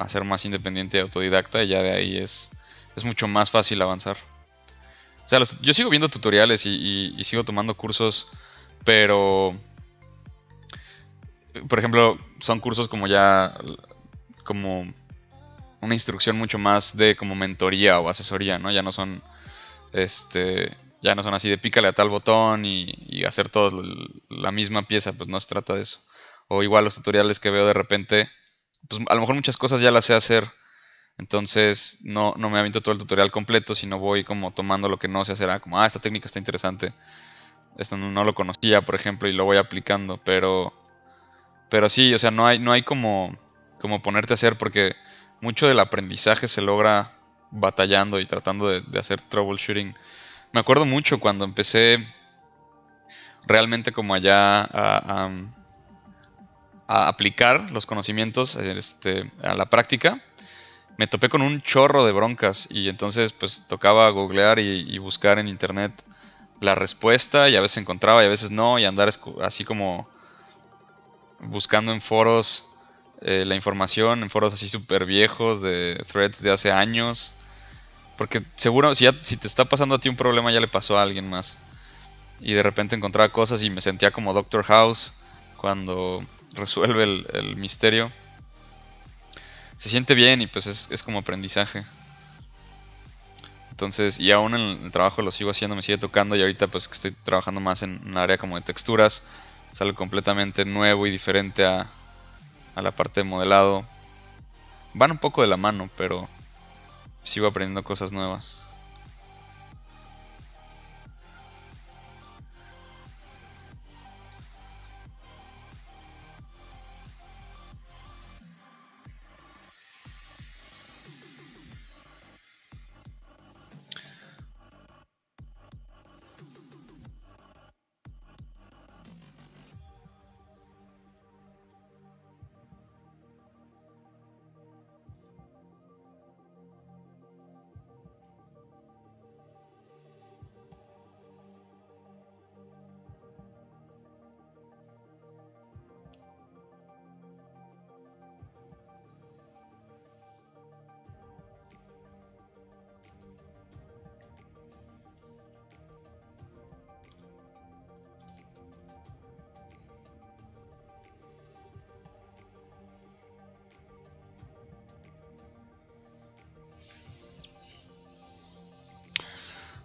ser más independiente y autodidacta, y ya de ahí es mucho más fácil avanzar. O sea, yo sigo viendo tutoriales y sigo tomando cursos, pero por ejemplo, son cursos como ya como una instrucción mucho más de como mentoría o asesoría, ¿no? Ya no son así de pícale a tal botón y hacer todos la misma pieza, pues no se trata de eso. O igual los tutoriales que veo de repente, pues a lo mejor muchas cosas ya las sé hacer, entonces no me aviento todo el tutorial completo, sino voy como tomando lo que no sé hacer, como esta técnica está interesante, esto no lo conocía, por ejemplo, y lo voy aplicando, pero Pero sí, o sea, no hay como ponerte a hacer, porque mucho del aprendizaje se logra batallando y tratando de hacer troubleshooting. Me acuerdo mucho cuando empecé realmente como allá a aplicar los conocimientos a la práctica. Me topé con un chorro de broncas y entonces pues tocaba googlear y buscar en internet la respuesta, y a veces encontraba y a veces no, y andar así como buscando en foros la información, en foros así súper viejos de threads de hace años, porque seguro si te está pasando a ti un problema ya le pasó a alguien más. Y de repente encontraba cosas y me sentía como Doctor House cuando resuelve el misterio. Se siente bien y pues es como aprendizaje. Entonces, y aún en el trabajo lo sigo haciendo, me sigue tocando, y ahorita pues que estoy trabajando más en un área como de texturas, es algo completamente nuevo y diferente a la parte de modelado. Van un poco de la mano, pero sigo aprendiendo cosas nuevas.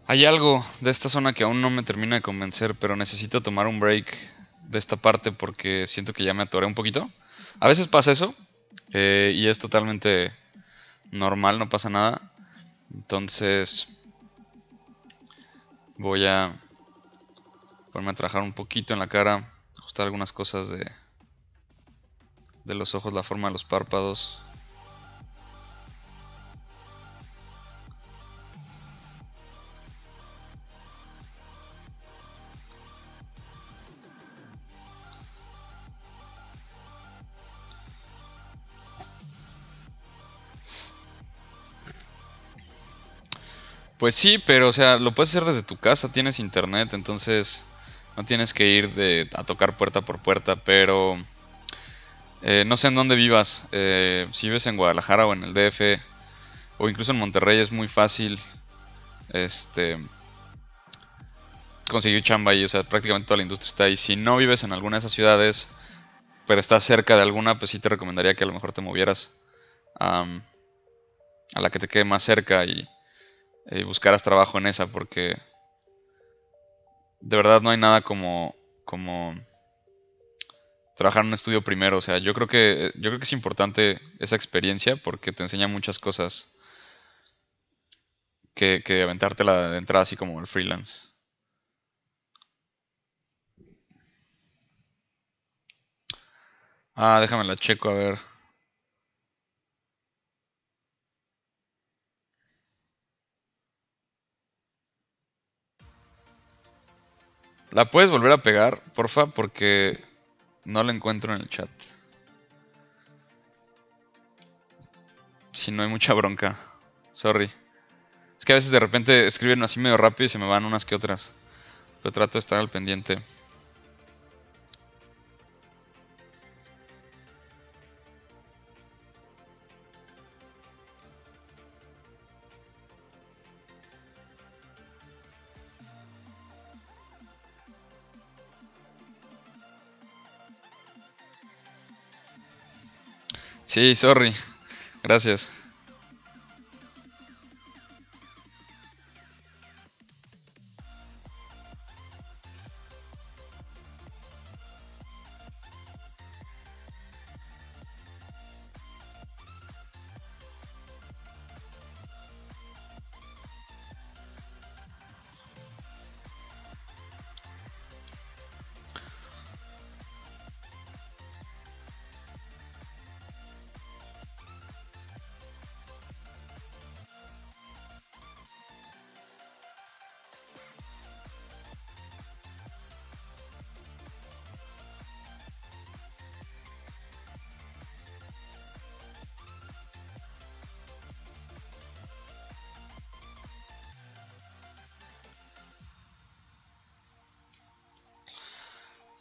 Hay algo de esta zona que aún no me termina de convencer, pero necesito tomar un break de esta parte porque siento que ya me atoré un poquito. A veces pasa eso y es totalmente normal, no pasa nada. Entonces voy a ponerme a trabajar un poquito en la cara, ajustar algunas cosas de los ojos, la forma de los párpados. Pues sí, pero o sea, lo puedes hacer desde tu casa, tienes internet, entonces no tienes que ir a tocar puerta por puerta, pero no sé en dónde vivas, si vives en Guadalajara o en el DF, o incluso en Monterrey es muy fácil conseguir chamba ahí, o sea, prácticamente toda la industria está ahí. Si no vives en alguna de esas ciudades, pero estás cerca de alguna, pues sí te recomendaría que a lo mejor te movieras a la que te quede más cerca y buscarás trabajo en esa, porque de verdad no hay nada como trabajar en un estudio primero. O sea, yo creo que es importante esa experiencia porque te enseña muchas cosas que aventártela de entrada así como el freelance. Déjame la checo a ver. ¿La puedes volver a pegar, porfa? Porque no la encuentro en el chat. Si no hay mucha bronca. Sorry. Es que a veces de repente escriben así medio rápido y se me van unas que otras. Pero trato de estar al pendiente. Sí, sorry. Gracias.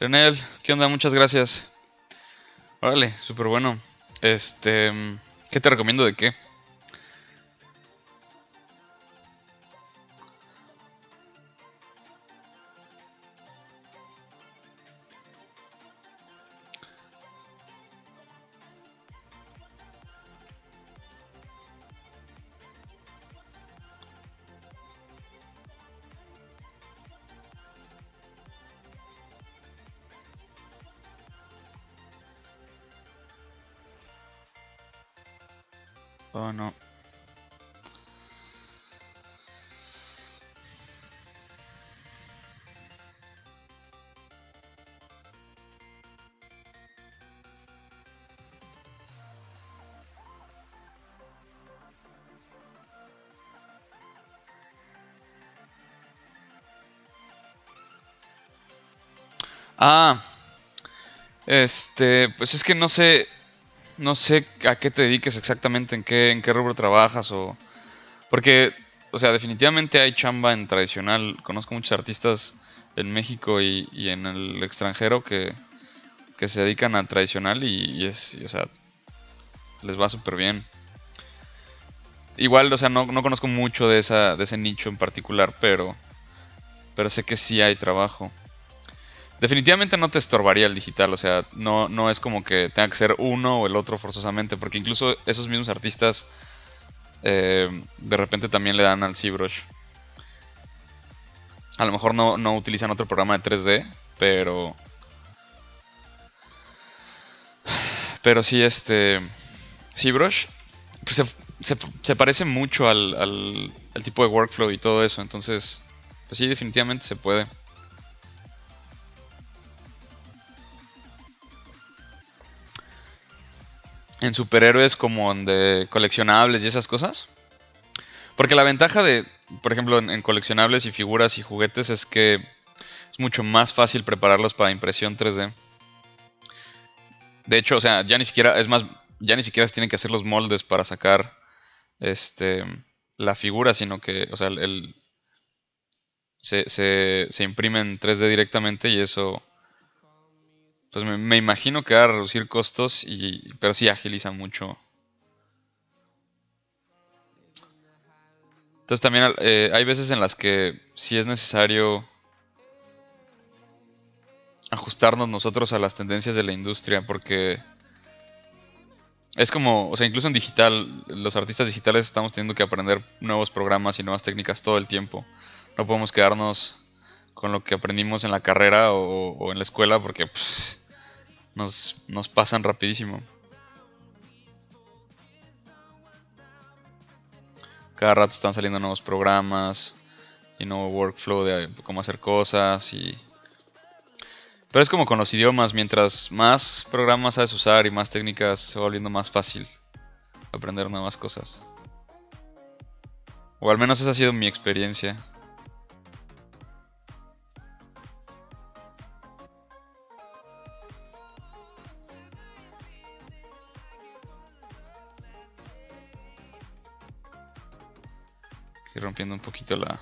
Leonel, ¿qué onda? Muchas gracias. Órale, súper bueno. ¿Qué te recomiendo de qué? Oh, no. Ah, pues es que no sé... No sé a qué te dediques exactamente, en qué rubro trabajas o... Porque, o sea, definitivamente hay chamba en tradicional. Conozco muchos artistas en México y en el extranjero que se dedican a tradicional y o sea, les va súper bien. Igual, o sea, no conozco mucho de ese nicho en particular, pero sé que sí hay trabajo. Definitivamente no te estorbaría el digital, o sea, no es como que tenga que ser uno o el otro forzosamente, porque incluso esos mismos artistas de repente también le dan al ZBrush. A lo mejor no utilizan otro programa de 3D, pero sí, ZBrush pues se parece mucho al tipo de workflow y todo eso, entonces, pues sí, definitivamente se puede. En superhéroes como de coleccionables y esas cosas. Porque la ventaja de, por ejemplo, en coleccionables y figuras y juguetes es que es mucho más fácil prepararlos para impresión 3D. De hecho, o sea, ya ni siquiera se tienen que hacer los moldes para sacar la figura, sino que, o sea, se imprime en 3D directamente y eso... Pues me imagino que va a reducir costos, pero sí agiliza mucho. Entonces también hay veces en las que sí es necesario ajustarnos nosotros a las tendencias de la industria, porque es como, o sea, incluso en digital, los artistas digitales estamos teniendo que aprender nuevos programas y nuevas técnicas todo el tiempo. No podemos quedarnos con lo que aprendimos en la carrera o en la escuela, porque pues, nos pasan rapidísimo. Cada rato están saliendo nuevos programas y nuevo workflow de cómo hacer cosas. Pero es como con los idiomas, mientras más programas sabes usar y más técnicas, se va volviendo más fácil aprender nuevas cosas. O al menos esa ha sido mi experiencia. Y rompiendo un poquito la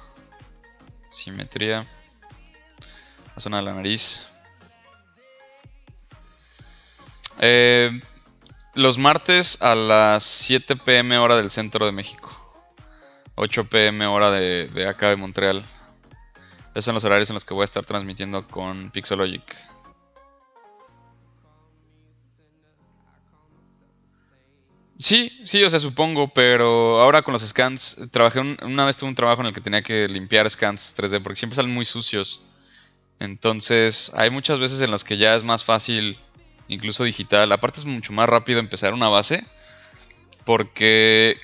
simetría, la zona de la nariz. Los martes a las 7 p.m. hora del centro de México, 8 p.m. hora de acá de Montreal. Esos son los horarios en los que voy a estar transmitiendo con Pixologic. Sí, o sea, supongo, pero ahora con los scans, una vez tuve un trabajo en el que tenía que limpiar scans 3D porque siempre salen muy sucios. Entonces, hay muchas veces en las que ya es más fácil, incluso digital. Aparte es mucho más rápido empezar una base porque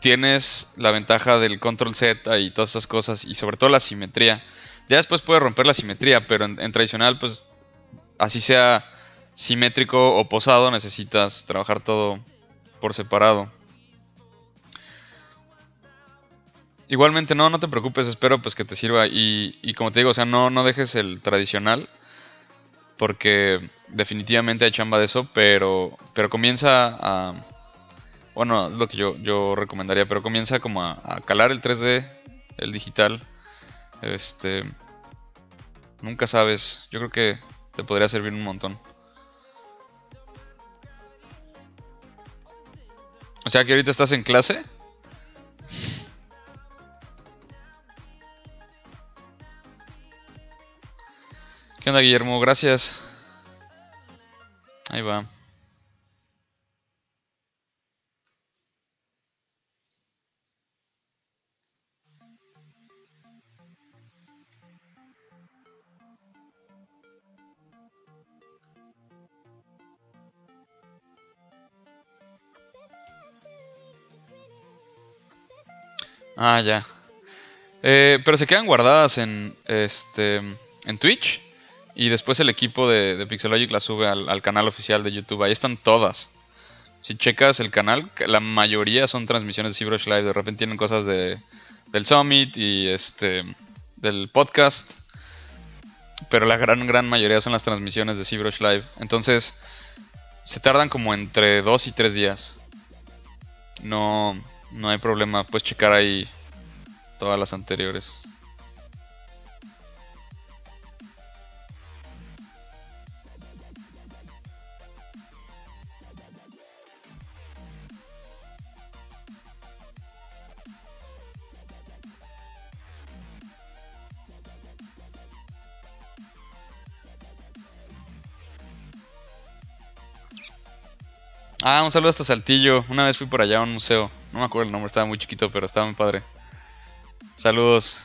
tienes la ventaja del control Z y todas esas cosas y sobre todo la simetría. Ya después puedes romper la simetría, pero en tradicional, pues, así sea simétrico o posado, necesitas trabajar todo por separado. Igualmente no te preocupes, espero pues que te sirva y como te digo, o sea, no dejes el tradicional porque definitivamente hay chamba de eso, pero comienza a, bueno, es lo que yo recomendaría, pero comienza como a calar el 3D, el digital. Nunca sabes, yo creo que Te podría servir un montón. O sea que ahorita estás en clase. ¿Qué onda, Guillermo? Gracias. Ahí va. Ah, ya. Pero se quedan guardadas en Twitch. Y después el equipo de Pixologic las sube al canal oficial de YouTube. Ahí están todas. Si checas el canal, la mayoría son transmisiones de ZBrush Live. De repente tienen cosas del Summit y del podcast. Pero la gran mayoría son las transmisiones de ZBrush Live. Entonces, se tardan como entre 2 y 3 días. No hay problema. Puedes checar ahí todas las anteriores. Ah, un saludo hasta Saltillo. Una vez fui por allá a un museo. No me acuerdo el nombre, estaba muy chiquito, pero estaba muy padre. Saludos.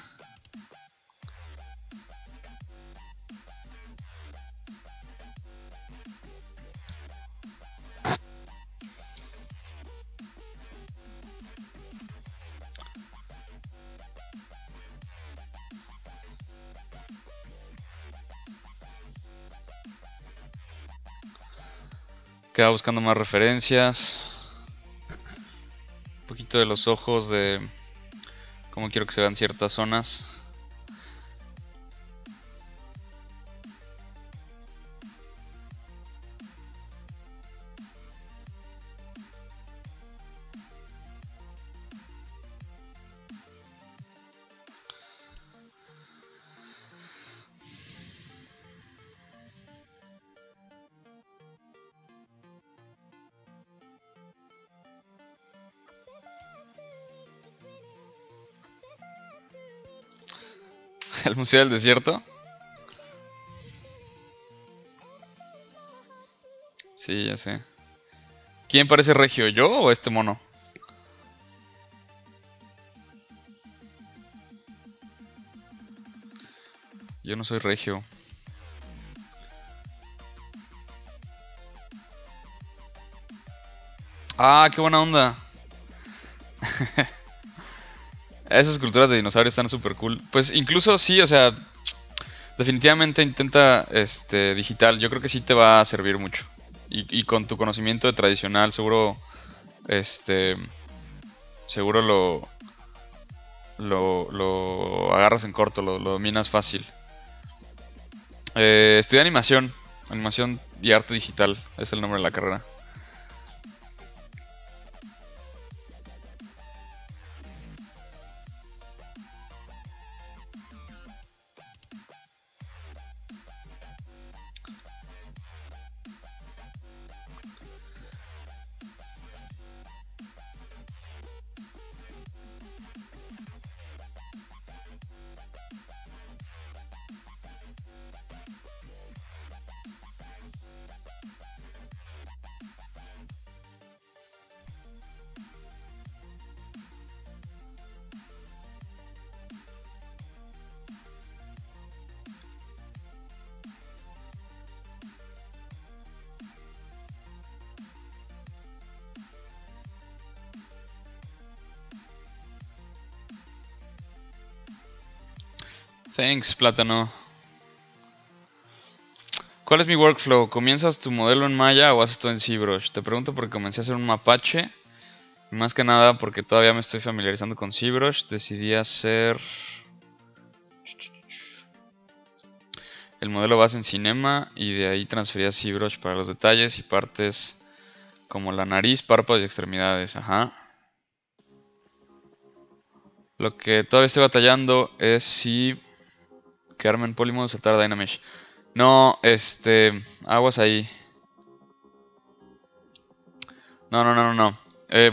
Quedaba buscando más referencias. Un poquito de los ojos, de cómo quiero que se vean ciertas zonas. El Museo del Desierto. Sí, ya sé. ¿Quién parece regio? ¿Yo o este mono? Yo no soy regio. Ah, qué buena onda. Esas esculturas de dinosaurios están súper cool. Pues incluso sí, o sea, definitivamente intenta digital. Yo creo que sí te va a servir mucho. Y con tu conocimiento de tradicional, seguro lo agarras en corto, lo dominas fácil. Estudié animación y arte digital, es el nombre de la carrera. Thanks, Plátano. ¿Cuál es mi workflow? ¿Comienzas tu modelo en Maya o haces todo en ZBrush? Te pregunto porque comencé a hacer un mapache. Y más que nada porque todavía me estoy familiarizando con ZBrush. Decidí hacer el modelo base en Cinema y de ahí transferí a ZBrush para los detalles y partes como la nariz, párpados y extremidades. Ajá. Lo que todavía estoy batallando es si quedarme en Polymodo o saltar a Dynamesh. No, aguas ahí. No.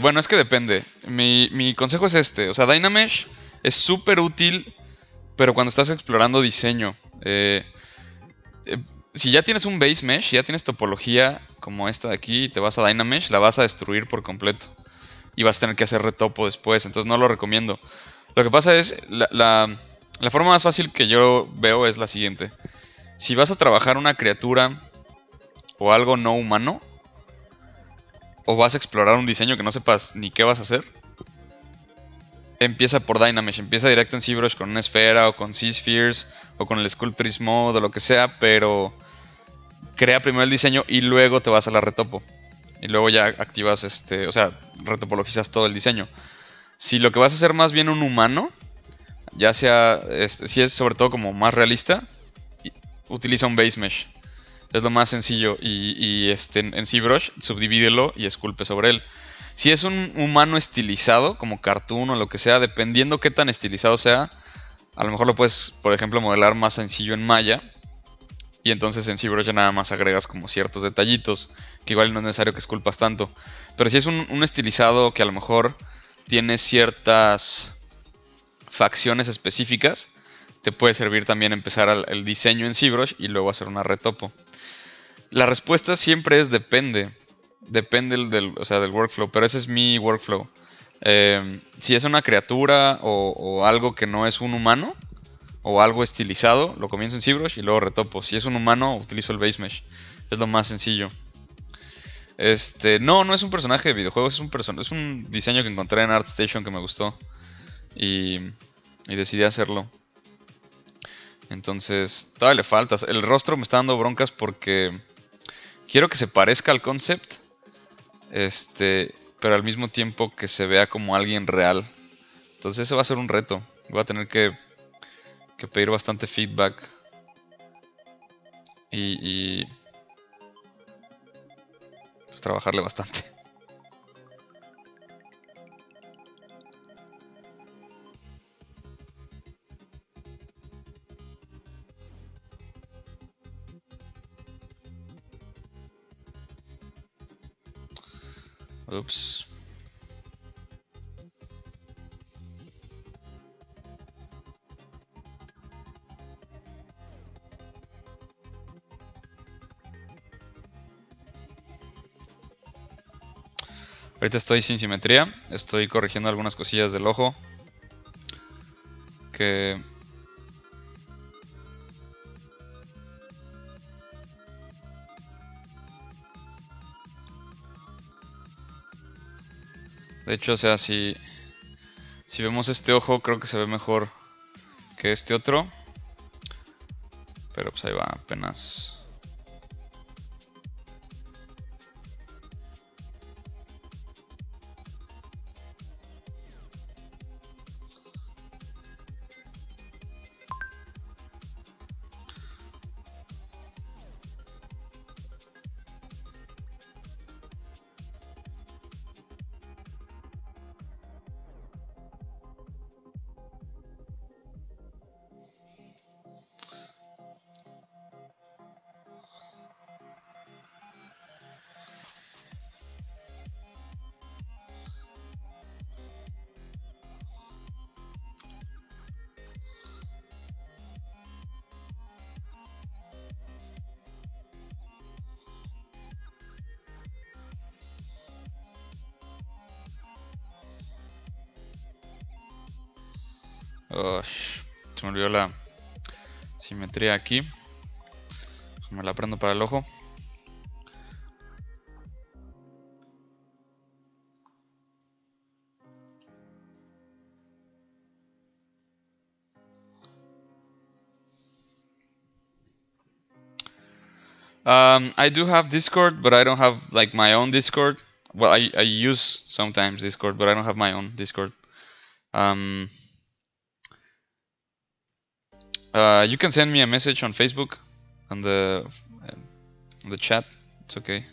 Bueno, es que depende. Mi consejo es este. O sea, Dynamesh es súper útil, pero cuando estás explorando diseño. Si ya tienes un base mesh, ya tienes topología como esta de aquí, y te vas a Dynamesh, la vas a destruir por completo. Y vas a tener que hacer retopo después, entonces no lo recomiendo. Lo que pasa es, la forma más fácil que yo veo es la siguiente. Si vas a trabajar una criatura o algo no humano, o vas a explorar un diseño que no sepas ni qué vas a hacer, empieza por Dynamesh, empieza directo en ZBrush con una esfera o con Z-Spheres o con el Sculptris Mode o lo que sea, pero crea primero el diseño y luego te vas a la retopo. Y luego ya activas o sea, retopologizas todo el diseño. Si lo que vas a hacer más bien un humano, ya sea, si es sobre todo como más realista, utiliza un base mesh. Es lo más sencillo y en ZBrush subdivídelo y esculpe sobre él. Si es un humano estilizado, como cartoon o lo que sea, dependiendo qué tan estilizado sea, a lo mejor lo puedes, por ejemplo, modelar más sencillo en Maya. Y entonces en ZBrush ya nada más agregas como ciertos detallitos, que igual no es necesario que esculpas tanto. Pero si es un estilizado que a lo mejor tiene ciertas facciones específicas, te puede servir también empezar el diseño en ZBrush y luego hacer una retopo. La respuesta siempre es depende. Depende del workflow, pero ese es mi workflow. Si es una criatura o algo que no es un humano, o algo estilizado, lo comienzo en ZBrush y luego retopo. Si es un humano, utilizo el base mesh. Es lo más sencillo. No es un personaje de videojuegos, es un diseño que encontré en ArtStation que me gustó. Y decidí hacerlo. Entonces, todavía le falta. El rostro me está dando broncas porque quiero que se parezca al concept. Pero al mismo tiempo que se vea como alguien real. Entonces eso va a ser un reto. Voy a tener que pedir bastante feedback y pues trabajarle bastante. Ups. Ahorita estoy sin simetría, estoy corrigiendo algunas cosillas del ojo De hecho, o sea, si vemos este ojo, creo que se ve mejor que este otro. Pero pues ahí va, apenas. Se me olvidó la simetría aquí. Me la prendo para el ojo. I do have Discord, but I don't have like my own Discord. Well, I use sometimes Discord, but I don't have my own Discord. You can send me a message on Facebook, on the chat. It's okay.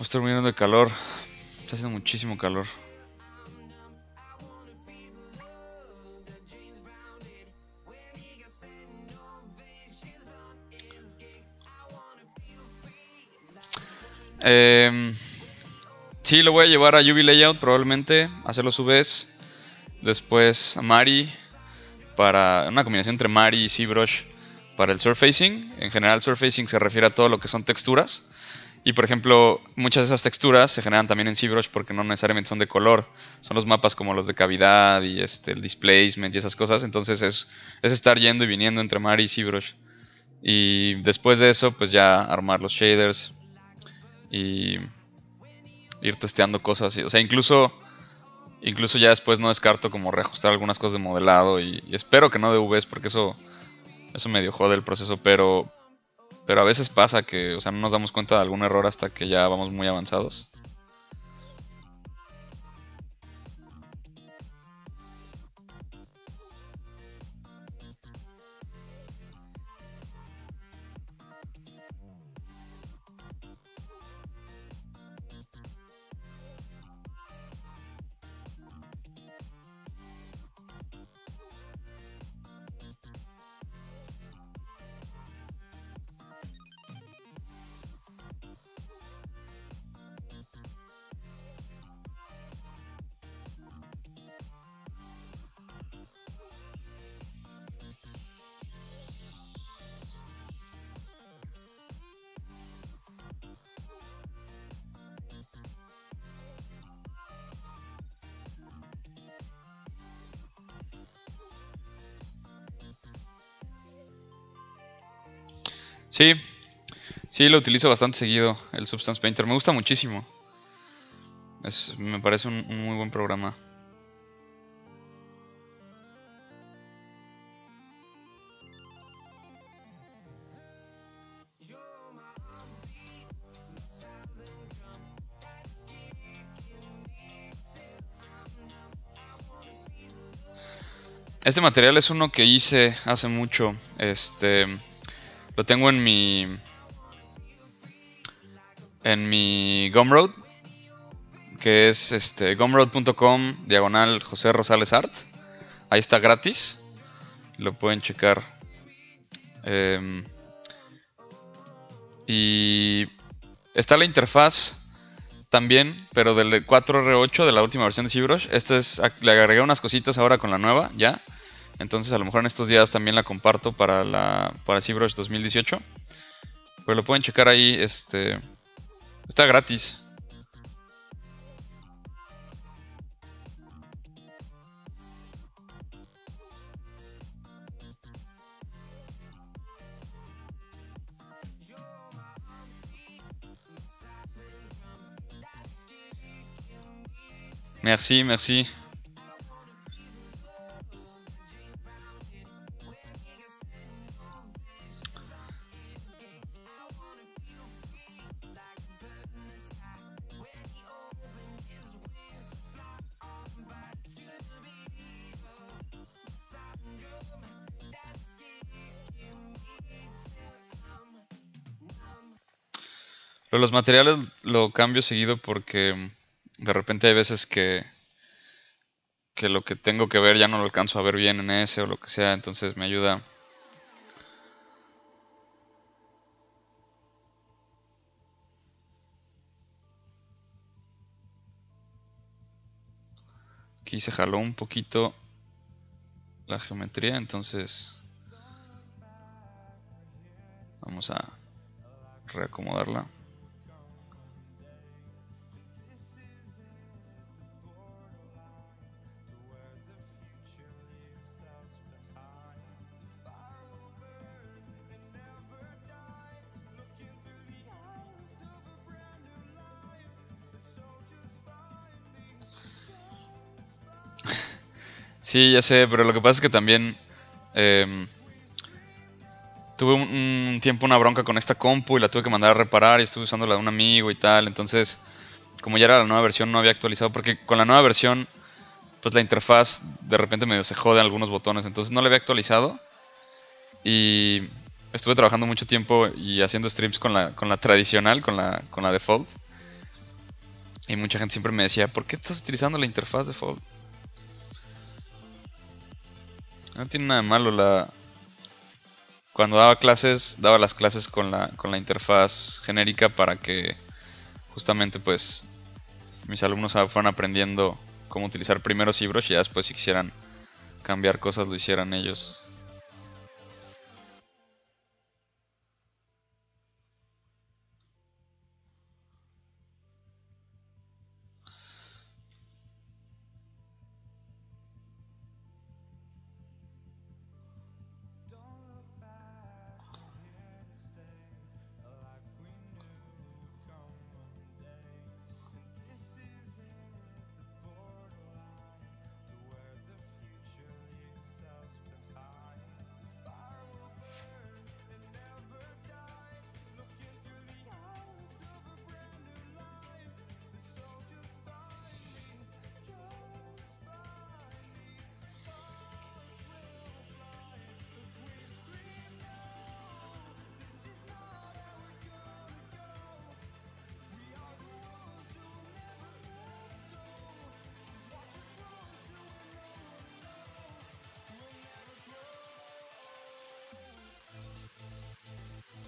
Estoy muriendo de calor. Está haciendo muchísimo calor. Sí, lo voy a llevar a UV Layout probablemente, hacerlo a su vez. Después a Mari, para una combinación entre Mari y ZBrush para el surfacing. En general, surfacing se refiere a todo lo que son texturas. Y por ejemplo, muchas de esas texturas se generan también en ZBrush porque no necesariamente son de color. Son los mapas como los de cavidad y el displacement y esas cosas. Entonces es estar yendo y viniendo entre Mari y ZBrush. Y después de eso, pues ya armar los shaders y ir testeando cosas. O sea, incluso ya después no descarto como reajustar algunas cosas de modelado. Y espero que no de UVs porque eso medio jode el proceso, pero a veces pasa que, o sea, no nos damos cuenta de algún error hasta que ya vamos muy avanzados. Sí, lo utilizo bastante seguido, el Substance Painter. Me gusta muchísimo. Me parece un muy buen programa. Este material es uno que hice hace mucho. Lo tengo en mi Gumroad, que es gumroad.com/José Rosales Art. Ahí está gratis. Lo pueden checar. Y está la interfaz también, pero del 4R8 de la última versión de ZBrush. Le agregué unas cositas ahora con la nueva ya. Entonces a lo mejor en estos días también la comparto para ZBrush 2018. Pero lo pueden checar ahí, está gratis. Merci. Los materiales lo cambio seguido porque de repente hay veces que lo que tengo que ver ya no lo alcanzo a ver bien en ese o lo que sea, entonces me ayuda. Aquí se jaló un poquito la geometría, entonces vamos a reacomodarla. Sí, ya sé, pero lo que pasa es que también tuve un tiempo una bronca con esta compu y la tuve que mandar a reparar y estuve usando la de un amigo y tal. Entonces, como ya era la nueva versión, no había actualizado. Porque con la nueva versión, pues la interfaz de repente medio se jode en algunos botones. Entonces no la había actualizado. Y estuve trabajando mucho tiempo y haciendo streams con la tradicional, con la default. Y mucha gente siempre me decía, ¿por qué estás utilizando la interfaz default? No tiene nada de malo la... Cuando daba clases, daba las clases con la interfaz genérica para que justamente pues mis alumnos fueran aprendiendo cómo utilizar primero ZBrush y ya después si quisieran cambiar cosas lo hicieran ellos.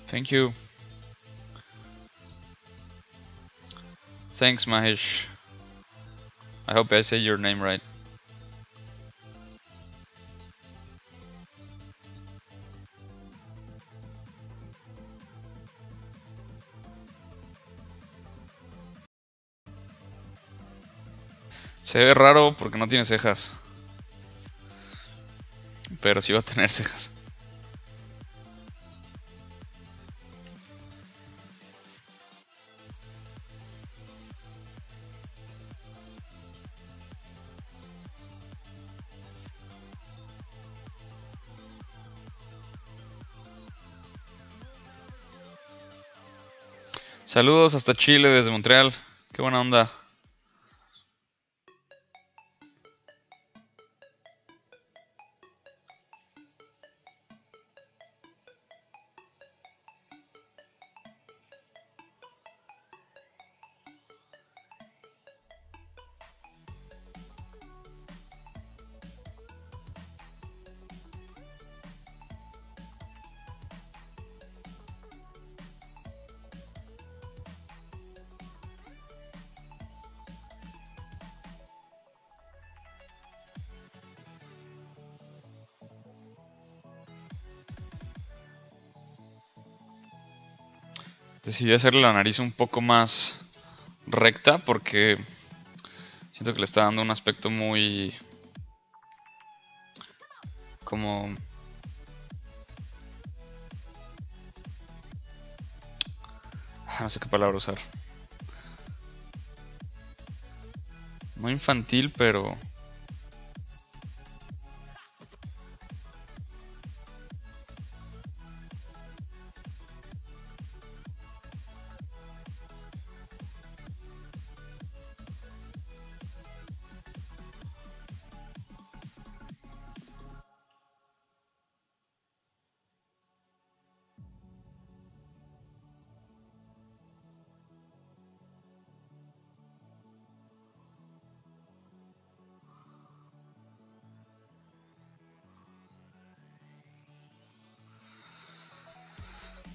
Thank you. Thanks, Mahesh. I hope I say your name right. Se ve raro porque no tiene cejas. Pero sí va a tener cejas. Saludos hasta Chile desde Montreal. Qué buena onda. Decidí hacerle la nariz un poco más recta porque siento que le está dando un aspecto muy como no sé qué palabra usar, no infantil, pero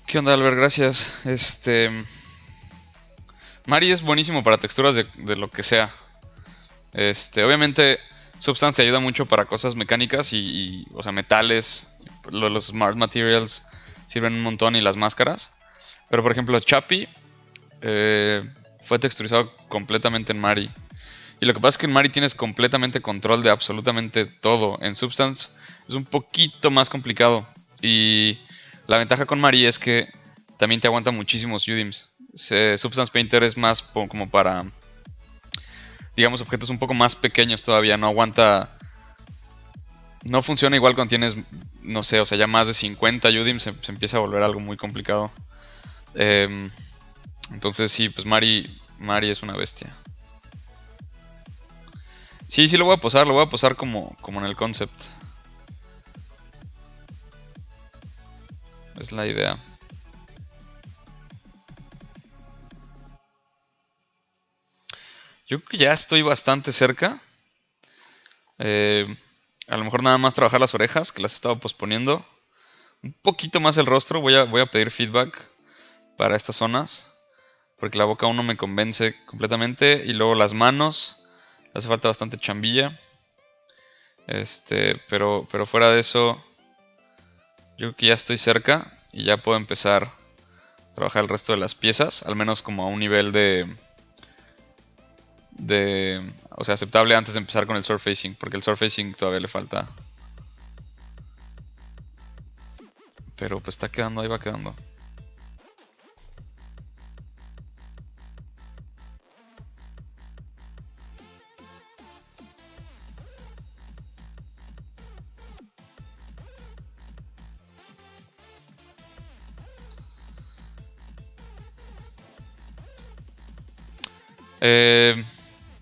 ¿qué onda, Albert? Gracias. Mari es buenísimo para texturas de lo que sea. Obviamente, Substance ayuda mucho para cosas mecánicas y o sea, metales. Los Smart Materials sirven un montón y las máscaras. Pero, por ejemplo, Chappie fue texturizado completamente en Mari. Y lo que pasa es que en Mari tienes completamente control de absolutamente todo. En Substance es un poquito más complicado. Y... la ventaja con Mari es que también te aguanta muchísimos UDIMs. Substance Painter es más como para, digamos, objetos un poco más pequeños todavía. No aguanta... no funciona igual cuando tienes, no sé, o sea, ya más de 50 UDIMs se empieza a volver algo muy complicado. Entonces sí, pues Mari es una bestia. Sí, lo voy a posar como en el concept. Es la idea. Yo creo que ya estoy bastante cerca. A lo mejor nada más trabajar las orejas, que las he estado posponiendo. Un poquito más el rostro. Voy a pedir feedback para estas zonas, porque la boca aún no me convence completamente. Y luego las manos. Hace falta bastante chambilla. Pero fuera de eso, yo creo que ya estoy cerca. Y ya puedo empezar a trabajar el resto de las piezas. Al menos como a un nivel de o sea, aceptable antes de empezar con el surfacing, porque el surfacing todavía le falta. Pero pues está quedando, ahí va quedando.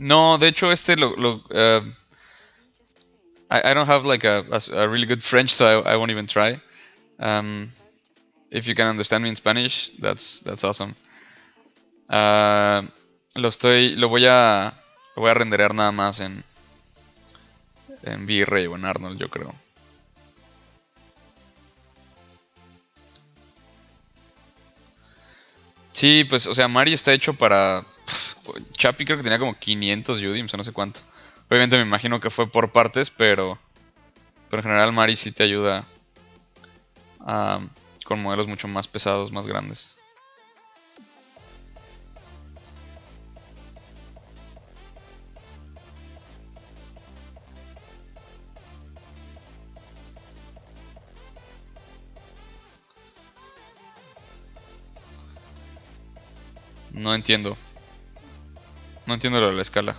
No, de hecho I don't have like a really good French, so I won't even try. If you can understand me in Spanish, that's awesome. Lo voy a renderear nada más en V-Ray o en Arnold, yo creo. Sí, pues, o sea, Mari está hecho para... Chapi creo que tenía como 500 UDIMs o no sé cuánto. Obviamente me imagino que fue por partes, pero en general Mari sí te ayuda con modelos mucho más pesados, más grandes. No entiendo. No entiendo lo de la escala.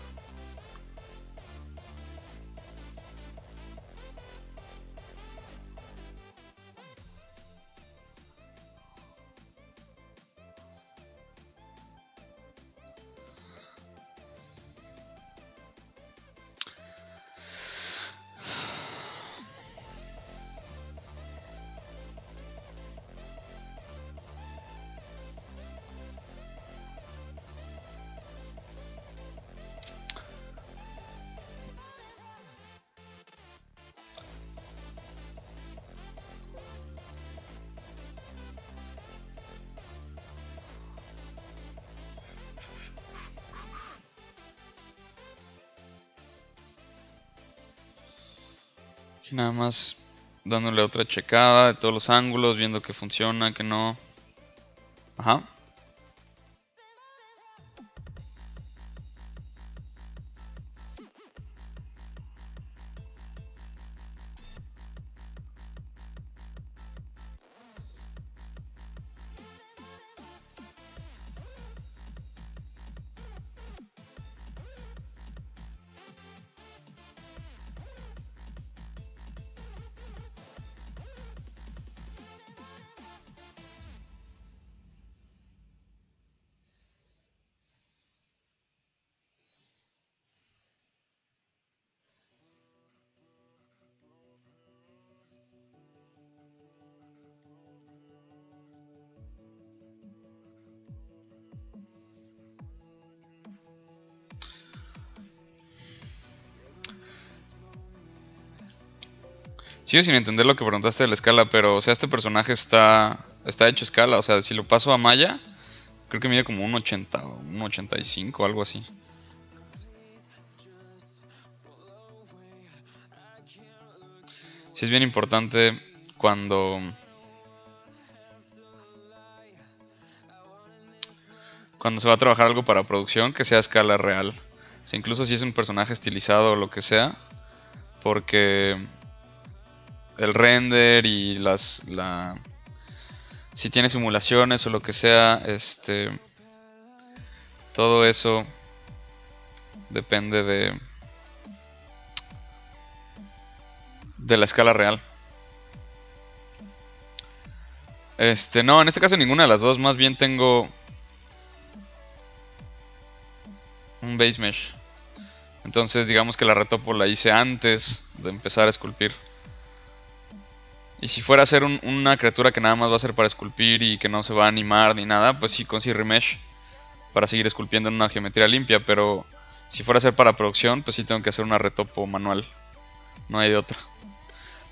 Nada más dándole otra checada de todos los ángulos, viendo que funciona, que no. Ajá. Sigo sin entender lo que preguntaste de la escala, pero o sea, este personaje está hecho escala. O sea, si lo paso a Maya, creo que mide como un 80, un 85, algo así. Sí, es bien importante cuando se va a trabajar algo para producción, que sea a escala real. O sea, incluso si es un personaje estilizado o lo que sea, porque... el render y si tiene simulaciones o lo que sea, todo eso depende de la escala real. No, en este caso ninguna de las dos, más bien tengo un base mesh. Entonces digamos que la retopo la hice antes de empezar a esculpir. Y si fuera a ser una criatura que nada más va a ser para esculpir y que no se va a animar ni nada, pues sí, con ZRemesh para seguir esculpiendo en una geometría limpia. Pero Si fuera a ser para producción, pues sí tengo que hacer una retopo manual. No hay de otra.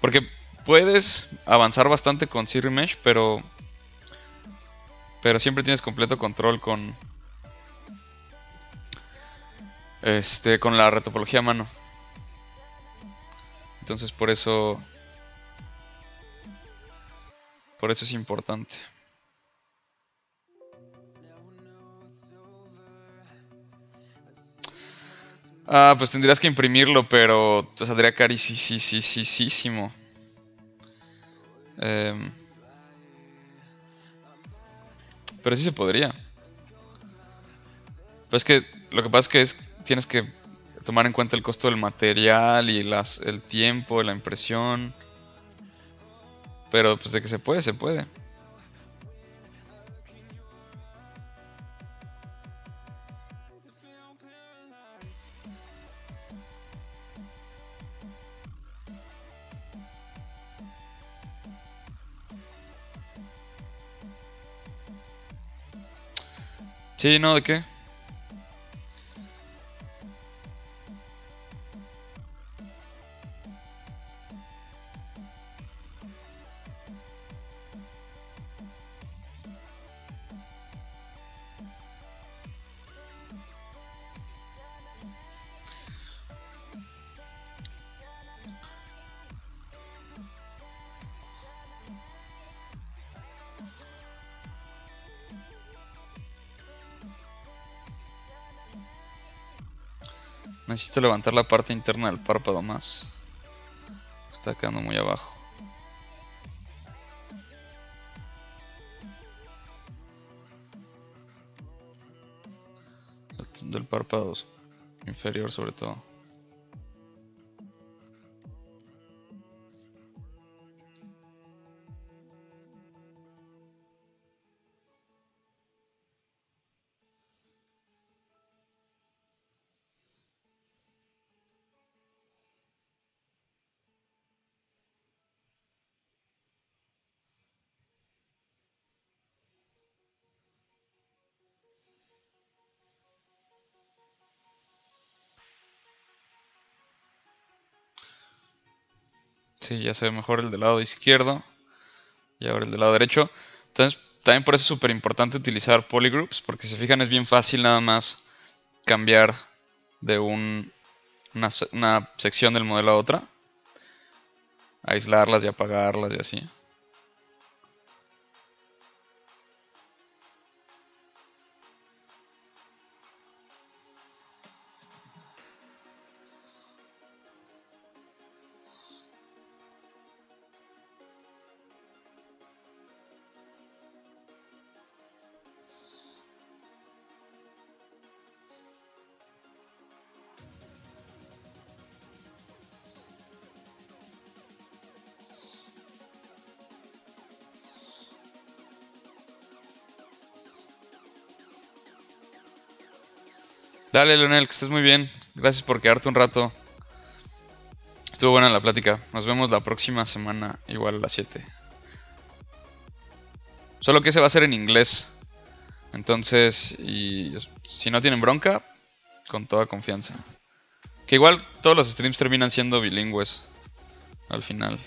Porque puedes avanzar bastante con ZRemesh, pero siempre tienes completo control con la retopología a mano. Entonces por eso es importante. Ah, pues tendrías que imprimirlo, pero te saldría carísimo. Pero sí se podría. Pues es que lo que pasa es que tienes que tomar en cuenta el costo del material y el tiempo, la impresión. Pero pues de que se puede, se puede. Sí, ¿no? ¿De qué? Necesito levantar la parte interna del párpado más. Está quedando muy abajo. Del párpado inferior sobre todo. Sí, ya se ve mejor el del lado izquierdo y ahora el del lado derecho. Entonces, también por eso es súper importante utilizar polygroups, porque si se fijan es bien fácil nada más cambiar de una sección del modelo a otra, aislarlas y apagarlas y así. Dale, Leonel, que estés muy bien. Gracias por quedarte un rato. Estuvo buena la plática. Nos vemos la próxima semana, igual a las 7. Solo que ese va a ser en inglés. Entonces, si no tienen bronca, con toda confianza. Que igual todos los streams terminan siendo bilingües al final.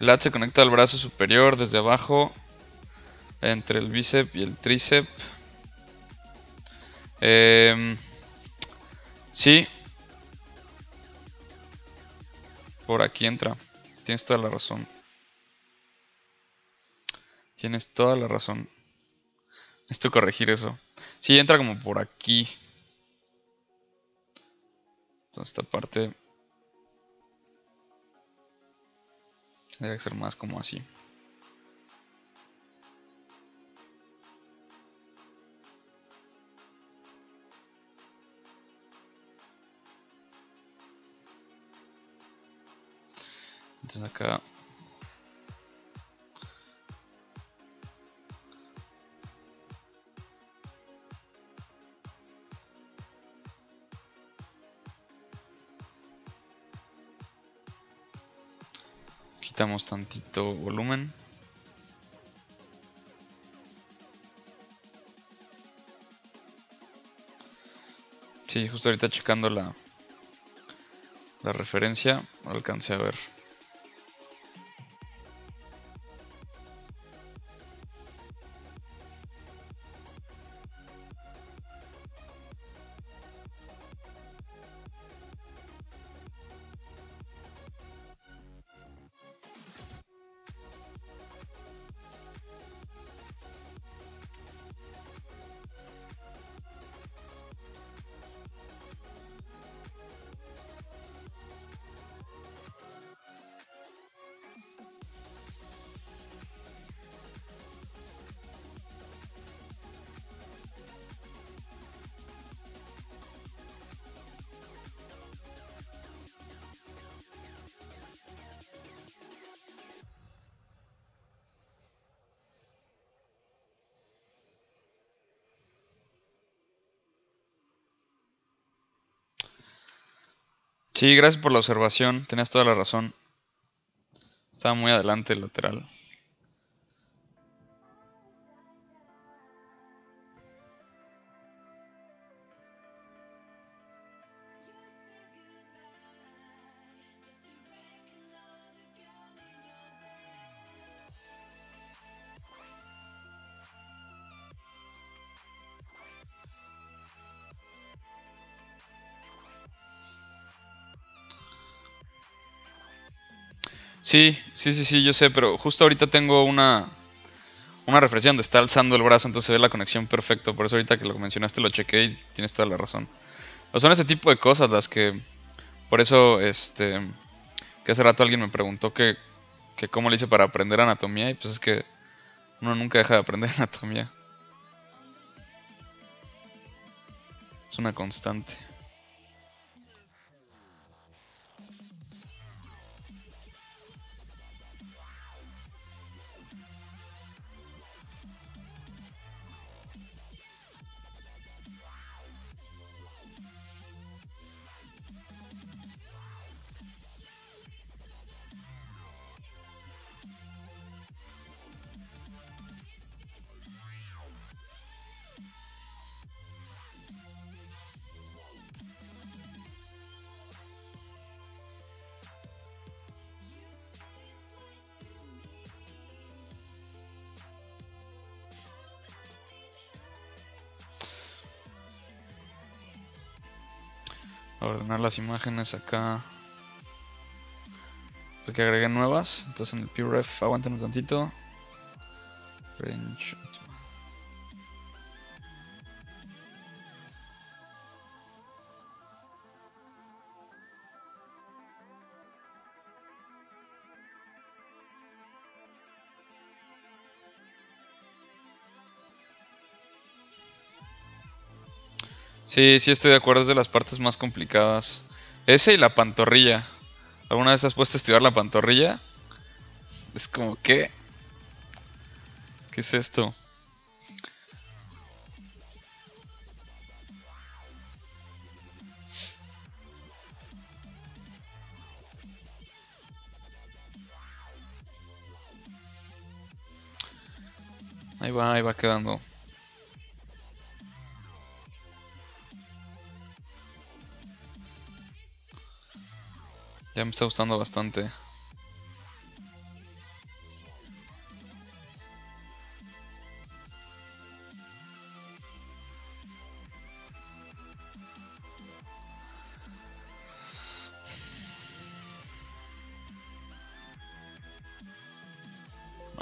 El lat se conecta al brazo superior desde abajo, entre el bíceps y el tríceps. Sí. Por aquí entra. Tienes toda la razón. Tienes toda la razón. Necesito corregir eso. Sí, entra como por aquí. Entonces esta parte tendría que ser más como así. Entonces acá. quitamos tantito volumen. Sí, justo ahorita checando la referencia, alcancé a ver. Sí, gracias por la observación, tenías toda la razón. Estaba muy adelante el lateral. Sí, yo sé, pero justo ahorita tengo una referencia donde está alzando el brazo, entonces se ve la conexión perfecto. Por eso ahorita que lo mencionaste lo chequé y tienes toda la razón. Pero son ese tipo de cosas las que... Por eso, que hace rato alguien me preguntó que cómo le hice para aprender anatomía, y pues es que uno nunca deja de aprender anatomía. Es una constante. Ordenar las imágenes acá porque agregué nuevas, entonces en el Pure Ref aguanten un tantito. Range. Sí, estoy de acuerdo, es de las partes más complicadas. Ese y la pantorrilla. ¿Alguna vez te has puesto a estudiar la pantorrilla? Es como, ¿qué? ¿Qué es esto? Ahí va quedando. Ya me está gustando bastante.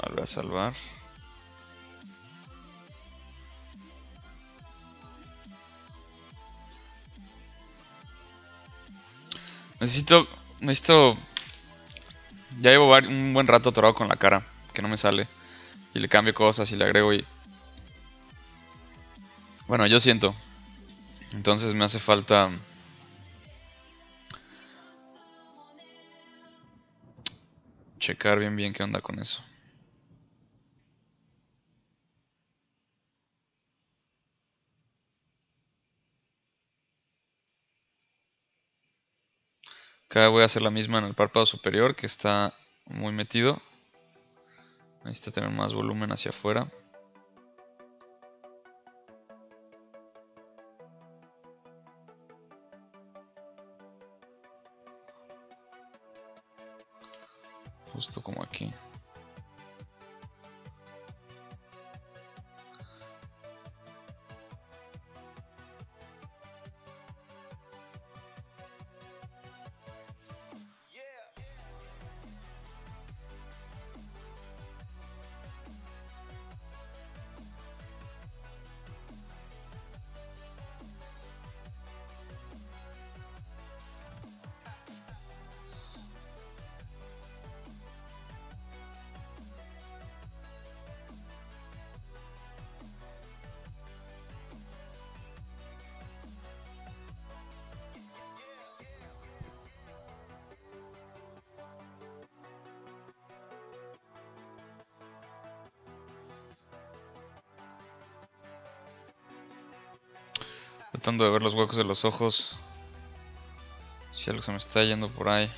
Voy a salvar. Necesito... Ya llevo un buen rato atorado con la cara, que no me sale. Y le cambio cosas y le agrego y... Bueno, yo siento. Entonces me hace falta... Checar bien qué onda con eso. Acá voy a hacer la misma en el párpado superior que está muy metido. Necesita tener más volumen hacia afuera. Justo como aquí. Tratando de ver los huecos de los ojos. Si algo se me está yendo por ahí.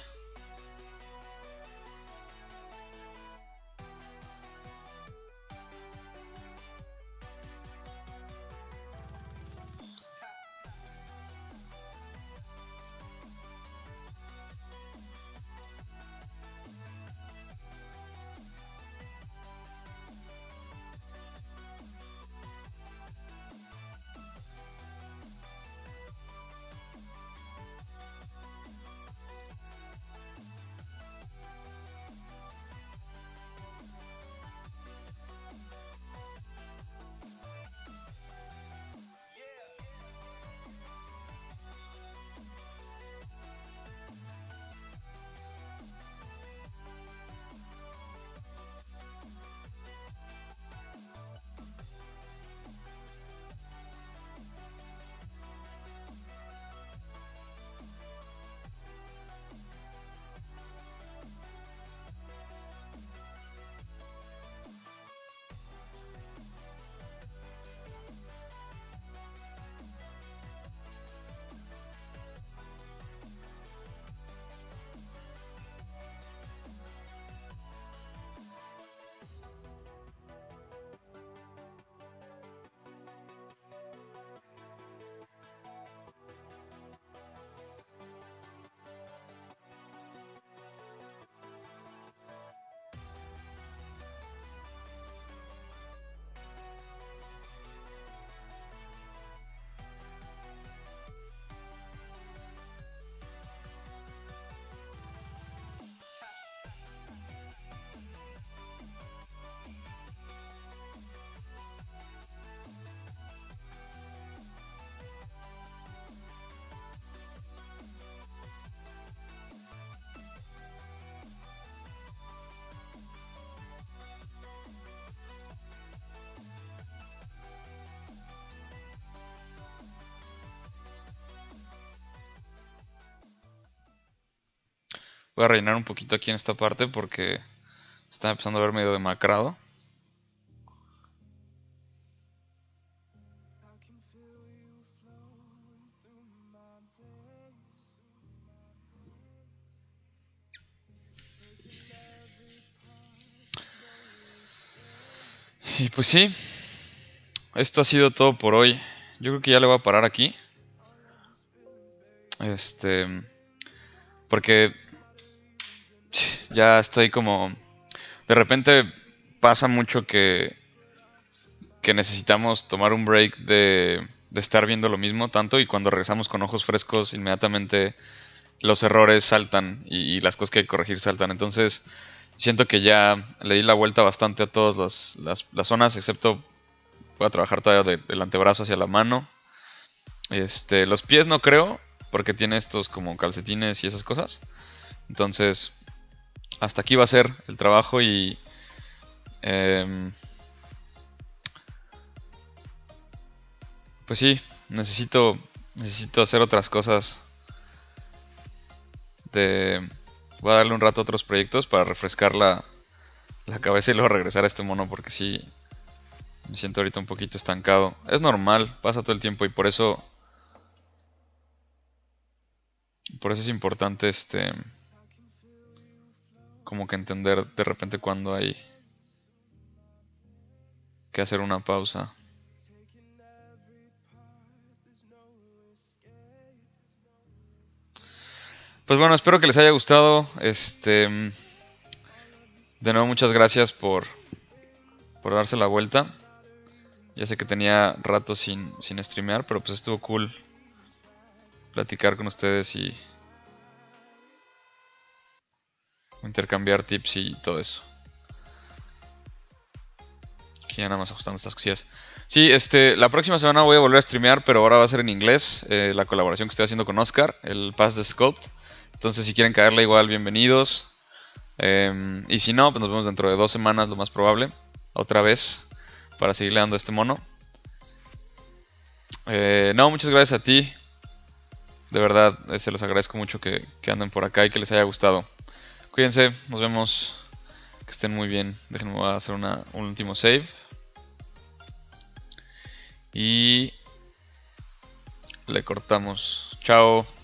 Voy a rellenar un poquito aquí en esta parte porque está empezando a ver medio demacrado. Y pues sí, esto ha sido todo por hoy. Yo creo que ya le voy a parar aquí. Porque ya estoy como... De repente pasa mucho que necesitamos tomar un break de estar viendo lo mismo tanto, y cuando regresamos con ojos frescos inmediatamente los errores saltan y las cosas que hay que corregir saltan. Entonces siento que ya le di la vuelta bastante a todas las zonas, excepto voy a trabajar todavía del antebrazo hacia la mano. Los pies no creo, porque tiene estos como calcetines y esas cosas. Entonces... hasta aquí va a ser el trabajo y pues sí, necesito hacer otras cosas. Voy a darle un rato a otros proyectos para refrescar la cabeza y luego regresar a este mono, porque sí, me siento ahorita un poquito estancado. Es normal, pasa todo el tiempo y por eso es importante como que entender de repente cuando hay que hacer una pausa. Pues bueno, espero que les haya gustado. De nuevo, muchas gracias por darse la vuelta. Ya sé que tenía rato sin streamear, pero pues estuvo cool platicar con ustedes y intercambiar tips y todo eso. Aquí ya nada más ajustando estas cosillas. Sí, la próxima semana voy a volver a streamear, pero ahora va a ser en inglés. La colaboración que estoy haciendo con Oscar, el Pass de Sculpt. Entonces, si quieren caerle igual, bienvenidos. Y si no, pues nos vemos dentro de 2 semanas, lo más probable, otra vez, para seguirle dando a este mono. No, muchas gracias a ti. De verdad, se los agradezco mucho que anden por acá y que les haya gustado. Cuídense, nos vemos. Que estén muy bien. Déjenme hacer un último save. Y le cortamos. Chao.